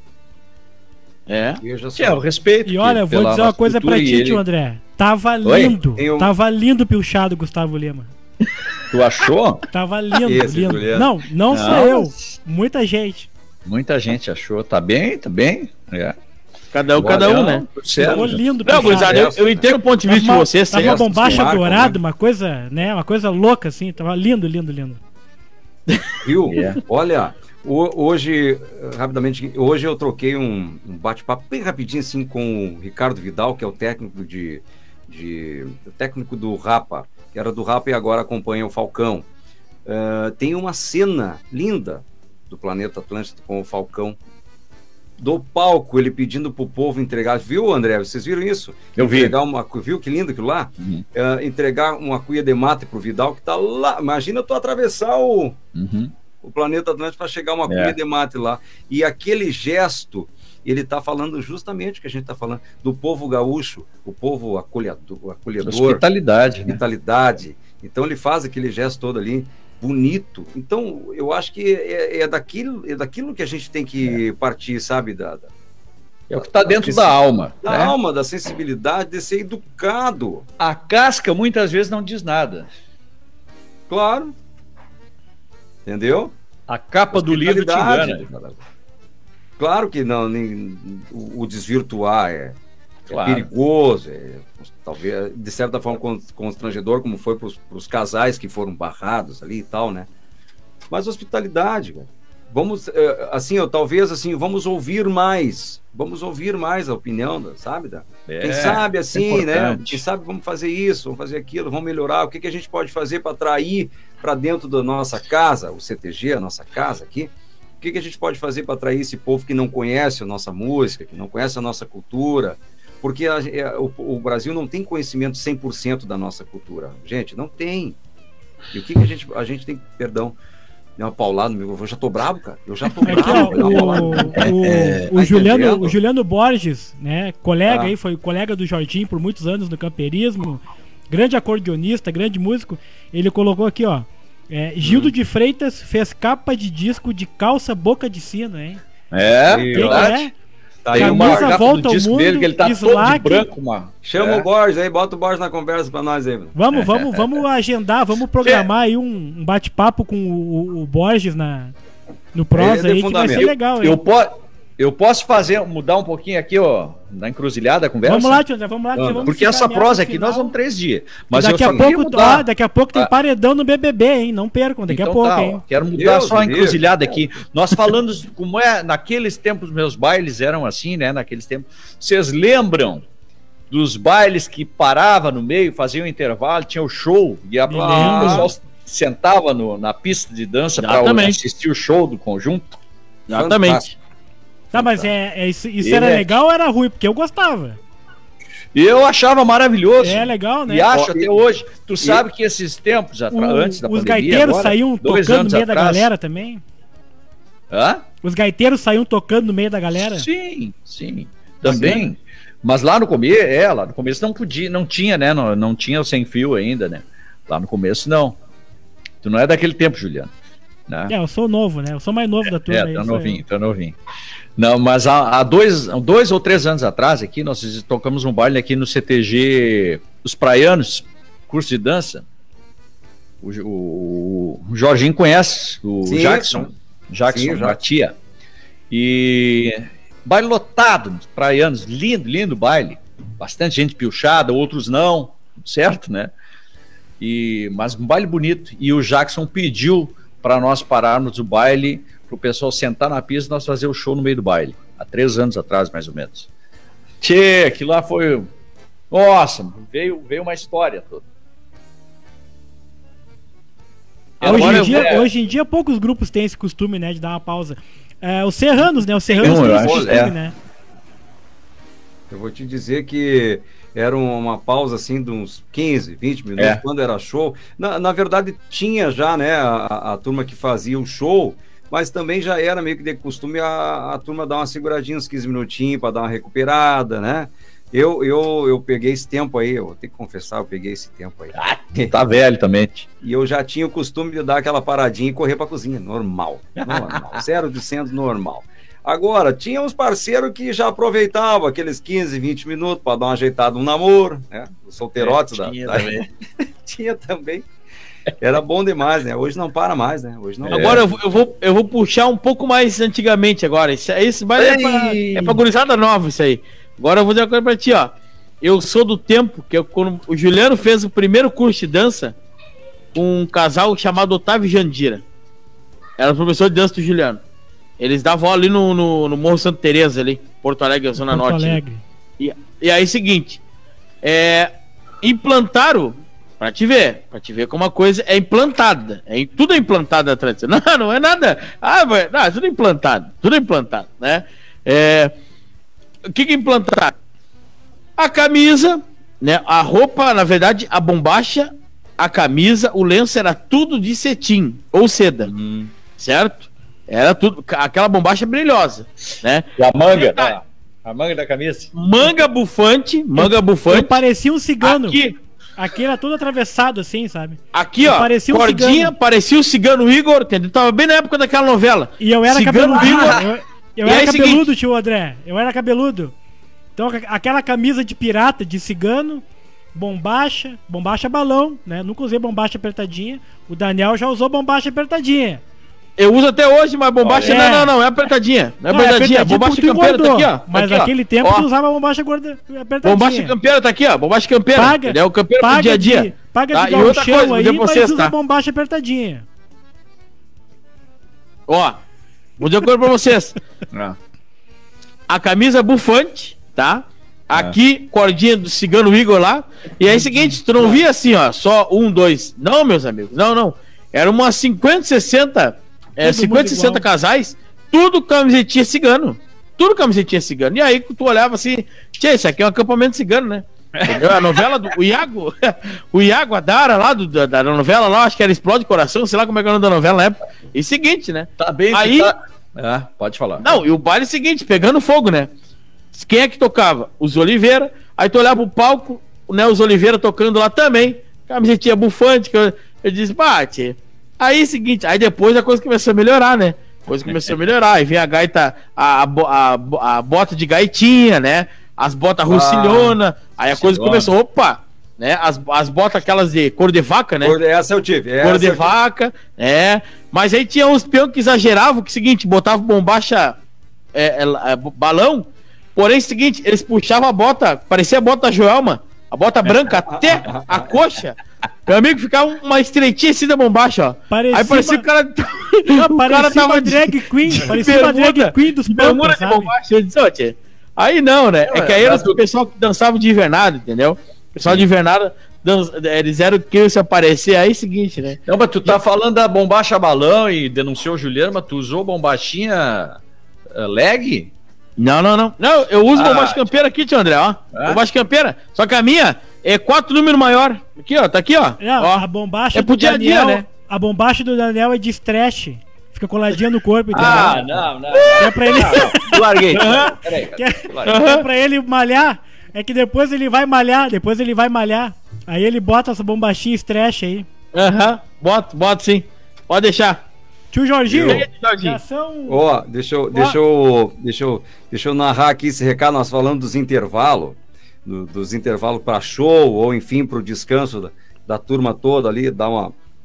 Veja só. Eu respeito. E olha, eu vou dizer uma coisa pra ti, tio André. Tava lindo. Tava lindo piochado, Gustavo Lima. Tu achou? Tava lindo, lindo. Não sou eu. Muita gente. Muita gente achou. Tá bem, tá bem. Cada um, né? Ficou lindo. Não, gurizada, eu entendo o ponto de vista de vocês. Tava uma bombacha dourada, uma coisa, né? Uma coisa louca, assim. Tava lindo, lindo, lindo. Viu? Olha... Hoje, rapidamente, hoje eu troquei um bate-papo bem rapidinho assim com o Ricardo Vidal, que é o técnico técnico do Rapa, que era do Rapa e agora acompanha o Falcão. Tem uma cena linda do Planeta Atlântico com o Falcão do palco, ele pedindo pro povo entregar, viu, André? Vocês viram isso? Eu vi. Viu que lindo aquilo lá? Uhum. Entregar uma cuia de mate pro Vidal, que tá lá. Imagina tu atravessar o... Uhum. O Planeta Atlântico para chegar uma cuia de mate lá. E aquele gesto, ele está falando justamente o que a gente está falando, do povo gaúcho, o povo acolhedor. Hospitalidade. Hospitalidade. Né? Então ele faz aquele gesto todo ali, bonito. Então eu acho que é daquilo que a gente tem que partir, sabe, Dada? É o que está dentro da alma. Da alma, da sensibilidade, de ser educado. A casca muitas vezes não diz nada. Claro. Entendeu? A capa do livro te engana. Claro que não, o desvirtuar é perigoso, talvez de certa forma constrangedor, como foi para os casais que foram barrados ali e tal, né? Mas hospitalidade, cara. Vamos, assim, talvez assim, vamos ouvir mais a opinião, sabe? Quem sabe assim, né? Quem sabe vamos fazer isso, vamos fazer aquilo, vamos melhorar. O que a gente pode fazer para atrair para dentro da nossa casa, o CTG, a nossa casa aqui? O que a gente pode fazer para atrair esse povo que não conhece a nossa música, que não conhece a nossa cultura? Porque o Brasil não tem conhecimento 100% da nossa cultura. Gente, não tem. E o que a gente tem, perdão, deu uma paulada, eu já tô bravo, cara. Eu já tô bravo. O Juliano Borges, né? Colega aí, foi colega do Jorginho por muitos anos no camperismo, grande acordeonista, grande músico. Ele colocou aqui, ó. Gildo de Freitas fez capa de disco de calça boca de sino, hein? Verdade. Tá aí uma volta ao mundo dele, que ele tá todo de branco, mano. Chama o Borges aí, bota o Borges na conversa pra nós aí, mano. Vamos agendar, vamos programar aí um bate-papo com o Borges no Prosa aí, que vai ser legal. Eu posso mudar um pouquinho aqui, ó, na encruzilhada a conversa? Vamos lá, Tio André, vamos lá. Vamos, porque essa prosa aqui, nós vamos 3 dias. Mas daqui a pouco tem paredão no BBB, hein? Não percam, daqui a pouco, hein? Quero mudar só a encruzilhada aqui. Nós falamos como naqueles tempos, meus bailes eram assim, né? Naqueles tempos. Vocês lembram dos bailes que parava no meio, fazia um intervalo, tinha o show, e o pessoal sentava na pista de dança para assistir o show do conjunto? Exatamente. Fantástico. Tá, mas isso era legal ou era ruim? Porque eu gostava. Eu achava maravilhoso. É legal, né? E acho até hoje. Tu sabe que esses tempos atrás, antes da pandemia... Os gaiteiros saíam tocando no meio da galera também? Hã? Os gaiteiros saíam tocando no meio da galera? Sim, sim. Também. Mas lá no começo, não podia, não tinha, né? Não tinha o sem fio ainda, né? Lá no começo, não. Tu não é daquele tempo, Juliano. Né? Eu sou novo, né? Eu sou mais novo da turma. Tá novinho. Não, mas há dois ou 3 anos atrás aqui, nós tocamos um baile aqui no CTG, os Praianos, curso de dança. O Jorginho conhece, o Jackson, a tia. E baile lotado nos Praianos, lindo, lindo baile. Bastante gente piochada, outros não, certo, né? Mas um baile bonito. E o Jackson pediu para nós pararmos o baile, para o pessoal sentar na pista e nós fazer o show no meio do baile. Há 3 anos atrás, mais ou menos. Tchê, aquilo lá foi... Nossa, veio uma história toda. Hoje em dia, poucos grupos têm esse costume, né, de dar uma pausa. Os Serranos, né? Os Serranos têm esse costume, né? Eu vou te dizer que era uma pausa assim de uns 15, 20 minutos, quando era show. Na verdade, tinha já, né, a turma que fazia o show, mas também já era meio que de costume a turma dar uma seguradinha, uns 15 minutinhos para dar uma recuperada, né? Eu peguei esse tempo aí, eu vou ter que confessar, eu peguei esse tempo aí. Ah, tá velho também. E eu já tinha o costume de dar aquela paradinha e correr pra cozinha, normal, 0% normal. Agora, tinha uns parceiros que já aproveitavam aqueles 15, 20 minutos para dar uma ajeitada no namoro, né? Os solteirotes. Tinha também. Tinha também. Era bom demais, né? Hoje não para mais, né? Hoje não. Agora eu vou puxar um pouco mais antigamente agora. Isso é pra gurizada nova isso aí. Agora eu vou dizer uma coisa pra ti, ó. Eu sou do tempo que quando o Juliano fez o primeiro curso de dança com um casal chamado Otávio Jandira. Era professor de dança do Juliano. Eles davam aula ali no Morro Santa Teresa ali, Porto Alegre, Zona Norte. Alegre. E aí, seguinte, implantaram, pra te ver como uma coisa é implantada. Tudo é implantado a tradição. Não é nada. Tudo é implantado, né? O que implantaram? A camisa, né? A roupa, na verdade, a bombacha, a camisa, o lenço era tudo de cetim ou seda, certo? Era tudo, aquela bombacha brilhosa, né? E a manga, tá? A manga da camisa. Manga bufante. Eu parecia um cigano. Aqui era todo atravessado assim, sabe? Aqui, ó, parecia um cordinha, cigano. Parecia o cigano Igor, entendeu? Tava bem na época daquela novela. E eu era cigano cabeludo. Eu era cabeludo, seguinte... tio André. Eu era cabeludo. Então, aquela camisa de pirata, de cigano, bombacha balão, né? Nunca usei bombacha apertadinha. O Daniel já usou bombacha apertadinha. Eu uso até hoje, mas bombacha... Não, é apertadinha. É apertadinha. Bombacha campeira tá aqui, ó. Mas naquele tempo tu usava bombacha apertadinha. Bombacha campeira tá aqui, ó. Bombacha campeira. Paga, é o campeiro pro dia a dia. Paga de gauchão aí, mas usa bombacha apertadinha. Ó, vou dizer uma coisa pra vocês. A camisa bufante, tá? Aqui, cordinha do cigano Igor lá. E aí é o seguinte, tu não via assim, ó, só um, dois. Não, meus amigos, não. Era umas 50, 60 casais, tudo camisetinha cigano. Tudo camisetinha cigano. E aí tu olhava assim, tchê, isso aqui é um acampamento cigano, né? A novela do Iago, Adara lá, da novela lá, acho que era Explode Coração, sei lá como é que era o nome da novela na época. E seguinte, né? Tá bem, aí tá... pode falar. Não, e o baile seguinte, pegando fogo, né? Quem é que tocava? Os Oliveira. Aí tu olhava pro palco, né? Os Oliveira tocando lá também. Camisetinha bufante, que eu disse, bate. Aí seguinte, aí depois a coisa começou a melhorar, né? Aí vem a gaita, a bota de gaitinha, né? As botas russilhona. Aí a coisa começou, opa, né? As botas aquelas de cor de vaca, né? Essa eu tive. Cor de vaca, né? Mas aí tinha uns peões que exageravam, que seguinte, botavam bombacha balão, porém seguinte, eles puxavam a bota, parecia a bota da Joelma, a bota branca até a coxa. Meu amigo, ficava uma estreitinha assim da bombacha, ó. Aí parecia o cara... Parecia uma drag queen dos pampas, sabe? Eu disse, ó, tchê. Aí não, né? É que aí era o pessoal que dançava de invernada, entendeu? O pessoal de invernada, eles eram que se aparecer, aí é o seguinte, né? Não, mas tu tá falando da bombacha balão e denunciou o Juliano, mas tu usou bombachinha leg? Não. Não, eu uso bombacha campeira aqui, tio André, ó. Bombacha campeira. Só que a minha... é 4 números maior. Aqui, ó. Tá aqui, ó. A bombacha pro dia a dia, né? A bombacha do Daniel é de stretch. Fica coladinha no corpo. Não. É pra ele... Larguei. É pra ele malhar. É que depois ele vai malhar. Aí ele bota essa bombachinha stretch aí. Bota sim. Pode deixar. Tio Jorginho. Ó, deixa eu narrar aqui esse recado. Nós falamos dos intervalos. Dos intervalos para show ou enfim para o descanso da turma toda ali, dar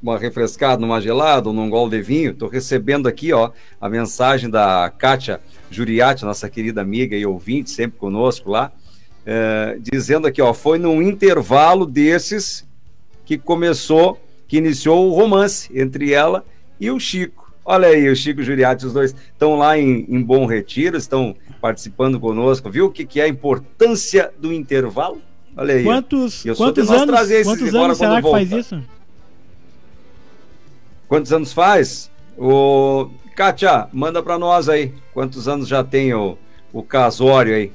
uma refrescada numa gelada ou num gol de vinho. Estou recebendo aqui, ó, a mensagem da Kátia Juriati, nossa querida amiga e ouvinte, sempre conosco lá, dizendo aqui, ó, foi num intervalo desses que iniciou o romance entre ela e o Chico. Olha aí, o Chico Juriati, os dois estão lá em Bom Retiro, estão participando conosco, viu? O que é a importância do intervalo? Olha aí. Quantos anos será que faz isso? Quantos anos faz? Kátia, manda pra nós aí. Quantos anos já tem o casório aí?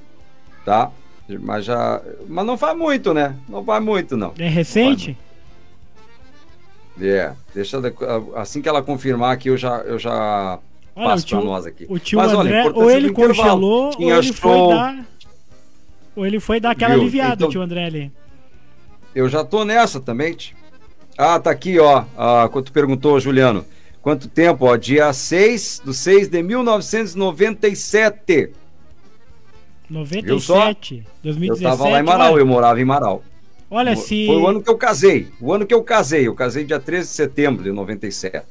Tá? Mas já. Mas não faz muito, né? Não faz muito, não. É recente? É. Yeah. Deixa. Assim que ela confirmar aqui, eu já olha, passo para nós aqui. O tio mas, André, olha, ou ele congelou, ou ele foi dar. Ou ele foi dar aquela viu? Aliviada, então, tio André ali. Eu já tô nessa também. Ah, tá aqui, ó. Ah, quando tu perguntou, Juliano. Quanto tempo, ó? Dia 6/6/1997. 97, 2017. Eu tava lá em Marau, olha, eu morava em Marau. Olha, se... Foi o ano que eu casei. O ano que eu casei. Eu casei dia 13 de setembro de 97.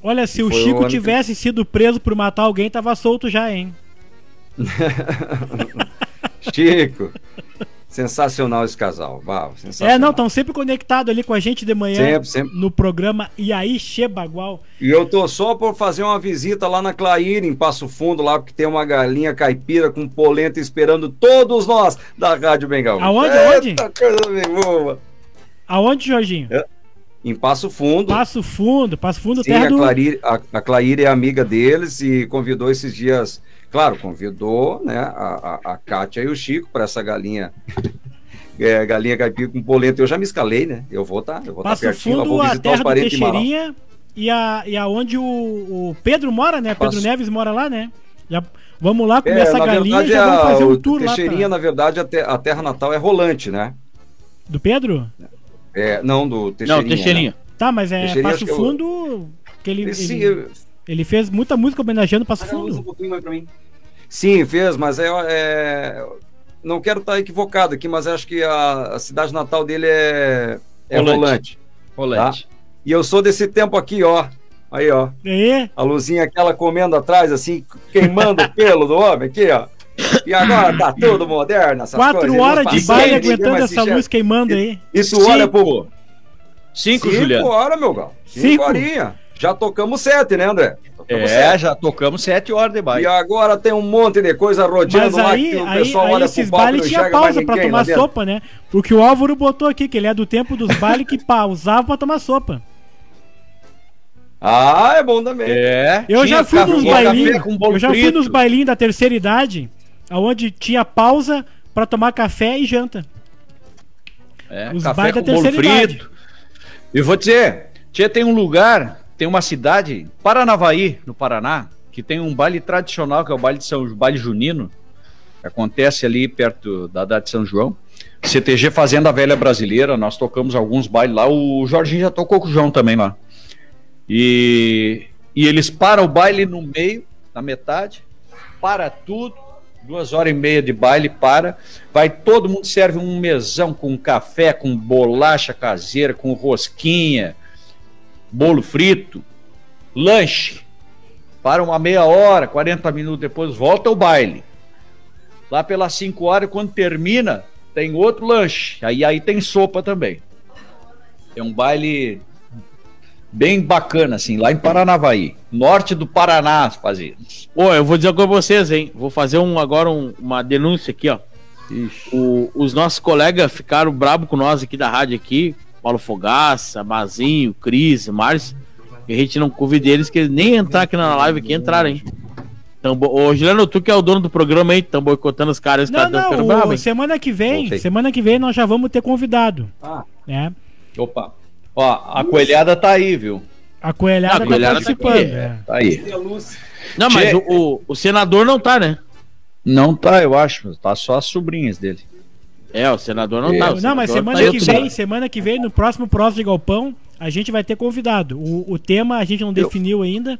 Olha, se o Chico tivesse sido preso por matar alguém, tava solto já, hein? Chico... Sensacional esse casal, uau, sensacional. É, não, estão sempre conectados ali com a gente de manhã, sempre. No programa E Aí Tchê Bagual. E eu tô só por fazer uma visita lá na Claíra, em Passo Fundo, lá, porque tem uma galinha caipira com polenta esperando todos nós da Rádio Bem Gaúcho. Aonde, aonde? Eita, coisa bem boa. Aonde, Jorginho? É. Em Passo Fundo. Passo Fundo, sim, terra a Claíra, do... a Claíra é amiga deles e convidou esses dias... Claro, convidou, né, a Kátia e o Chico para essa galinha galinha caipira com polenta. Eu já me escalei, né? Eu vou estar pertinho, fundo, vou visitar os parentes de Marau. E onde o Pedro mora, né? Pedro Neves mora lá, né? Já, vamos lá comer essa galinha e já vamos fazer um tour lá. Teixeirinha, na verdade, a terra natal é Rolante, né? Do Pedro? É, não, do Teixeirinha. Não, Teixeirinha. Né? Tá, mas é Passo Fundo... Que ele fez muita música homenageando o Passo Fundo. Um pouquinho mais pra mim. Sim, fez, mas não quero estar equivocado aqui, mas acho que a cidade natal dele é Rolante. Tá? E eu sou desse tempo aqui, ó. Aí, ó. E? A luzinha aquela comendo atrás, assim, queimando o pelo do homem aqui, ó. E agora tá tudo moderno, essas 4 horas de baile aguentando essa luz queimando aí. Isso olha, pô. 5, Juliano. 5 horas, meu galo. 5 horinhas. Já tocamos 7, né, André? Já tocamos 7 horas de baile. E agora tem um monte de coisa rodeando lá que o pessoal olha esses bailes tinha pausa pra tomar sopa, né? Porque o Álvaro botou aqui, que ele é do tempo dos bailes que pausava pra tomar sopa. Ah, é bom também. É. Eu já fui nos bailinhos. Eu já fui nos bailinhos da terceira idade, onde tinha pausa pra tomar café e janta. É, os bailes da terceira idade. Eu vou dizer, tia, tem um lugar. Tem uma cidade, Paranavaí, no Paraná, que tem um baile tradicional, que é o baile de baile junino, que acontece ali perto da data de São João. CTG Fazenda Velha Brasileira, nós tocamos alguns bailes lá. O Jorginho já tocou com o João também lá. E eles param o baile no meio, na metade, para tudo, 2h30 de baile, vai todo mundo, serve um mesão com café, com bolacha caseira, com rosquinha, bolo frito, lanche, para uma meia hora, 40 minutos depois volta o baile. Lá pelas 5 horas, quando termina, tem outro lanche. Aí tem sopa também. É um baile bem bacana, assim, lá em Paranavaí, norte do Paraná, fazemos. Ô, eu vou dizer agora pra vocês, hein? Vou fazer uma denúncia aqui, ó. Os nossos colegas ficaram bravos com nós aqui da rádio aqui. Paulo Fogaça, Mazinho, Cris, Márcio, que a gente não convida eles, que eles nem entrar aqui na live, que entraram, hein? Ô, Juliano, tu que é o dono do programa aí, estão boicotando os caras. Não, semana que vem nós já vamos ter convidado. Ah. Né? Opa. Ó, a coelhada tá aí, viu? A coelhada tá participando. Tá aí. Não, mas o senador não tá, né? Não tá, eu acho, tá só as sobrinhas dele. É, o senador não tá. Não, mas semana que vem, no próximo de Galpão, a gente vai ter convidado. O tema a gente não definiu ainda,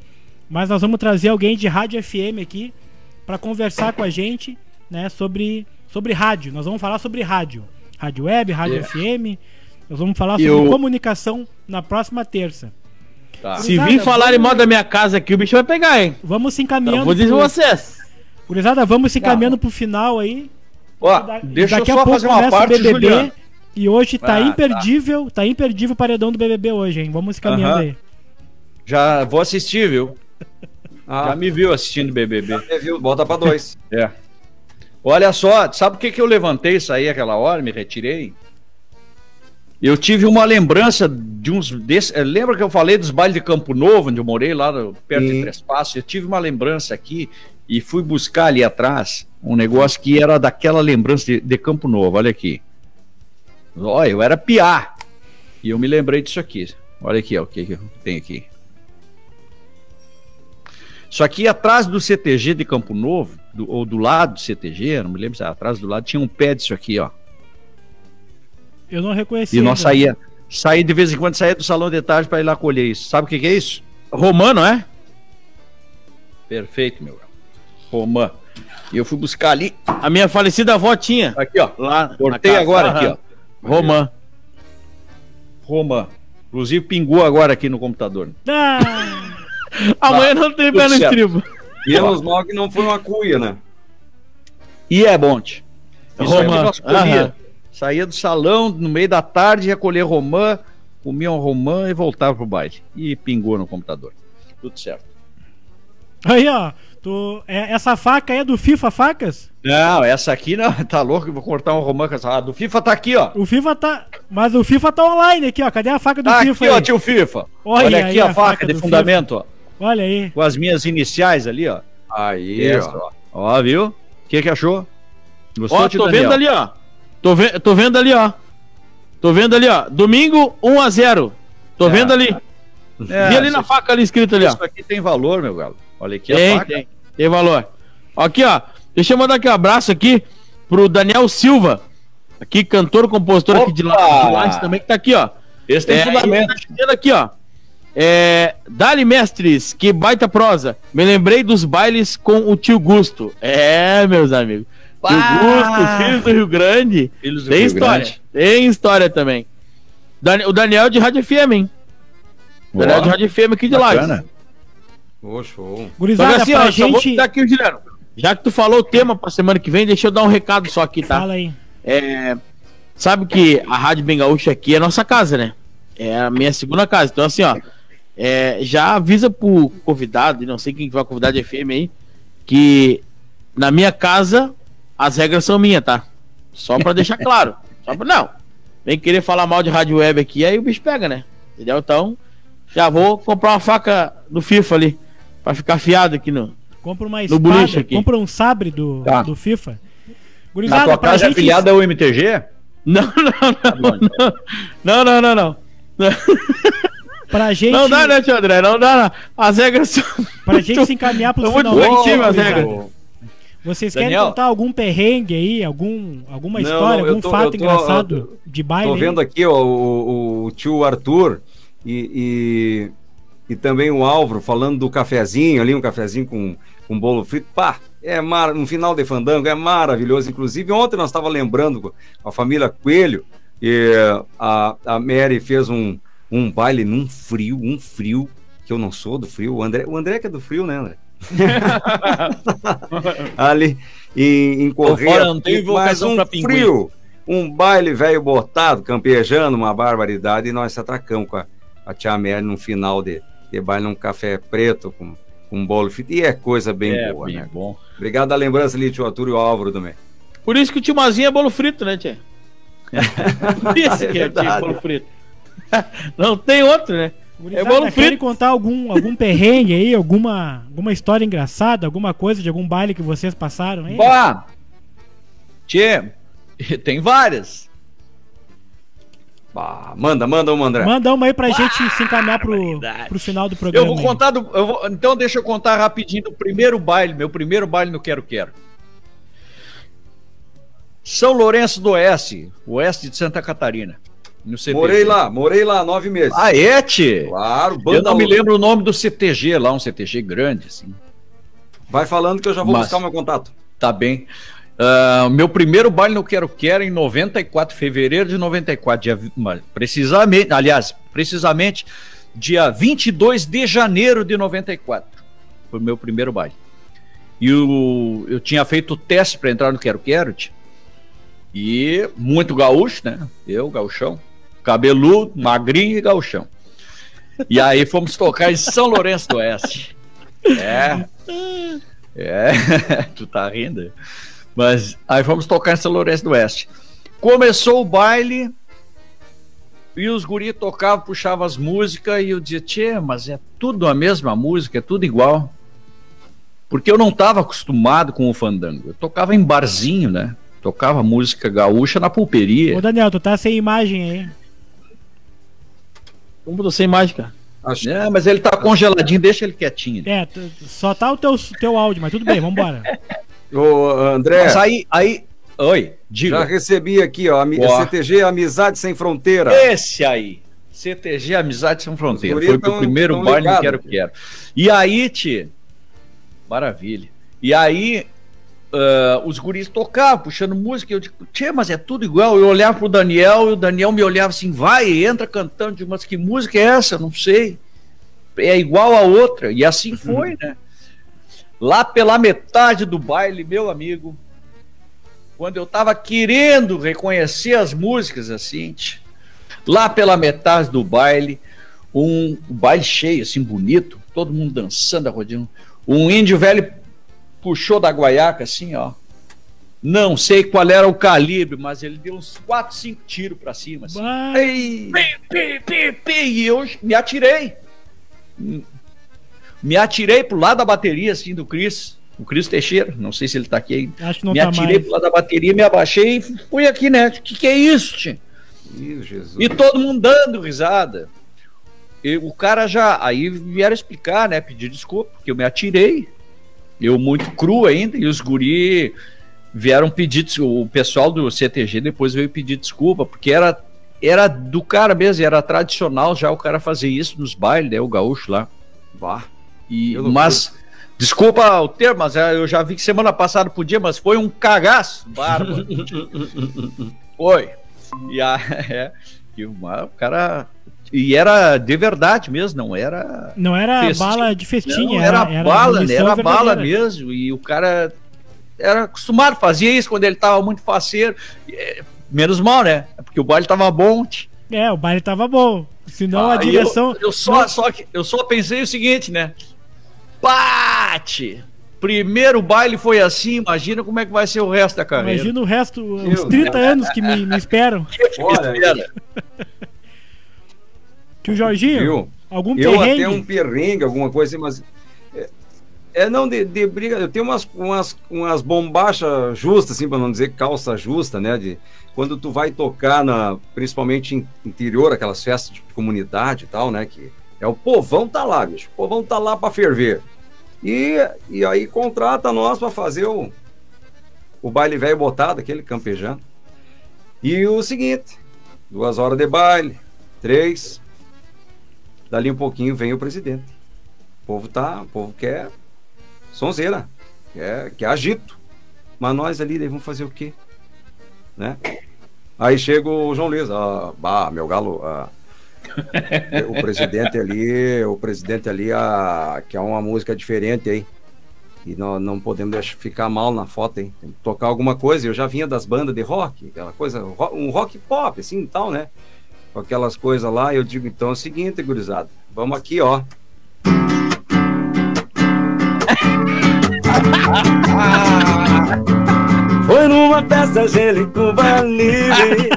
mas nós vamos trazer alguém de Rádio FM aqui para conversar com a gente, né, sobre rádio. Nós vamos falar sobre rádio. Rádio Web, Rádio FM. Nós vamos falar sobre comunicação na próxima terça. Tá. Se vir falar em mal da minha casa aqui, o bicho vai pegar, hein? Vamos se encaminhando. Então, vou dizer vocês. Gurizada, vamos se encaminhando pro final aí. Ó, deixa eu só fazer uma parte, BBB, Juliano. E hoje tá imperdível, tá imperdível o paredão do BBB hoje, hein? Vamos caminhando aí. Já vou assistir, viu? Já me viu assistindo BBB. Já me viu, bota pra 2. É. Olha só, sabe por que eu levantei isso aí aquela hora, me retirei? Eu tive uma lembrança de uns... Lembra que eu falei dos bailes de Campo Novo, onde eu morei, lá perto de Três Passos? Eu tive uma lembrança aqui e fui buscar ali atrás um negócio que era daquela lembrança de Campo Novo, olha aqui. Olha, eu era piá e eu me lembrei disso aqui. Olha aqui, ó, o que tem aqui. Só que atrás do CTG de Campo Novo, ou do lado do CTG, não me lembro se era atrás do lado, tinha um pé disso aqui, ó. Eu não reconheci. E nós saía de vez em quando, saía do salão de tarde para ir lá colher isso. Sabe o que é isso? Romã, não é? Perfeito, meu. Romã. E eu fui buscar ali. A minha falecida avó tinha. Aqui, ó. Lá. Cortei agora aqui, ó. Romã. Romã. Inclusive pingou agora aqui no computador. Ah. Amanhã não tem pé no estribo. Menos mal que não foi uma cuia, né? E é bonde. Romã. Saía do salão no meio da tarde, ia colher romã, comia um romã e voltava pro baile. E pingou no computador. Tudo certo. Aí, ó. Essa faca aí é do FIFA Facas? Não, essa aqui não. Tá louco, eu vou cortar um romã com essa. Ah, do FIFA tá aqui, ó. O FIFA tá. Mas o FIFA tá online aqui, ó. Cadê a faca do FIFA? Aqui, ó, tio FIFA. Olha aqui a faca de fundamento, ó. Olha aí. Com as minhas iniciais ali, ó. Aí, essa, ó. Ó, viu? O que que achou? Gostou, ó, tô vendo ali, ó. Tô vendo ali, ó. Tô vendo ali, ó. Domingo 1-0. Tô vendo ali. Vi ali na faca ali escrito ali, ó. Isso aqui tem valor, meu galo. Olha aqui a faca. Tem valor. Aqui, ó. Deixa eu mandar aqui um abraço aqui pro Daniel Silva. Aqui, cantor, compositor aqui de Lages também, que tá aqui, ó. Esse tem fundamento. Tá aqui, ó. Dali Mestres, que baita prosa. Me lembrei dos bailes com o tio Gusto. É, meus amigos. Pá! Augusto, Filhos do Rio Grande. Filhos do Rio Grande. Tem história também. O Daniel de Rádio FM, hein? Boa. Daniel de Rádio FM aqui de Lages. Oh, show. Gurizada, assim, ó, gente... daqui, já que tu falou o tema pra semana que vem, deixa eu dar um recado só aqui, tá? Fala aí. Sabe que a Rádio Bem Gaúcho aqui é nossa casa, né? É a minha segunda casa. Então, assim, ó, já avisa pro convidado, e não sei quem que vai convidar de FM aí, que na minha casa... as regras são minhas, tá? Só pra deixar claro. Só pra... Não. Vem querer falar mal de rádio web aqui, aí o bicho pega, né? Entendeu? Então, já vou comprar uma faca do FIFA ali. Pra ficar afiado aqui no... Compra uma espada, aqui. Compra um sabre do FIFA. Gurizada, na tua casa é afiliada ao MTG? Não, não, não. Não, não, não. Pra gente... Não dá, né, tio André? Não dá, não. As regras são... Pra gente se encaminhar pro final. Muito bonitinho as regras. Vocês querem contar algum perrengue aí, alguma história, algum fato engraçado de baile? Tô vendo aqui, ó, o tio Arthur e também o Álvaro falando do cafezinho ali, um cafezinho com bolo frito. Pá, um final de fandango, é maravilhoso. Inclusive, ontem nós estávamos lembrando com a família Coelho, e a Mary fez um baile num frio, que eu não sou do frio. O André que é do frio, né, André? Ali em Correia, mas um frio, um baile velho botado, campejando, uma barbaridade. E nós se atracamos com a tia Mary num final de baile, num café preto com um bolo frito. E é coisa bem boa, bem, né? Bom. Obrigado a lembrança ali, tio Arthur e o Álvaro também. Por isso que o tio Mazinho é bolo frito, né, tia? Isso que é tio bolo frito. Não tem outro, né? Gurizada, querem contar algum perrengue aí, alguma história engraçada, alguma coisa de algum baile que vocês passaram aí? Bah! Tchê, tem várias. Bah, manda uma, André. Manda uma aí pra gente se encaminhar pro final do programa. Eu vou contar então deixa eu contar rapidinho do primeiro baile, meu primeiro baile no Quero Quero. São Lourenço do Oeste, oeste de Santa Catarina. Morei lá 9 meses. Ah, é, tchê? Claro, eu não me lembro o nome do CTG lá, um CTG grande, assim. Vai falando que eu já vou buscar o meu contato. Tá bem. Meu primeiro baile no Quero Quero em 94, fevereiro de 94, precisamente dia 22 de janeiro de 94. Foi o meu primeiro baile. E eu tinha feito o teste para entrar no Quero Quero, tchê. E muito gaúcho, né? Eu, gauchão. Cabeludo, magrinho e gauchão. E aí fomos tocar em São Lourenço do Oeste. Tu tá rindo? Mas aí fomos tocar em São Lourenço do Oeste. Começou o baile e os guris tocavam, puxavam as músicas e eu dizia, tchê, mas é tudo a mesma música, é tudo igual. Porque eu não estava acostumado com o fandango. Eu tocava em barzinho, né? Tocava música gaúcha na pulperia. Ô Daniel, tu tá sem imagem aí. Como tô sem imagem, cara? Acho... É, mas ele tá congeladinho, deixa ele quietinho. É, só tá o teu áudio, mas tudo bem, vambora. Ô, André... Mas aí... Oi, diga. Já recebi aqui, ó, CTG Amizade Sem Fronteira. Esse aí. CTG Amizade Sem Fronteira. Foi pro primeiro baile do Quero Quero. E aí, tio... Maravilha. E aí... os guris tocavam, puxando música, e eu digo, tchê, mas é tudo igual. Eu olhava pro Daniel e o Daniel me olhava assim, vai, entra cantando, de mas que música é essa? Eu não sei. É igual a outra. E assim foi, né? Lá pela metade do baile, meu amigo, quando eu tava querendo reconhecer as músicas assim, lá pela metade do baile, um baile cheio, assim, bonito, todo mundo dançando, rodinho, um índio velho puxou da guaiaca assim, ó. Não sei qual era o calibre, mas ele deu uns 4, 5 tiros pra cima. Assim. E eu me atirei. Me atirei pro lado da bateria, assim, do Cris. O Cris Teixeira, não sei se ele tá aqui ainda. Acho que não me tá atirei mais. Pro lado da bateria, me abaixei e fui aqui, né? O que é isso, tio? E todo mundo dando risada. E o cara já. Aí vieram explicar, né? Pedir desculpa, porque eu me atirei. Eu muito cru ainda, e os guri vieram pedir, o pessoal do CTG depois veio pedir desculpa, porque era do cara mesmo, era tradicional já o cara fazer isso nos bailes, né, o gaúcho lá. Bah, mas, desculpa o termo, mas eu já vi que semana passada podia, mas foi um cagaço, bárbaro. Foi. O cara... E era de verdade mesmo, não era... Não era bala de festinha. Não, era bala, né? Era bala mesmo. E o cara era acostumado, fazia isso quando ele tava muito faceiro. Menos mal, né? Porque o baile tava bom. É, o baile tava bom. Senão a direção... Eu só pensei o seguinte, né? Pate! Primeiro baile foi assim, imagina como é que vai ser o resto da carreira. Imagina o resto, os 30 anos que me esperam. Olha, tio Jorginho, algum perrengue? Eu até um perrengue, alguma coisa assim, mas... não de briga, eu tenho umas bombachas justas, assim, pra não dizer calça justa, né? Quando tu vai tocar, principalmente em interior, aquelas festas de comunidade e tal, né? Que é o povão tá lá, bicho, o povão tá lá pra ferver. E aí contrata nós pra fazer o baile velho botado, aquele campejando. E o seguinte, 2 horas de baile, 3... Dali um pouquinho vem o presidente. O povo quer sonzeira, quer agito. Mas nós ali daí vamos fazer o quê? Né? Aí chega o João Luiz, meu galo, o presidente ali, que é uma música diferente aí. E nós não podemos ficar mal na foto, hein? Tem que tocar alguma coisa. Eu já vinha das bandas de rock, aquela coisa, um rock pop, assim e tal, né? Aquelas coisas lá, eu digo, então é o seguinte, gurizada, vamos aqui, ó. Foi numa festa Jelicuba livre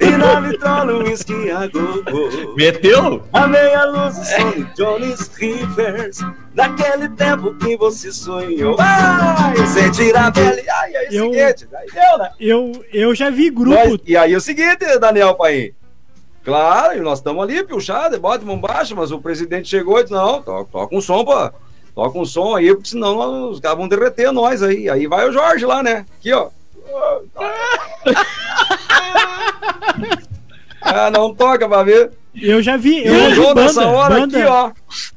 e na vitrola um whisky a gogo. Meteu? A meia luz do som de Johnny's Rivers, naquele tempo que você sonhou. Vai, sem tirar a pele. Aí é o seguinte, daí deu, né? Eu já vi grupo. Mas, e aí é o seguinte, Daniel Paim. Claro, e nós estamos ali, puxado, bota mão baixa, mas o presidente chegou e disse, não, toca um som, pô. Toca um som aí, porque senão os caras vão derreter nós aí. Aí vai o Jorge lá, né? Aqui, ó. Não toca pra ver. Eu já vi. Eu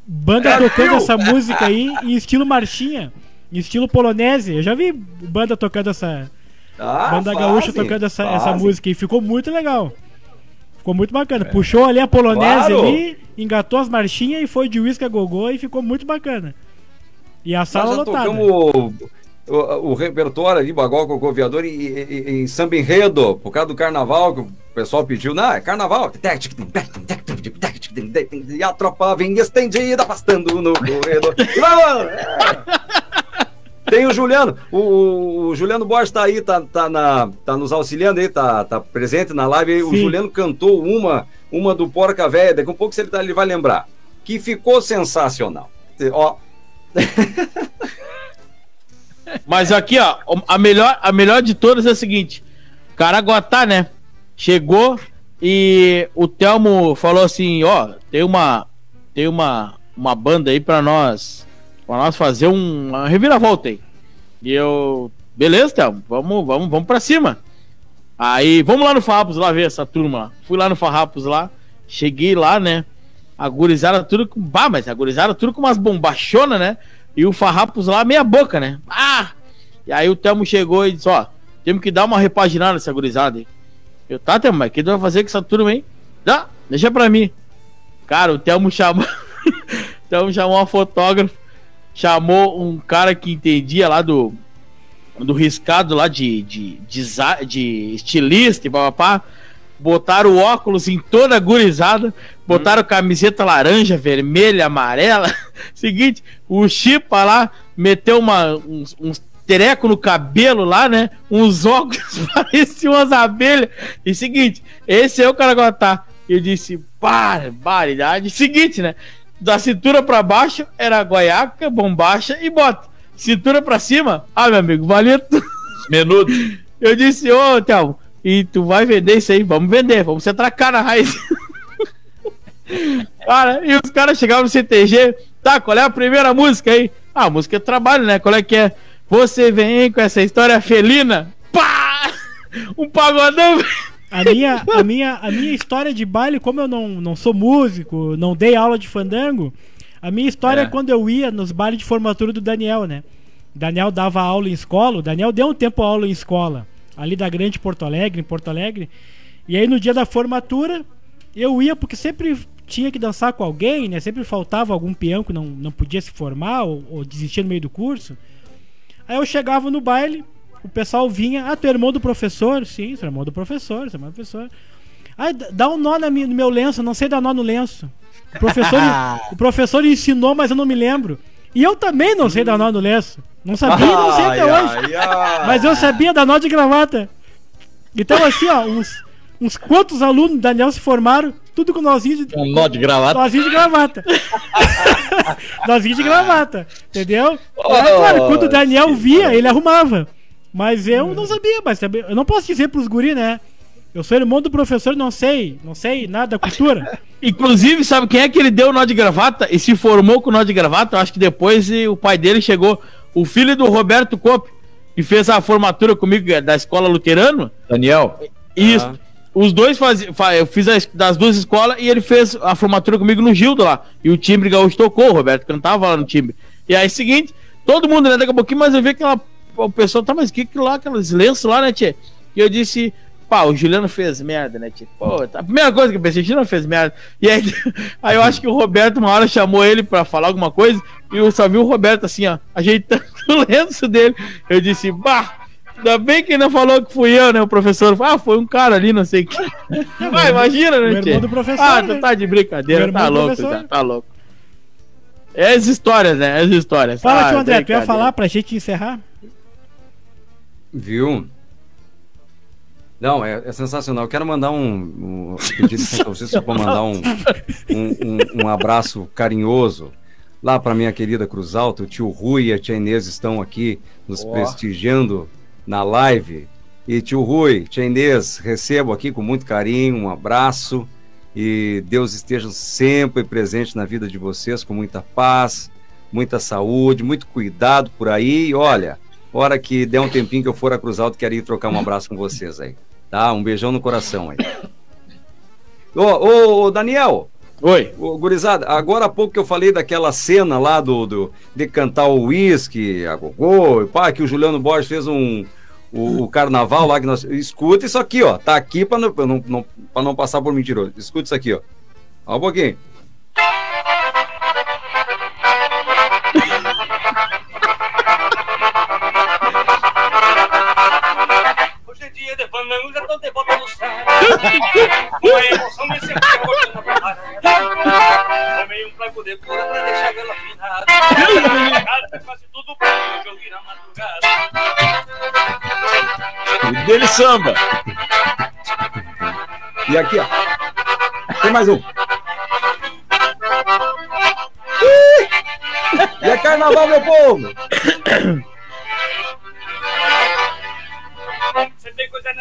banda tocando essa música aí em estilo marchinha, em estilo polonese. Eu já vi banda tocando gaúcha tocando essa música e ficou muito legal. Ficou muito bacana. Puxou ali a polonese, claro. Ali, engatou as marchinhas e foi de uísque a gogô e ficou muito bacana. E a sala lotada. O repertório ali, Bagol, Cocô, Viador em samba enredo, por causa do carnaval que o pessoal pediu. Não, é carnaval. E a tropa vem estendida, pastando no corredor. E vamos! Tem o Juliano. O Juliano Borges tá aí, tá nos auxiliando aí, tá presente na live. Sim. O Juliano cantou uma do Porca Véia. Daqui a um pouco, se ele vai lembrar. Que ficou sensacional. Ó. Mas aqui, ó, a melhor de todas é a seguinte. Caraguatá, né? Chegou e o Telmo falou assim, ó, tem uma banda aí pra nós fazer uma reviravolta aí. E eu, beleza, Telmo, vamos pra cima. Aí, vamos lá no Farrapos lá ver essa turma. Fui lá no Farrapos lá, cheguei lá, né? Agurizaram tudo com... Bah, mas agurizaram tudo com umas bombachonas, né? E o Farrapos lá, meia boca, né? Ah! E aí o Telmo chegou e disse, ó, temos que dar uma repaginada nessa gurizada aí. Eu, tá, Telmo, mas o que tu vai fazer com essa turma aí? Tá, deixa pra mim. Cara, o Telmo chamou... o Telmo chamou um fotógrafo, chamou um cara que entendia lá do riscado lá de estilista e papapá. Botaram óculos em toda a gurizada, botaram camiseta laranja, vermelha, amarela. Seguinte, o Chipa lá meteu uns tereco no cabelo lá, né? Uns óculos pareciam umas abelhas. E seguinte, esse é o Caraguatá. Eu disse, barbaridade. Seguinte, né? Da cintura pra baixo era guaiaca, bombacha e bota. Cintura pra cima, ah, meu amigo, valia tudo. Menudo. Eu disse, ô, Thelmo, e tu vai vender isso aí? Vamos vender, vamos se atracar na raiz. Cara, e os caras chegavam no CTG. Tá, qual é a primeira música aí? Ah, a música é trabalho, né? Qual é que é? Você vem com essa história felina. Pá! Um pagodão. A minha história de baile, como eu não sou músico, não dei aula de fandango. A minha história é quando eu ia nos bailes de formatura do Daniel, né? Daniel dava aula em escola. O Daniel deu um tempo aula em escola ali da Grande Porto Alegre, em Porto Alegre. E aí no dia da formatura, eu ia porque sempre tinha que dançar com alguém, né? Sempre faltava algum peão que não podia se formar ou desistir no meio do curso. Aí eu chegava no baile, o pessoal vinha, ah, tu é irmão do professor? Sim, sou irmão do professor, sou irmão do professor. Aí dá um nó no meu lenço, não sei dar nó no lenço. O professor ensinou, mas eu não me lembro. E eu também não sei dar nó no lenço. Não sabia, não sei até hoje. Mas eu sabia dar nó de gravata. Então assim, ó, uns quantos alunos do Daniel se formaram, tudo com nozinho de... Nó de gravata. Nozinho de gravata. Nozinho de gravata. Entendeu? Mas, claro, quando o Daniel via, ele arrumava. Mas eu não sabia, mas eu não posso dizer pros guri, né? Eu sou irmão do professor, não sei nada da cultura. Inclusive, sabe quem é que ele deu o nó de gravata e se formou com o nó de gravata? Eu acho que depois o pai dele chegou, o filho do Roberto Coppe, que fez a formatura comigo da escola luterano. Daniel. Isso. Ah. Os dois faziam. Eu fiz das duas escolas e ele fez a formatura comigo no Gildo lá. E o timbre gaúcho tocou, o Roberto cantava lá no timbre. E aí, seguinte, todo mundo, né, daqui a pouquinho, mas eu vi aquela... O pessoal, tá, mas o que lá, aqueles lenços lá, né, tchê? E eu disse... Pá, o Juliano fez merda, né? Tipo, pô, a primeira coisa que eu pensei, o Juliano fez merda. E aí eu acho que o Roberto, uma hora, chamou ele pra falar alguma coisa e eu só vi o Roberto assim, ó, ajeitando o lenço dele. Eu disse, bah, ainda bem que não falou que fui eu, né? O professor falou, ah, foi um cara ali, não sei o que. Mas imagina, né, tchê? Ah, tu tá de brincadeira, tá louco, já, tá louco. É as histórias, né? As histórias. Fala aqui, André, tu ia falar pra gente encerrar? Viu? Não, é sensacional. Eu quero mandar um pedido para vocês, para mandar um abraço carinhoso lá para minha querida Cruz Alta. O tio Rui e a tia Inês estão aqui nos prestigiando na live. E tio Rui, tia Inês, recebo aqui com muito carinho, um abraço. E Deus esteja sempre presente na vida de vocês, com muita paz, muita saúde, muito cuidado por aí. E olha, hora que der um tempinho que eu for a Cruz Alta, quero ir trocar um abraço com vocês aí. Tá, um beijão no coração aí. Ô, Daniel. Oi. Ô, gurizada, agora há pouco que eu falei daquela cena lá de cantar o uísque, a gogô, pá, que o Juliano Borges fez o carnaval lá que nós... Escuta isso aqui, ó. Tá aqui pra não passar por mentiroso. Escuta isso aqui, ó. Ó um pouquinho. E dele samba. E aqui, ó. Tem mais um. E é carnaval, meu povo.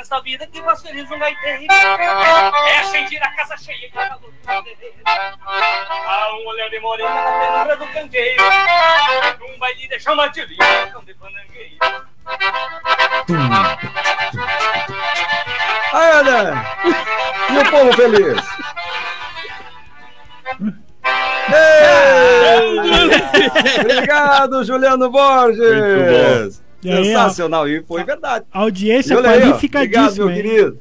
dessa vida que você diz um gaiteiro. É sentir a casa cheia de calor do fevereiro, há um olhar de morena na penumbra do candeeiro, um baile de chama de lindo de pandangueiro. Aí, olha! E o povo feliz? Ei! Obrigado, Juliano Borges! Sensacional, e foi verdade. Audiência qualificadíssima. Obrigado, meu querido.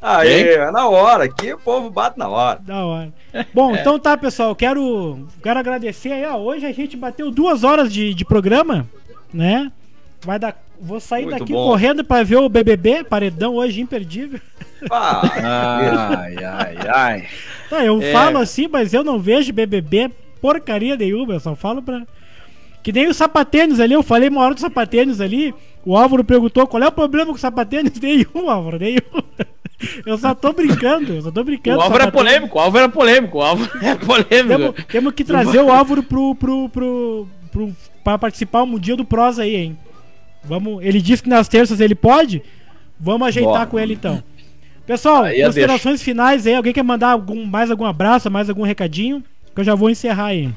Aí, é na hora, aqui o povo bate na hora. Da hora. Bom, então tá, pessoal, quero agradecer aí, ó, hoje a gente bateu 2 horas de programa, né? Vai dar, vou sair muito daqui bom, correndo pra ver o BBB, paredão hoje imperdível. Ai, ai, ai. Tá, eu falo assim, mas eu não vejo BBB porcaria nenhuma, eu só falo pra... Que nem o sapatênis ali, eu falei uma hora do sapatênis ali, o Álvaro perguntou qual é o problema com o sapatênis. Nenhum, Álvaro, nenhum. Eu só tô brincando, eu só tô brincando. O Álvaro é polêmico, o Álvaro é polêmico, o Álvaro é polêmico. Temos que trazer o Álvaro pra participar um dia do Prosa aí, hein? Vamos, ele disse que nas terças ele pode, vamos ajeitar com ele então. Pessoal, aí considerações finais aí, alguém quer mandar mais algum abraço, mais algum recadinho? Que eu já vou encerrar aí.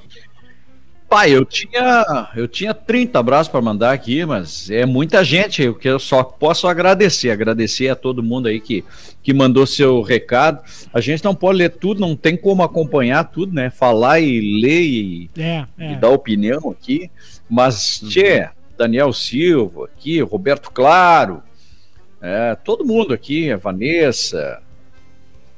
Pai, eu tinha 30 abraços para mandar aqui, mas é muita gente, eu só posso agradecer a todo mundo aí que mandou seu recado. A gente não pode ler tudo, não tem como acompanhar tudo, né? Falar e ler e dar opinião aqui, mas Tchê, Daniel Silva aqui, Roberto Claro, todo mundo aqui, a Vanessa,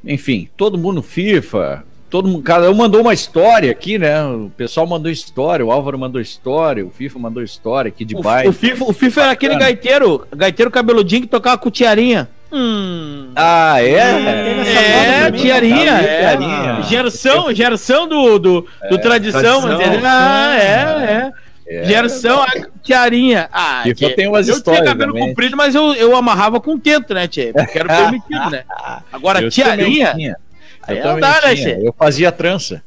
enfim, todo mundo FIFA. Todo mundo, cada um mandou uma história aqui, né? O pessoal mandou história, o Álvaro mandou história, o FIFA mandou história aqui de baixo. O FIFA era aquele gaiteiro cabeludinho que tocava com tiarinha. Ah, é? Tiarinha. Geração do tradição, mas ele... Geração tiarinha. Ah, eu tenho umas histórias. Eu tinha cabelo comprido, mas eu amarrava com o tento, né, Tchê? Porque era permitido, né? Agora, tiarinha... Eu fazia trança.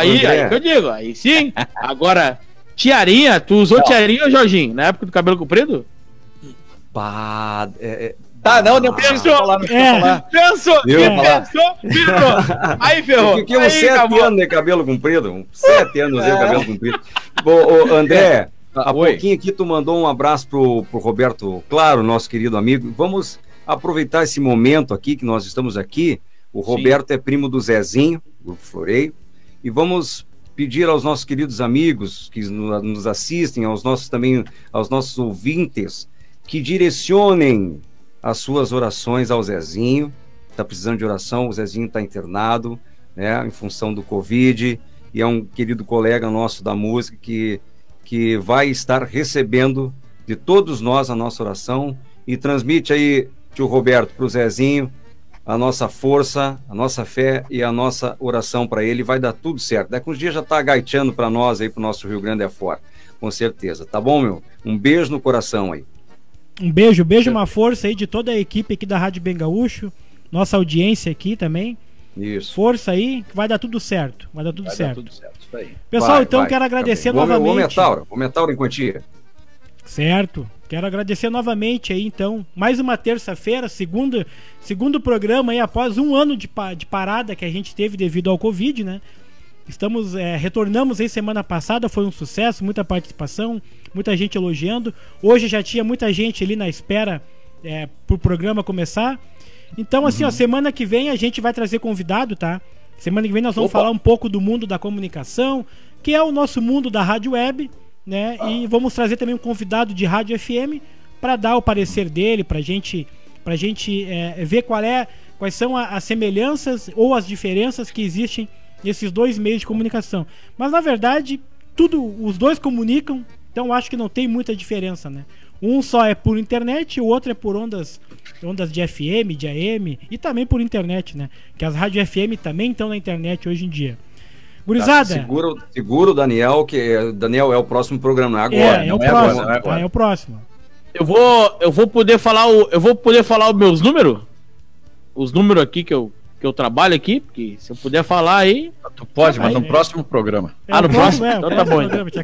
Aí que eu digo, aí sim. Agora, tiarinha, tu usou tiarinha, Jorginho, na época do cabelo comprido? Pá, tá, não, não pensou. Pensou. Aí ferrou. Fiquei uns 7 anos de cabelo comprido. 7 anos de cabelo comprido. Bom, André, há pouquinho aqui tu mandou um abraço pro Roberto Claro, nosso querido amigo. Vamos aproveitar esse momento aqui que nós estamos aqui. O Roberto é primo do Zezinho, Grupo Floreio, e vamos pedir aos nossos queridos amigos que nos assistem, aos nossos ouvintes, que direcionem as suas orações ao Zezinho. Está precisando de oração, o Zezinho está internado, né, em função do Covid, e é um querido colega nosso da música que vai estar recebendo de todos nós a nossa oração, e transmite aí, tio Roberto, para o Zezinho, a nossa força, a nossa fé e a nossa oração para ele. Vai dar tudo certo. Daqui uns dias já tá gaiteando para nós aí, pro nosso Rio Grande afora. Com certeza. Tá bom, meu? Um beijo no coração aí. Um beijo, uma força aí de toda a equipe aqui da Rádio Bem Gaúcho, nossa audiência aqui também. Isso. Força aí, que vai dar tudo certo. Vai dar tudo certo. Dar tudo certo. Isso aí. Pessoal, quero agradecer novamente. Vou metal em quantia. Certo. Quero agradecer novamente aí, então, mais uma terça-feira, segundo programa aí, após 1 ano de parada que a gente teve devido ao Covid, né? Retornamos aí semana passada, foi um sucesso, muita participação, muita gente elogiando. Hoje já tinha muita gente ali na espera pro programa começar. Então, assim, ó, semana que vem a gente vai trazer convidado, tá? Semana que vem nós vamos falar um pouco do mundo da comunicação, que é o nosso mundo da rádio web, né? E vamos trazer também um convidado de Rádio FM para dar o parecer dele, pra gente ver quais são as semelhanças ou as diferenças que existem nesses 2 meios de comunicação. Mas na verdade, os 2 comunicam, então acho que não tem muita diferença, né? Um só é por internet, o outro é por ondas de FM, de AM e também por internet, né? Que as rádio FM também estão na internet hoje em dia. Gurizada. Tá, segura o Daniel, que Daniel é o próximo programa agora. É o próximo. Eu vou poder falar os meus números? Os números aqui que eu trabalho aqui, porque se eu puder falar aí, tu pode, mas no próximo programa. No próximo? Então tá bom. Te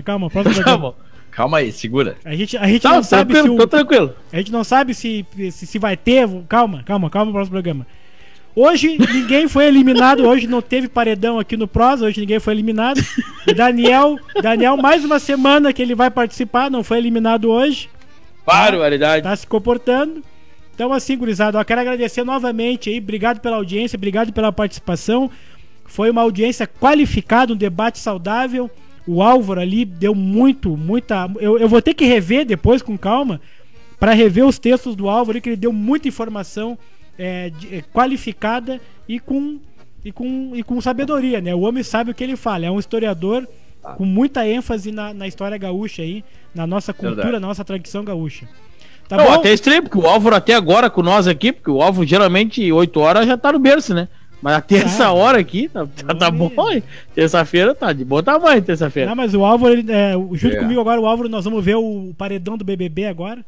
acalma, próximo programa. Calma aí, segura. A gente não sabe se... Tô tranquilo. A gente não sabe se vai ter... Calma, próximo programa. Hoje ninguém foi eliminado, hoje não teve paredão aqui no Prosa, hoje ninguém foi eliminado. E Daniel, mais uma semana que ele vai participar, não foi eliminado hoje. Barbaridade. Tá se comportando. Então assim, gurizada, ó, quero agradecer novamente aí, obrigado pela audiência, obrigado pela participação. Foi uma audiência qualificada, um debate saudável. O Álvaro ali deu muita... Eu vou ter que rever depois com calma, para rever os textos do Álvaro, que ele deu muita informação qualificada e com sabedoria, né? O homem sabe o que ele fala, é um historiador com muita ênfase na história gaúcha aí, na nossa cultura, verdade, na nossa tradição gaúcha. Tá não, bom? Até estranho, porque o Álvaro até agora com nós aqui, porque o Álvaro geralmente 8 horas já tá no berço, né? Mas até essa hora aqui, tá bom, hein? Terça-feira tá de bom tamanho, terça-feira. Ah, mas o Álvaro, junto comigo agora, o Álvaro, nós vamos ver o paredão do BBB agora.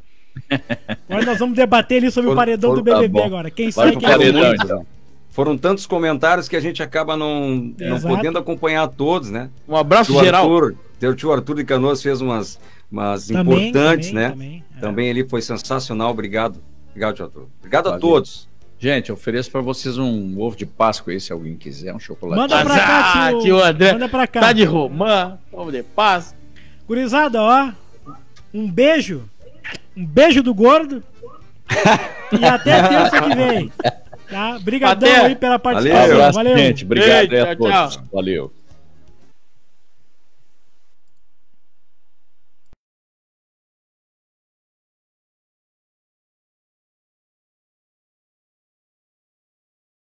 Agora nós vamos debater ali sobre o paredão do BBB tá agora. Quem sabe que é então. Foram tantos comentários que a gente acaba não podendo acompanhar todos, né? Um abraço geral. Teu tio Arthur de Canoas fez umas também, importantes, né? Também ele foi sensacional, obrigado. Obrigado, tio Arthur. Obrigado a todos. Gente, eu ofereço pra vocês um ovo de Páscoa aí, se alguém quiser, um chocolate. Manda pra cá, tio André. Manda pra cá. Tá de romã, ovo de Páscoa. Gurizada, ó. Um beijo. Um beijo do gordo. E até terça que vem. Tá? Obrigadão aí pela participação. Valeu, gente. Obrigado aí a todos. Valeu.